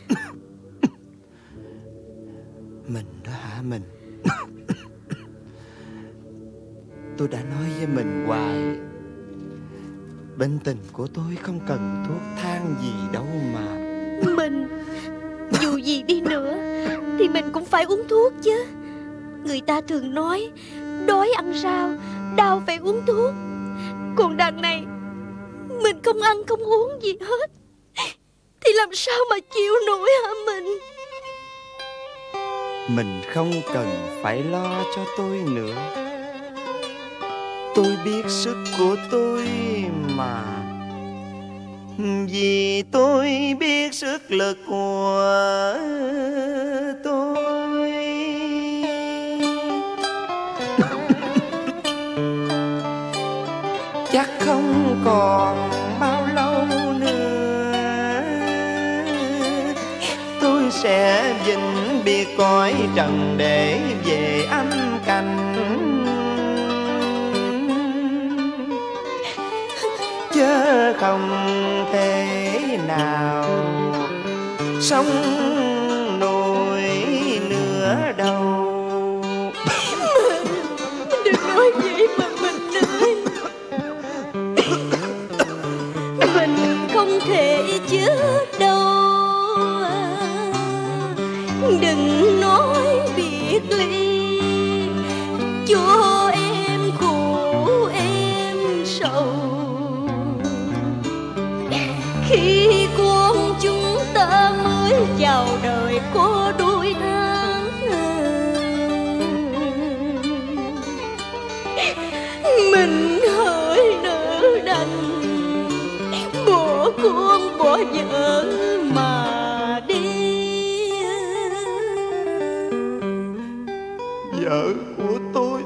Mình đó hả mình? Tôi đã nói với mình hoài, bệnh tình của tôi không cần thuốc thang gì đâu mà. Mình, dù gì đi nữa thì mình cũng phải uống thuốc chứ. Người ta thường nói đói ăn rau, đau phải uống thuốc. Còn đằng này mình không ăn không uống gì hết thì làm sao mà chịu nổi hả mình? Mình không cần phải lo cho tôi nữa. Tôi biết sức của tôi mà. Vì tôi biết sức lực của tôi. Chắc không còn bao lâu nữa tôi sẽ vĩnh biệt cõi trần để về âm cảnh. Chớ không thể nào sống nổi nữa đâu. Thể chứ đâu, đừng nói biệt ly cho em khổ em sầu. Khi con chúng ta mới chào đời có đôi tháng, mình hỡi nỡ đành con bỏ vợ mà đi. Vợ của tôi,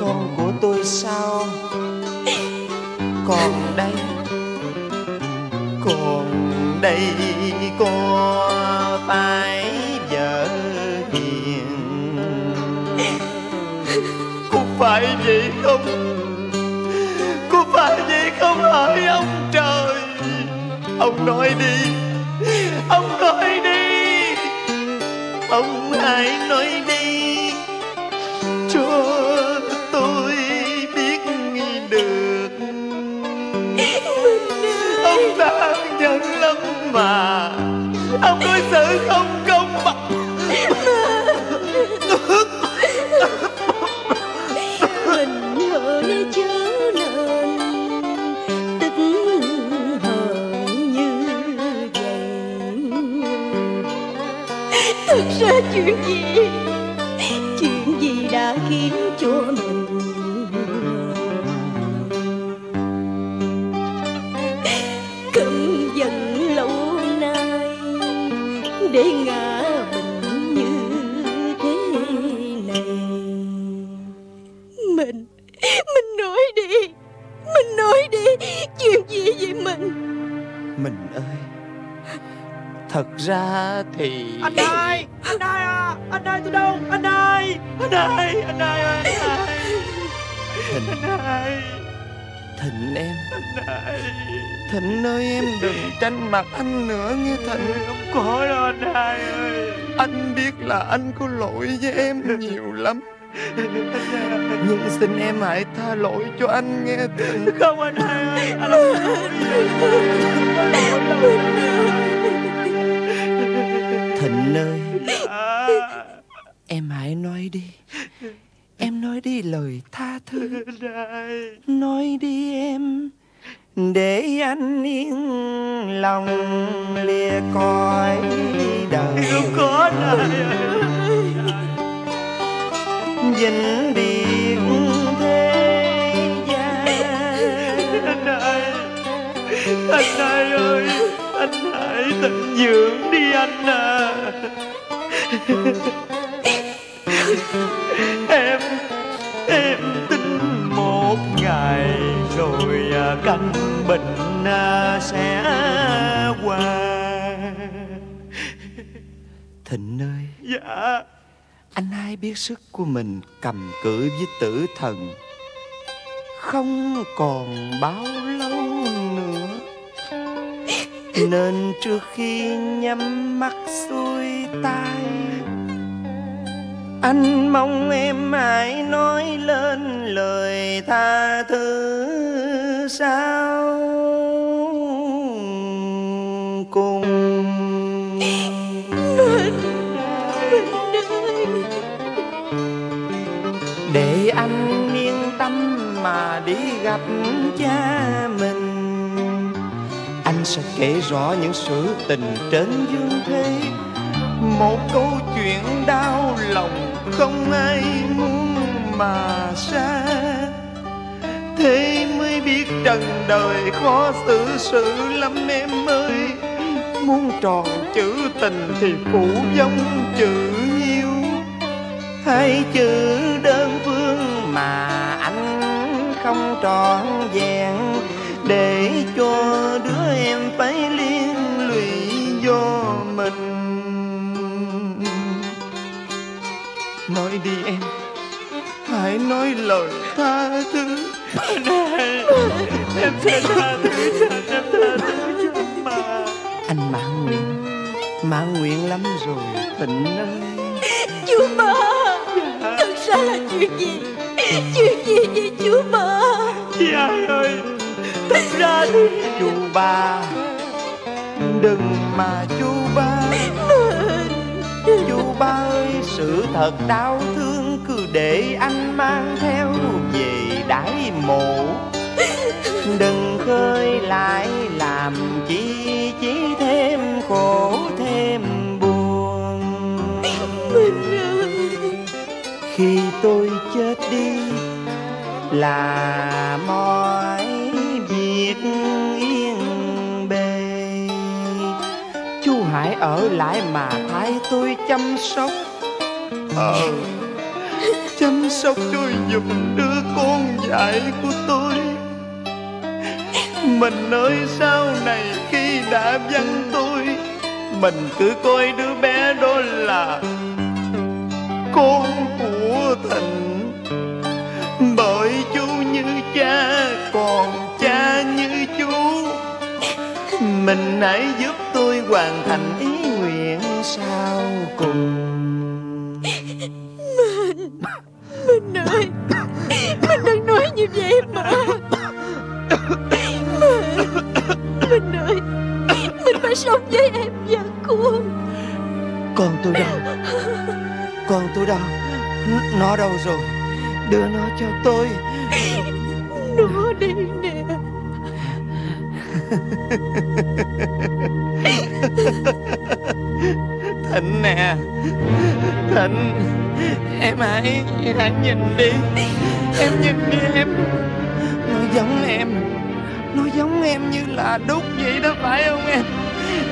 con của tôi sao còn đây? Còn đây có phải vợ hiền? Có phải vậy không? Phải vậy không hỡi ông trời? Ông nói đi, ông nói đi. ông hãy nói đi cho tôi biết được. Ông ta giận lắm mà ông đối xử không công bằng. Mình hỡi chớ nên tức hờn như vậy. Thực ra chuyện gì đã khiến cho mình cơn giận lâu nay để ngã bệnh như thế này. Mình nói đi, chuyện gì vậy mình? Mình ơi, thật ra thì anh hai tôi đâu? Anh hai. Thịnh em, Thịnh ơi, em đừng tranh mặt anh nữa nghe Thịnh. Không có đâu anh hai ơi. Anh biết là anh có lỗi với em nhiều lắm, nhưng xin em hãy tha lỗi cho anh nghe Thịnh. Không anh hai ơi, anh Thịnh ơi, em hãy nói đi. Em nói đi lời tha thứ. Nói đi em, để anh yên lòng lìa cõi đời. Không có vĩnh biệt thế gian. Anh hai ơi, anh hãy tận dưỡng đi anh à. Em tin một ngày rồi căn bệnh sẽ qua. Thịnh ơi. Dạ. Anh hai biết sức của mình cầm cự với tử thần không còn bao lâu nữa, nên trước khi nhắm mắt xuôi tai, anh mong em hãy nói lên lời tha thứ sao cùng. Để anh yên tâm mà đi gặp cha mình, anh sẽ kể rõ những sự tình trên dương thế, một câu chuyện đau lòng không ai muốn mà xa. Thế mới biết trần đời khó xử sự lắm em ơi. Muốn tròn chữ tình thì phủ dòng chữ yêu, hai chữ đơn phương mà anh không trọn vẹn, để cho đứa em phải liên lụy do mình. Nói đi em, hãy nói lời tha thứ. Này, em sẽ tha thứ cho, em tha thứ cho mà. Anh mãn nguyện lắm rồi Thịnh ơi. Chú ba, thật ra là chuyện gì? Chuyện gì vậy chú ba? Chị hai ơi, thật ra thì chú ba đừng mà chú ba. Chú ba ơi, sự thật đau thương cứ để anh mang theo về đãi mộ, đừng khơi lại làm chỉ thêm khổ thêm buồn. Khi tôi chết đi là mọi việc yên bề, chú hãy ở lại mà thay tôi chăm sóc. Chăm sóc tôi giùm đứa con dại của tôi. Mình ơi, sau này khi đã vắng tôi, mình cứ coi đứa bé đó là con của Thịnh, bởi chú như cha còn cha như chú. Mình hãy giúp tôi hoàn thành ý nguyện sau cùng. Mình ơi, mình đang nói như vậy mà. Mình ơi, mình phải sống với em và cô. Còn tôi đâu? Còn tôi đâu? Nó đâu rồi? Đưa nó cho tôi. Nó đây nè. Thịnh nè. Thịnh, em hãy nhìn đi. Em nhìn đi em. Nó giống em. Nó giống em như là đúc vậy đó, phải không em?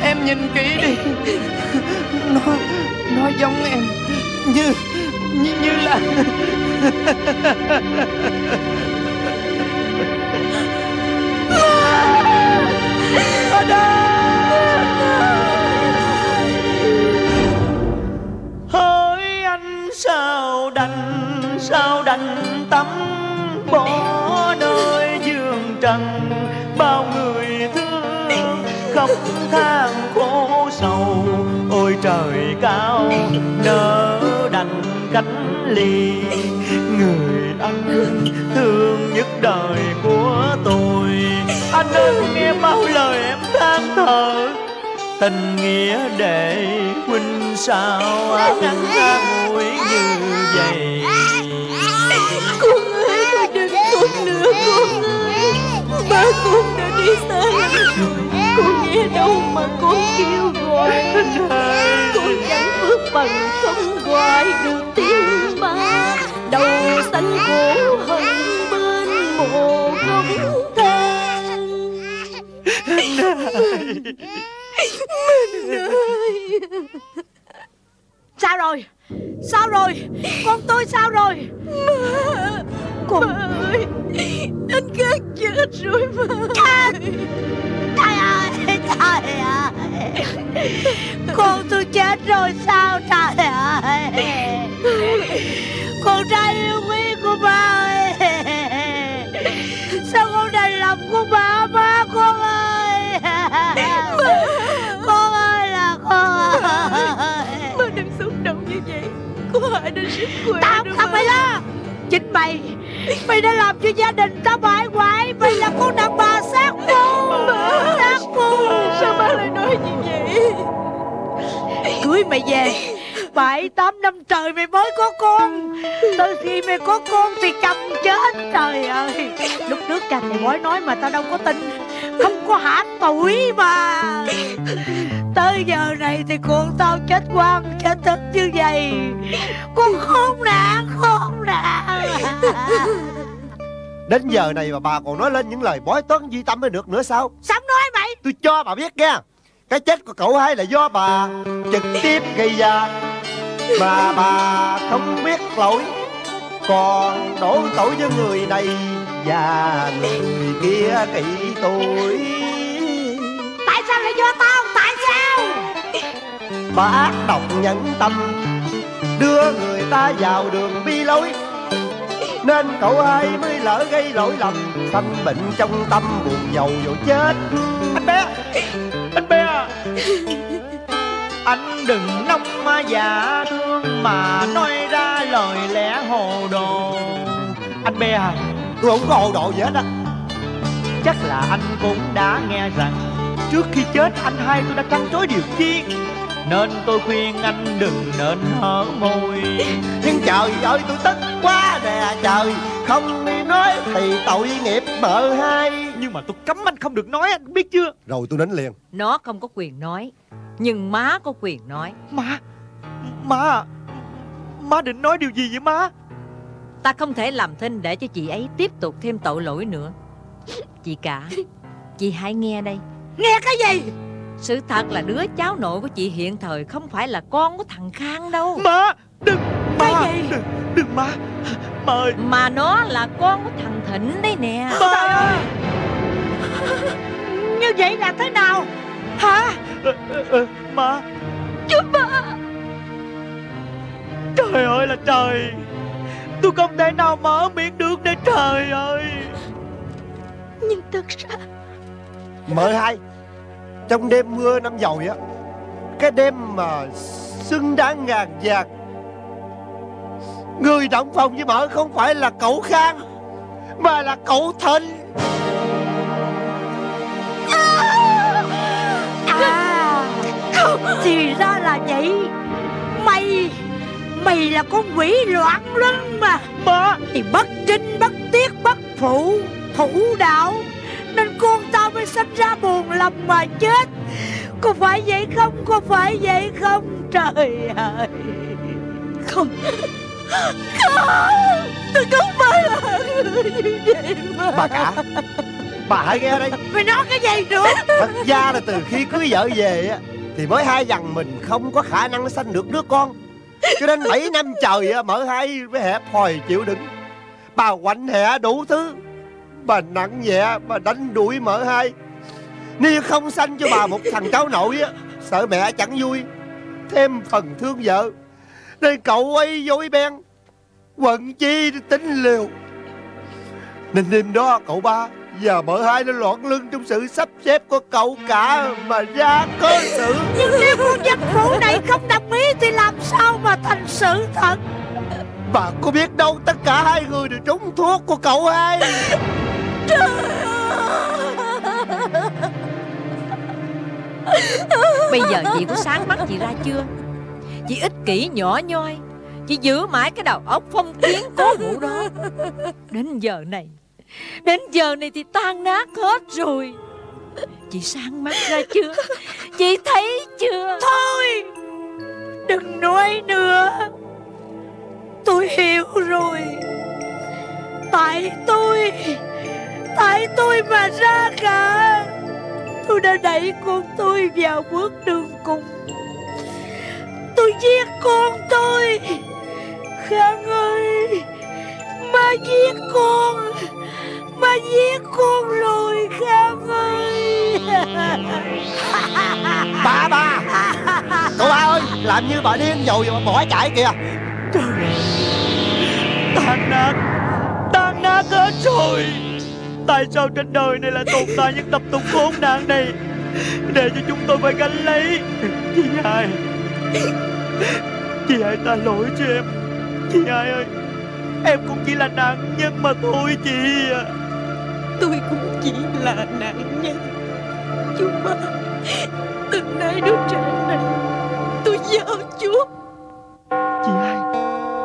Em nhìn kỹ đi. Nó giống em như là. Hỡi anh sao đành tấm bỏ nơi giường trần, bao người thương khóc than khổ sầu. Ôi trời cao nỡ đành cánh ly, người anh thương nhất đời của tôi. Anh ơi nghe bao lời em than thở, tình nghĩa để huynh sao ngăn ra mũi như vậy. Con ơi, tôi đừng khóc nữa con ơi. Ba con đã đi xa lắm. Con nghe đâu mà con kêu gọi. Con chẳng bước bằng không hoài được tiếng ba. Đầu xanh khổ hơn bên mồ gốc than. Mình ơi. Sao rồi con tôi sao rồi má? Con má ơi, anh khát chết rồi má. Trời ơi con tôi chết rồi sao trời ơi. Con trai yêu quý của ba ơi, sao con đành lòng của ba má con ơi. Con ơi là con ơi. Má đừng xúc động như vậy, cô hại đến sức khỏe. Tao không phải lo. Chính mày, mày đã làm cho gia đình tao bại hoại. Mày là con đàn bà sát phu. Sát phu. Sao má lại nói như vậy? Cưới mày về 7-8 năm trời mày mới có con. Từ khi mày có con thì chồng chết. Trời ơi, lúc trước cha mày bói nói mà tao đâu có tin. Không có hãm tuổi mà. Tới giờ này thì con tao chết quang chết thức như vậy. Con khốn nạn. Đến giờ này mà bà còn nói lên những lời bói toán duy tâm mới được nữa sao? Sao nói mày? Tôi cho bà biết nghe, cái chết của cậu hai là do bà trực tiếp gây ra. Bà không biết lỗi, còn đổ tội cho người này và người kia kỹ tôi. Tại sao lại do tao? Tại sao? Bà ác độc nhẫn tâm, đưa người ta vào đường bi lối, nên cậu hai mới lỡ gây lỗi lầm, sanh bệnh trong tâm buồn giàu rồi chết. Anh bé à. Anh đừng nóng mà giả thương mà nói ra lời lẽ hồ đồ. Anh bé à, tôi không có hồ đồ gì hết á. Chắc là anh cũng đã nghe rằng trước khi chết anh hai tôi đã trăn trối điều chi, nên tôi khuyên anh đừng nên hở môi. Nhưng trời ơi tôi tức quá nè trời, không đi nói thì tội nghiệp vợ hai. Nhưng mà tôi cấm anh không được nói, anh biết chưa? Rồi tôi đến liền. Nó không có quyền nói, nhưng má có quyền nói. Má định nói điều gì vậy má? Ta không thể làm thinh để cho chị ấy tiếp tục thêm tội lỗi nữa. Chị cả, chị hãy nghe đây. Nghe cái gì? Sự thật là đứa cháu nội của chị hiện thời không phải là con của thằng Khang đâu. Má, đừng. Má, đừng má. Má ơi. Mà nó là con của thằng Thịnh đây nè. Má ơi. Như vậy là thế nào? Hả? Má. Chứ má. Trời ơi là trời. Tôi không thể nào mở miệng được đây trời ơi. Nhưng thật ra mợ hai, trong đêm mưa năm dầu á, cái đêm mà xứng đáng ngàn vàng. Người động phòng với mở không phải là cậu Khang mà là cậu Thịnh. Thì ra là vậy. Mày là con quỷ loạn luân mà. Má thì bất trinh, bất tiết, bất phụ, thủ đạo, nên con tao mới sinh ra buồn lòng mà chết. Có phải vậy không? Có phải vậy không? Trời ơi. Không, không, tôi không phải là như vậy mà. Bà cả, bà hãy nghe đây. Mày nói cái gì nữa? Thật ra là từ khi cưới vợ về á thì mới hai dằn mình không có khả năng sanh được đứa con, cho nên 7 năm trời mở hai với hẹp hồi chịu đựng. Bà quạnh hẹ đủ thứ, bà nặng nhẹ, bà đánh đuổi mở hai. Nếu không sanh cho bà một thằng cháu nội á, sợ mẹ chẳng vui, thêm phần thương vợ, nên cậu ấy dối beng, quận chi tính liều. Nên đêm đó cậu ba và mở hai nó loạn lưng trong sự sắp xếp của cậu cả mà ra cơ sự. Nhưng nếu con dân phủ này không đồng ý thì làm sao mà thành sự thật? Bà có biết đâu, tất cả hai người đều trúng thuốc của cậu hai. Trời ơi. Bây giờ chị có sáng mắt chị ra chưa? Chị ích kỷ nhỏ nhoi, chị giữ mãi cái đầu óc phong kiến cố hữu đó. Đến giờ này thì tan nát hết rồi. Chị sáng mắt ra chưa? Chị thấy chưa? Thôi, đừng nói nữa. Tôi hiểu rồi. Tại tôi mà ra cả. Tôi đã đẩy con tôi vào bước đường cùng. Tôi giết con tôi. Khang ơi, má giết con. Má giết con rồi Khang ơi. Ba cậu ba ơi, làm như bà điên dầu mà bỏ chạy kìa. Trời, tan nát hết rồi. Tại sao trên đời này lại tồn tại những tập tục khốn nạn này để cho chúng tôi phải gánh lấy? Chị hai tha lỗi cho em. Chị hai ơi, em cũng chỉ là nạn nhân mà thôi chị à. Tôi cũng chỉ là nạn nhân. Chú ba, từ nay đứa trẻ này tôi giao Chúa. Chị hai,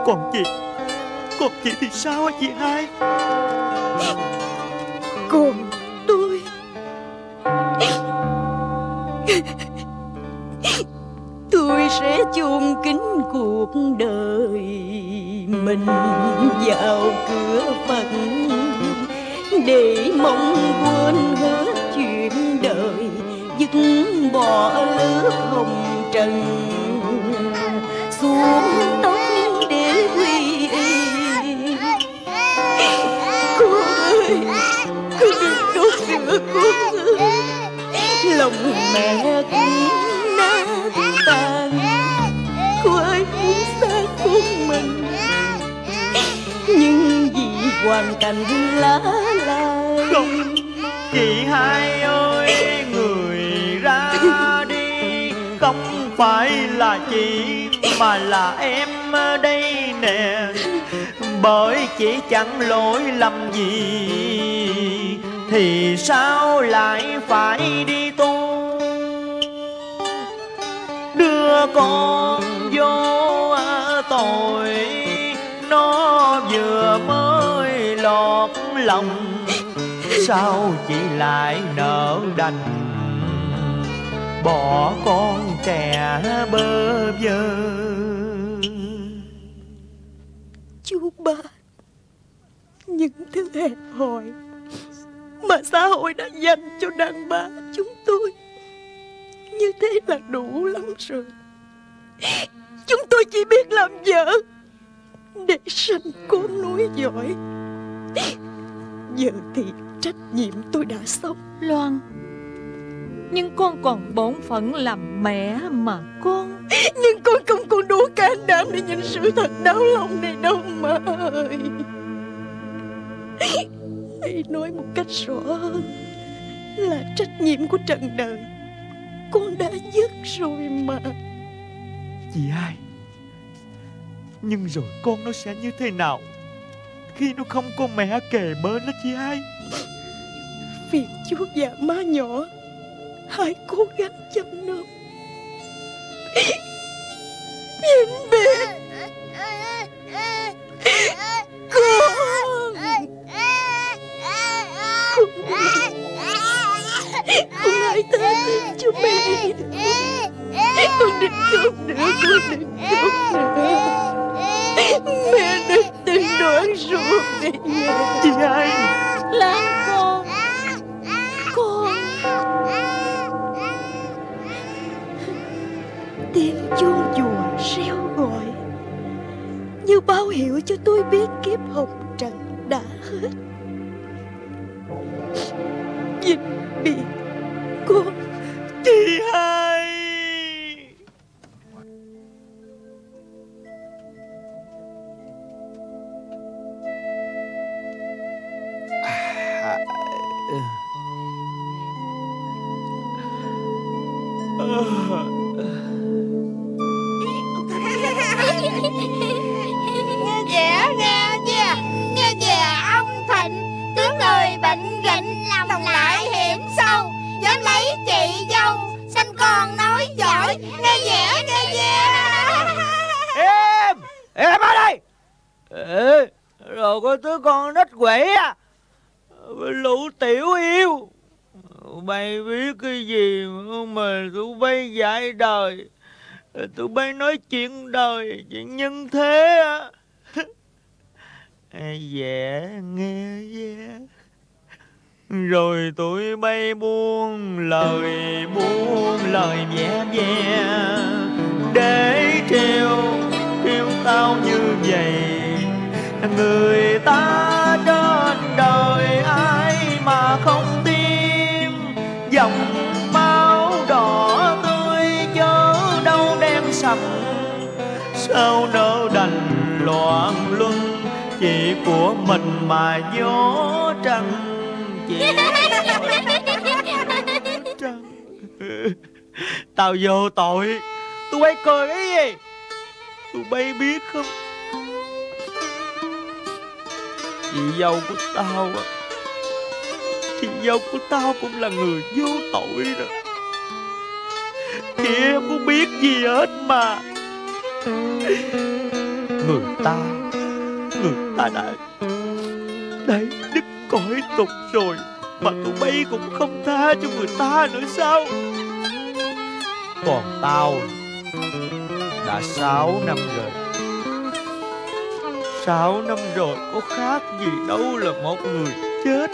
còn chị thì sao hả chị hai? Còn tôi, tôi sẽ chôn kín cuộc đời mình vào cửa Phật để mong quên hết chuyện đời, dứt bỏ lứa hồng trần xuống tóc để quy y. Cô ơi, cứ đừng đốt nữa cô ơi. Lòng mẹ cũng tàn, cô ơi muốn xa con mình, nhưng vì hoàn cảnh lá lai. Không, chị hai ơi, người ra đi không phải là chị mà là em đây nè. Bởi chị chẳng lỗi lầm gì thì sao lại phải đi tu. Đưa con vô tội, nó vừa mới lọt lòng, sao chị lại nỡ đành bỏ con trẻ bơ vơ? Chú ba, những thứ hẹp hòi mà xã hội đã dành cho đàn bà chúng tôi như thế là đủ lắm rồi. Chúng tôi chỉ biết làm vợ để sanh con nối dõi. Giờ thì trách nhiệm tôi đã xong. Loan, nhưng con còn bổn phận làm mẹ mà con. Nhưng con không còn đủ can đảm để nhìn sự thật đau lòng này đâu mà ơi. Hãy nói một cách rõ hơn là trách nhiệm của trần đời cũng đã dứt rồi mà. Chị hai, nhưng rồi con nó sẽ như thế nào khi nó không có mẹ kề bên đó chị hai? Phiền chú và má nhỏ, hãy cố gắng chăm nom. Nhìn về con hãy tha thứ cho mẹ. Con đừng khóc nữa, con đừng khóc nữa. Mẹ đừng từng đoạn ruột về nhà. Chị hai, Lan con, tiếng chuông chùa reo gọi như báo hiệu cho tôi biết kiếp hồng trần đã hết. Dịp biệt con, chị hai. Tụi bay nói chuyện đời, chuyện nhân thế á. Dễ nghe dễ. Rồi tụi bay buông lời vẽ vẽ để trêu tao như vậy. Người ta trên đời ai mà không tim dòng sao nỡ đành loạn luân chỉ của mình mà gió trăng chỉ trăng. Tao vô tội. Tụi bay cười cái gì? Tụi bay biết không, chị dâu của tao á, chị dâu của tao cũng là người vô tội rồi. Chị em không biết gì hết mà. Người ta đã đứt cõi tục rồi mà tụi bay cũng không tha cho người ta nữa sao? Còn tao đã 6 năm rồi. 6 năm rồi có khác gì đâu là một người chết.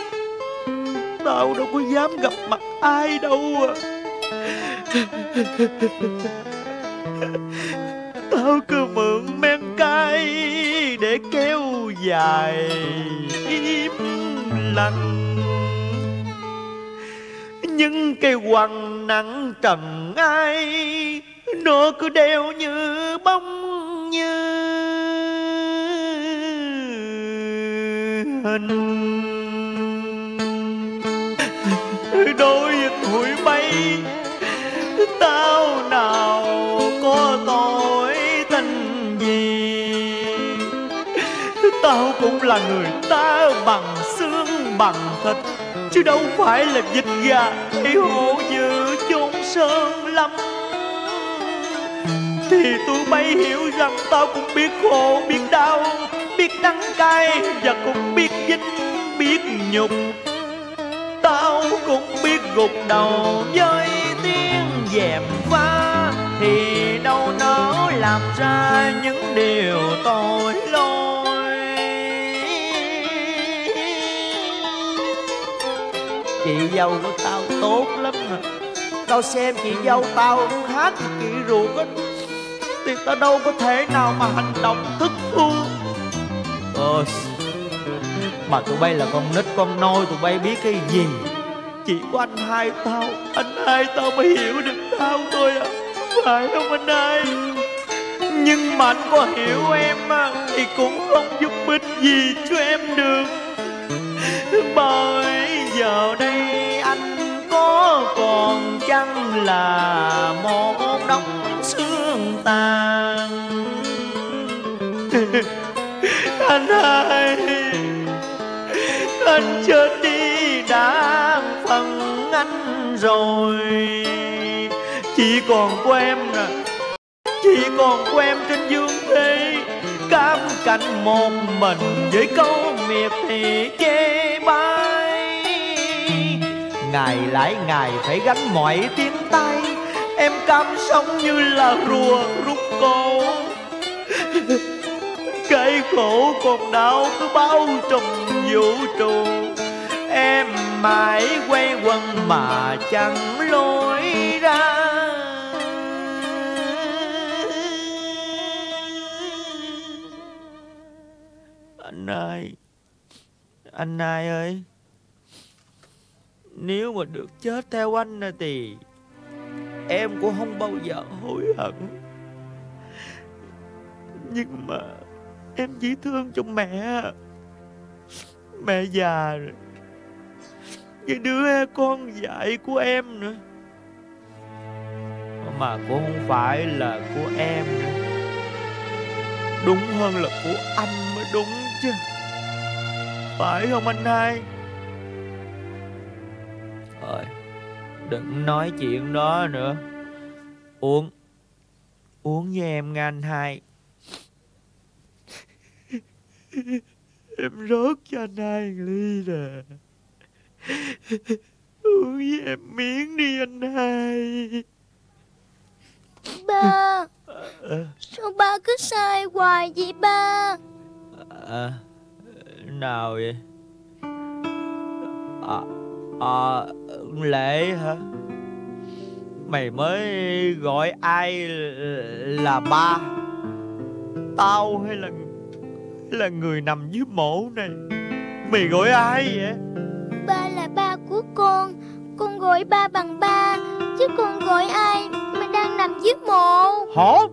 Tao đâu có dám gặp mặt ai đâu à. Tao cứ mượn men cay để kéo dài im lặng. Nhưng cái quằn nặng trần ai nó cứ đeo như bóng như hình. Đối với tụi bay, tao nào có tội tình gì. Tao cũng là người ta bằng xương bằng thịt, chứ đâu phải là vịt gà hay hổ dữ chốn sơn lâm. Thì tụi bay hiểu rằng tao cũng biết khổ, biết đau, biết đắng cay, và cũng biết vinh, biết nhục. Tao cũng biết gục đầu với tiếng dèm pha, thì đâu nỡ làm ra những điều tội lỗi. Chị dâu của tao tốt lắm mà. Tao xem chị dâu tao cũng khác gì chị ruột á, thì tao đâu có thể nào mà hành động thức thương. Mà tụi bay là con nít con nôi, tụi bay biết cái gì? Chỉ có anh hai tao mới hiểu được tao thôi à. Phải không anh hai? Nhưng mà anh có hiểu em thì cũng không giúp ích gì cho em được. Bởi giờ đây anh có còn chăng là một đống xương tàn. Anh ơi, anh chết đi đã phần anh rồi, chỉ còn của em nè, chỉ còn của em trên dương thế, cám cảnh một mình với câu miệt thị chê bai. Ngày lại ngày phải gánh mọi tiếng tay, em cam sống như là rùa rút cổ. Cái khổ còn đau cứ bao trùm vũ trụ, em mãi quay quần mà chẳng lối ra. Anh ơi, anh Nai ơi, nếu mà được chết theo anh thì em cũng không bao giờ hối hận. Nhưng mà em chỉ thương cho mẹ, mẹ già rồi, cái đứa con dại của em nữa. Mà cũng không phải là của em nữa, đúng hơn là của anh mới đúng chứ, phải không anh Hai? Thôi, đừng nói chuyện đó nữa. Uống, uống với em nghe anh Hai. Em rót cho anh Hai ly nè. Uống với em miếng đi anh Hai. Ba, sao ba cứ sai hoài vậy ba? Nào vậy? Lễ hả? Mày mới gọi ai là ba? Tao hay là người nằm dưới mổ này? Mày gọi ai vậy? Ba là ba của con gọi ba bằng ba, chứ con gọi ai mà đang nằm dưới mộ? Hổn,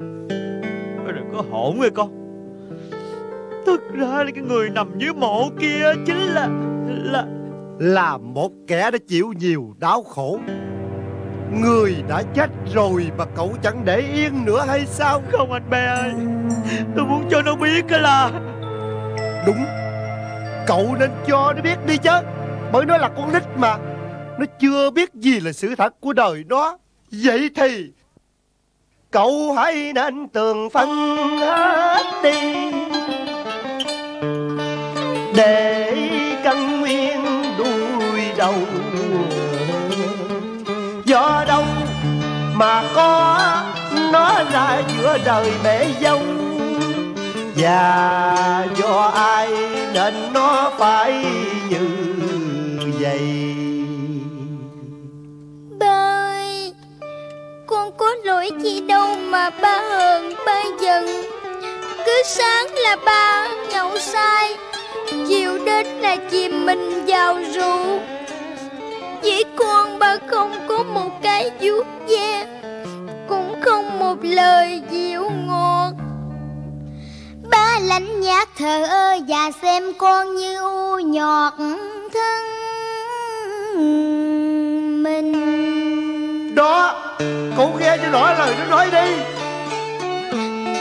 đừng có hổn nghe con. Thực ra là cái người nằm dưới mộ kia chính là một kẻ đã chịu nhiều đau khổ. Người đã chết rồi mà cậu chẳng để yên nữa hay sao? Không anh Bé ơi, tôi muốn cho nó biết cái là đúng. Cậu nên cho nó biết đi chứ, bởi nó là con nít mà, nó chưa biết gì là sự thật của đời đó. Vậy thì cậu hãy nên tường phân hết đi, để căn nguyên đuôi đầu. Do đâu mà có nó ra giữa đời bể dâu, và do ai nên nó phải như vậy? Ba ơi, con có lỗi gì đâu mà ba hờn ba giận. Cứ sáng là ba nhậu sai, chiều đến là chìm mình vào rượu. Với con ba không có một cái vuốt ve, cũng không một lời dịu ngọt. Ba lạnh nhạt thờ ơ và xem con như u nhọt thân mình. Đó, cậu nghe cho rõ lời nó nói đi.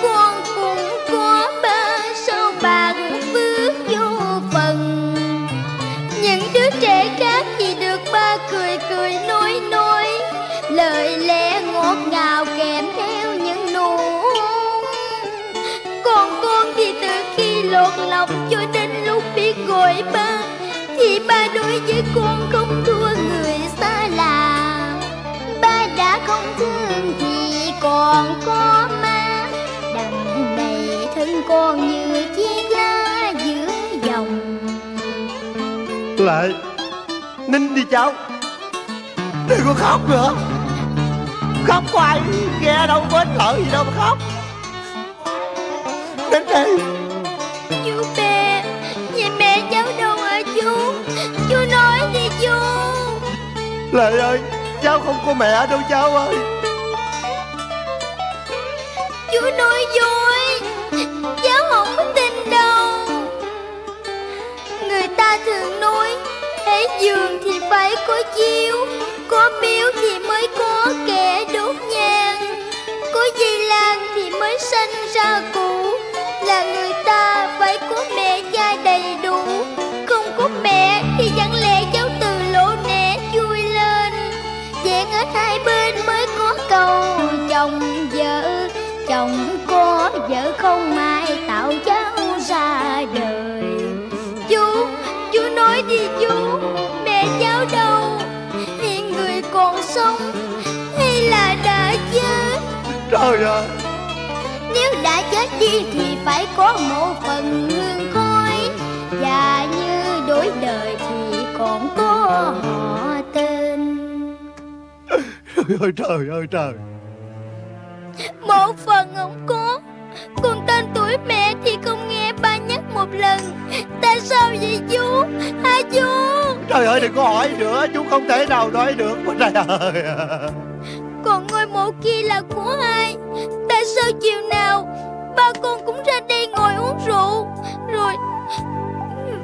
Con cũng có ba, sao bà cũng bước vô phần? Những đứa trẻ khác thì được ba cười cười nói, lời lẽ ngọt ngào kèm theo những nụ hôn. Còn con thì từ khi lột lòng cho đến lúc biết gọi ba, thì ba đối với con không thua người xa lạ. Ba đã không thương thì còn có má, đằng này thân con như chiếc lá giữa dòng. Lại Ninh đi cháu, đừng có khóc nữa. Khóc hoài nghe đâu có ích lợi gì đâu mà khóc. Ninh đi. Chú Bé, vậy mẹ cháu đâu hả chú? Chú nói đi chú. Lệ ơi, cháu không có mẹ đâu cháu ơi. Chú nói vui, cháu không có tin đâu. Người ta thường nói hễ giường thì phải có chiếu, có miếu thì mới có kèo. ra cũ, là người ta phải của mẹ cha đầy đủ. Không có mẹ thì chẳng lẽ cháu từ lỗ nẻ chui lên. Vẹn ở hai bên mới có câu chồng vợ, chồng có vợ không ai tạo cháu ra đời. Chú nói gì chú, mẹ cháu đâu? Hiện người còn sống hay là đã chết? Trời ơi, nếu đã chết đi thì phải có một phần hương khói. Và như đổi đời thì còn có họ tên. Trời ơi trời ơi trời. Một phần không có, còn tên tuổi mẹ thì không nghe ba nhắc một lần. Tại sao vậy chú? Hả chú? Trời ơi đừng có hỏi nữa, chú không thể nào nói được. Trời ơi. Còn ngôi mộ kia là của ai? Tại sao chiều nào ba con cũng ra đây ngồi uống rượu,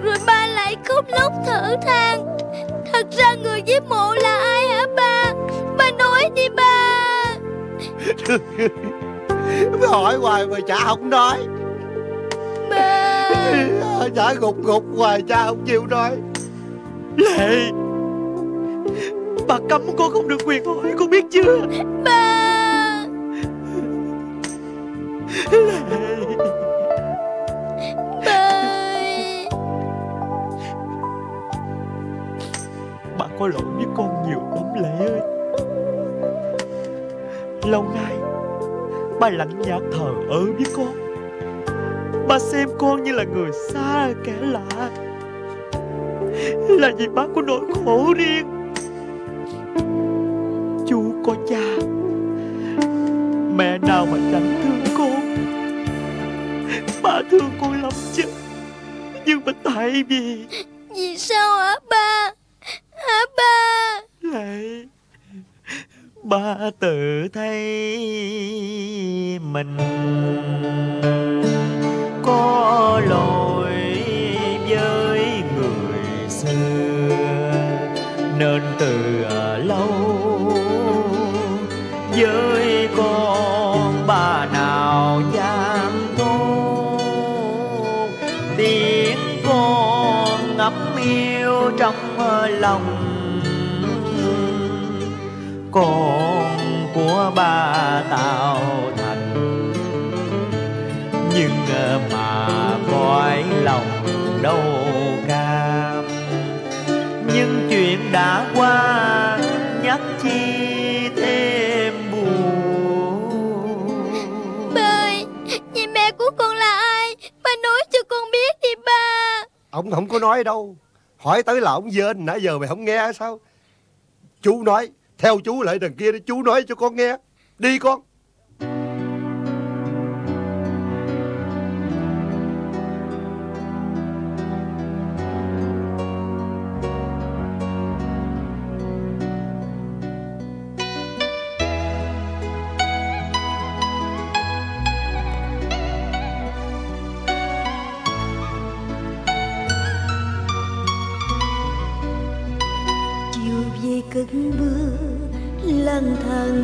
Rồi ba lại khóc lóc thở than? Thật ra người với mộ là ai hả ba? Ba nói đi ba. Mới hỏi hoài mà cha không nói. Ba, cha gục hoài cha không chịu nói. Lệ, bà cấm con không được quyền hỏi, con biết chưa? Ba. Lệ. Ba. Bà có lỗi với con nhiều lắm Lệ ơi. Lâu nay ba lạnh nhạt thờ ơ với con. Ba xem con như là người xa kẻ lạ. Là vì ba có nỗi khổ riêng. Chú có cha, mẹ nào mà chẳng thương con. Ba thương con lắm chứ. Nhưng mà tại vì... Vì sao hả ba? Hả ba? Lại... Ba tự thấy mình có lỗi với người xưa, nên từ lâu với con bà nào dám thô tiếng con ngập yêu trong lòng. Con của ba tạo thành, nhưng mà cõi lòng đâu cam. Nhưng chuyện đã qua nhắc chi thêm buồn. Ba ơi, vậy mẹ của con là ai? Ba nói cho con biết đi ba. Ông không có nói đâu. Hỏi tới là ông Vên, nãy giờ mày không nghe sao? Chú nói, theo chú lại đằng kia để chú nói cho con nghe. Đi con. Chiều về cơn mưa lang thang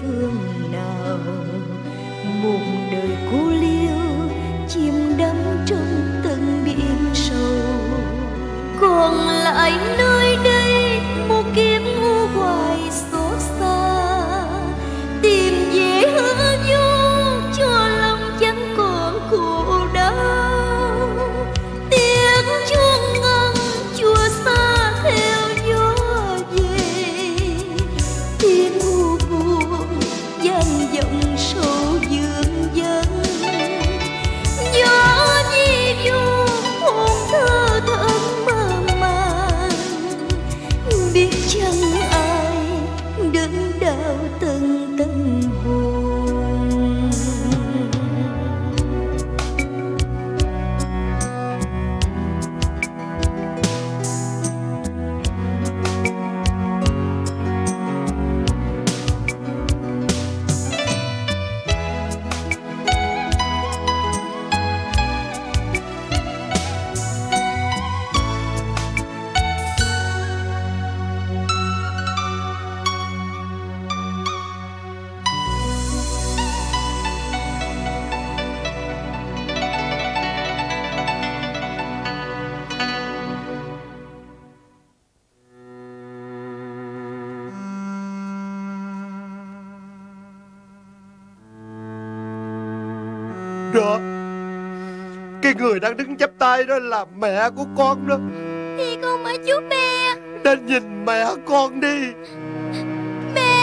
phương nào, một đời cô liêu chìm đắm trong từng biển sâu. Còn lại nơi đây một kiếp u hoài xót xa, tìm về hứa vô cho lòng chẳng còn khổ đau. Tiếng chuông ngân chùa xa theo gió về, tiếng u buồn vang vọng sâu dương dân. Gió di du hồn thơ thẫn mơ màng, được. Cái người đang đứng chắp tay đó là mẹ của con đó. Thì con mới chú mẹ nên nhìn mẹ con đi. Mẹ.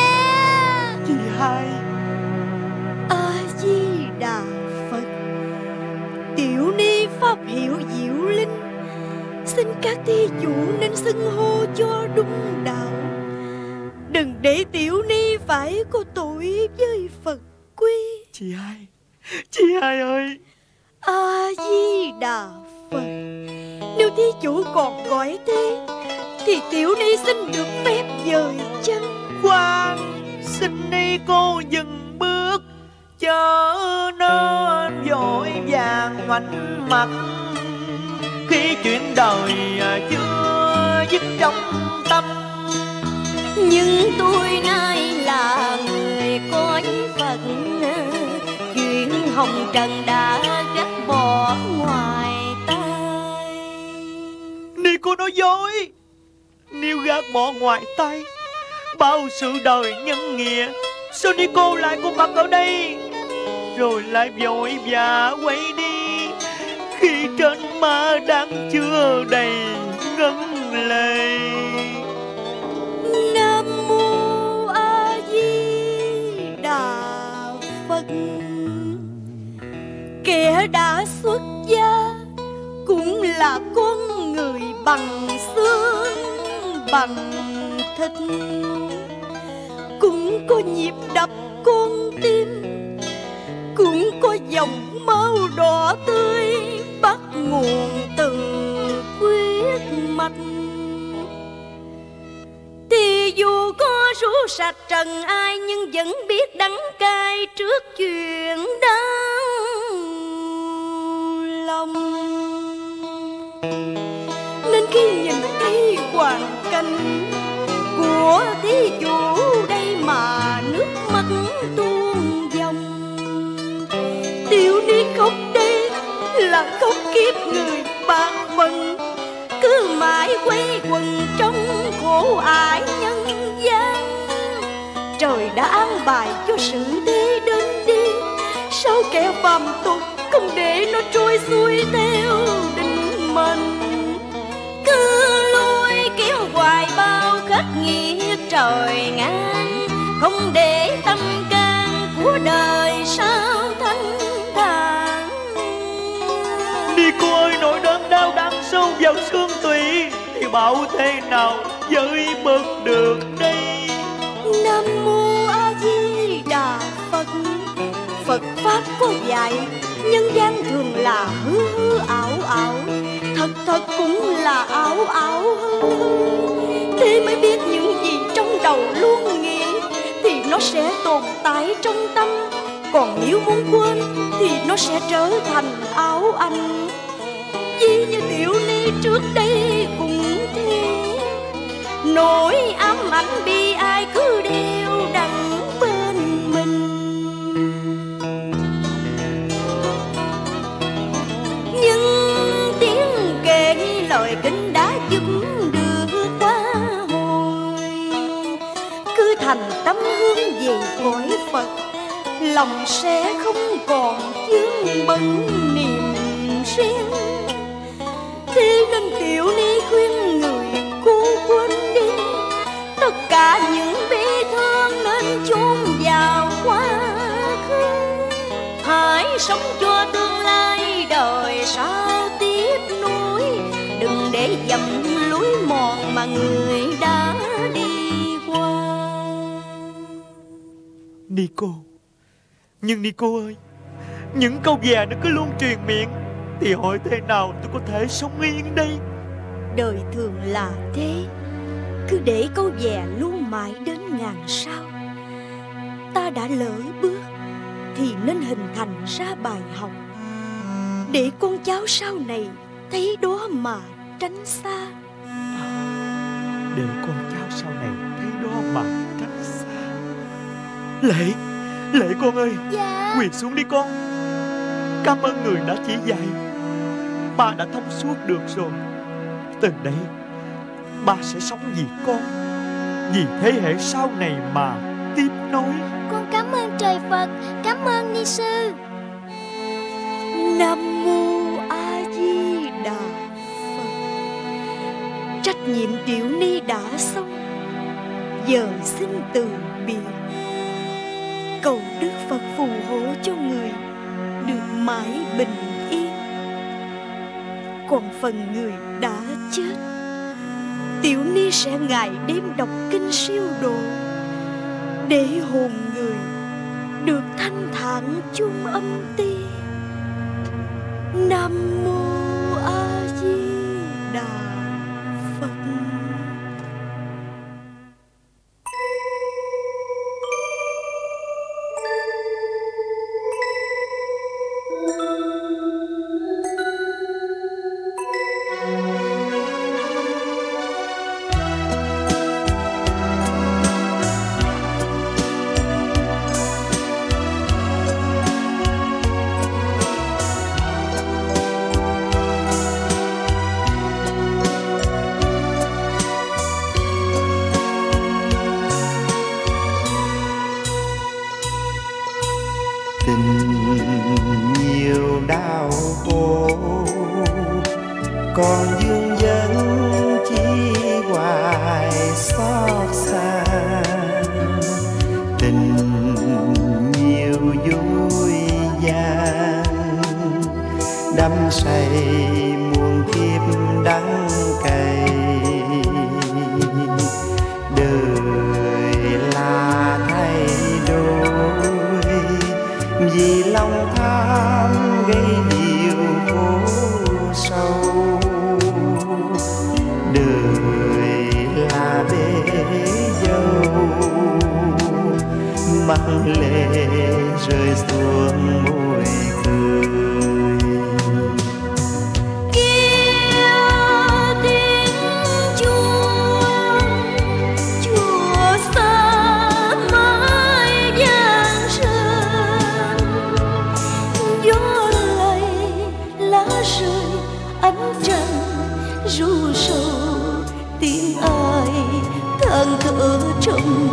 Chị hai. A Di Đà Phật. Tiểu ni pháp hiệu Diệu Linh, xin các thí chủ nên xưng hô cho đúng đạo, đừng để tiểu ni phải có tội với Phật quy. Chị hai, chị hai ơi. A Di Đà Phật. Nếu thí chủ còn gọi thế thì tiểu ni xin được phép dời chân. Khoan, xin ni cô dừng bước, chớ nó vội vàng ngoảnh mặt khi chuyện đời chưa dứt trong tâm. Nhưng tôi nay là người có phận, chuyện hồng trần đã gắt bỏ ngoài tay. Ni cô nói dối. Niêu gạt bỏ ngoài tay bao sự đời nhân nghĩa, sao ni cô lại có mặt ở đây rồi lại vội vã quay đi khi trên má đang chưa đầy ngấn lệ. Nam mô A Di Đà Phật. Kẻ đã xuất gia cũng là con người bằng xương bằng thịt, cũng có nhịp đập con tim, cũng có dòng máu đỏ tươi bắt nguồn từ huyết mạch. Thì dù có rũ sạch trần ai nhưng vẫn biết đắng cay trước chuyện đau lòng. Nên khi nhìn thấy hoàn cảnh của thí chủ đây mà nước mắt tuôn dòng, tiểu ni khóc đây là khóc kiếp người bạc phận, cứ mãi quay quần trong khổ ải nhân gian. Trời đã an bài cho sự thế đến đi, sao kẻ phàm tục không để nó trôi xuôi theo định mệnh. Hoài bao khắc nghĩa trời ngang, không để tâm can của đời sao thanh thản. Đi cô ơi, nỗi đớn đau đắng sâu vào xương tủy thì bảo thế nào với bực được đây. Nam mô A Di Đà Phật. Phật pháp có dạy nhân gian thường là hư hư ảo ảo, thật thật cũng là ảo ảo hư hư. Thế mới biết những gì trong đầu luôn nghĩ thì nó sẽ tồn tại trong tâm, còn nếu muốn quên thì nó sẽ trở thành ảo ảnh. Ví như tiểu ni trước đây cũng thế, nỗi ám ảnh bi ai cứ đeo đằng bên mình. Nhưng tiếng kệ lời kinh đã dừng thành tấm hướng về cõi Phật, lòng sẽ không còn vướng bận niềm riêng. Thế nên tiểu ni khuyên người cô quên đi tất cả những bi thương, nên chôn vào quá khứ. Hãy sống cho tương lai đời sao tiếp nối, đừng để dầm lối mòn mà người đã đi. Ni cô, nhưng ni cô ơi, những câu già nó cứ luôn truyền miệng thì hỏi thế nào tôi có thể sống yên đây. Đời thường là thế, cứ để câu già luôn mãi đến ngàn sao. Ta đã lỡ bước thì nên hình thành ra bài học, để con cháu sau này thấy đó mà tránh xa. Để con cháu sau này thấy đó mà. Lệ, Lệ con ơi. Dạ. Quỳ xuống đi con. Cảm ơn người đã chỉ dạy. Ba đã thông suốt được rồi. Từ đây ba sẽ sống vì con, vì thế hệ sau này mà tiếp nối. Con cảm ơn trời Phật, cảm ơn ni sư. Nam Mô A Di Đà Phật. Trách nhiệm tiểu ni đã xong, giờ xin từ biệt. Cầu Đức Phật phù hộ cho người được mãi bình yên. Còn phần người đã chết, tiểu ni sẽ ngày đêm đọc kinh siêu độ, để hồn người được thanh thản chung âm ti. Nam Mô A Di Đà Phật. Ru sầu tiếng ai than thở trong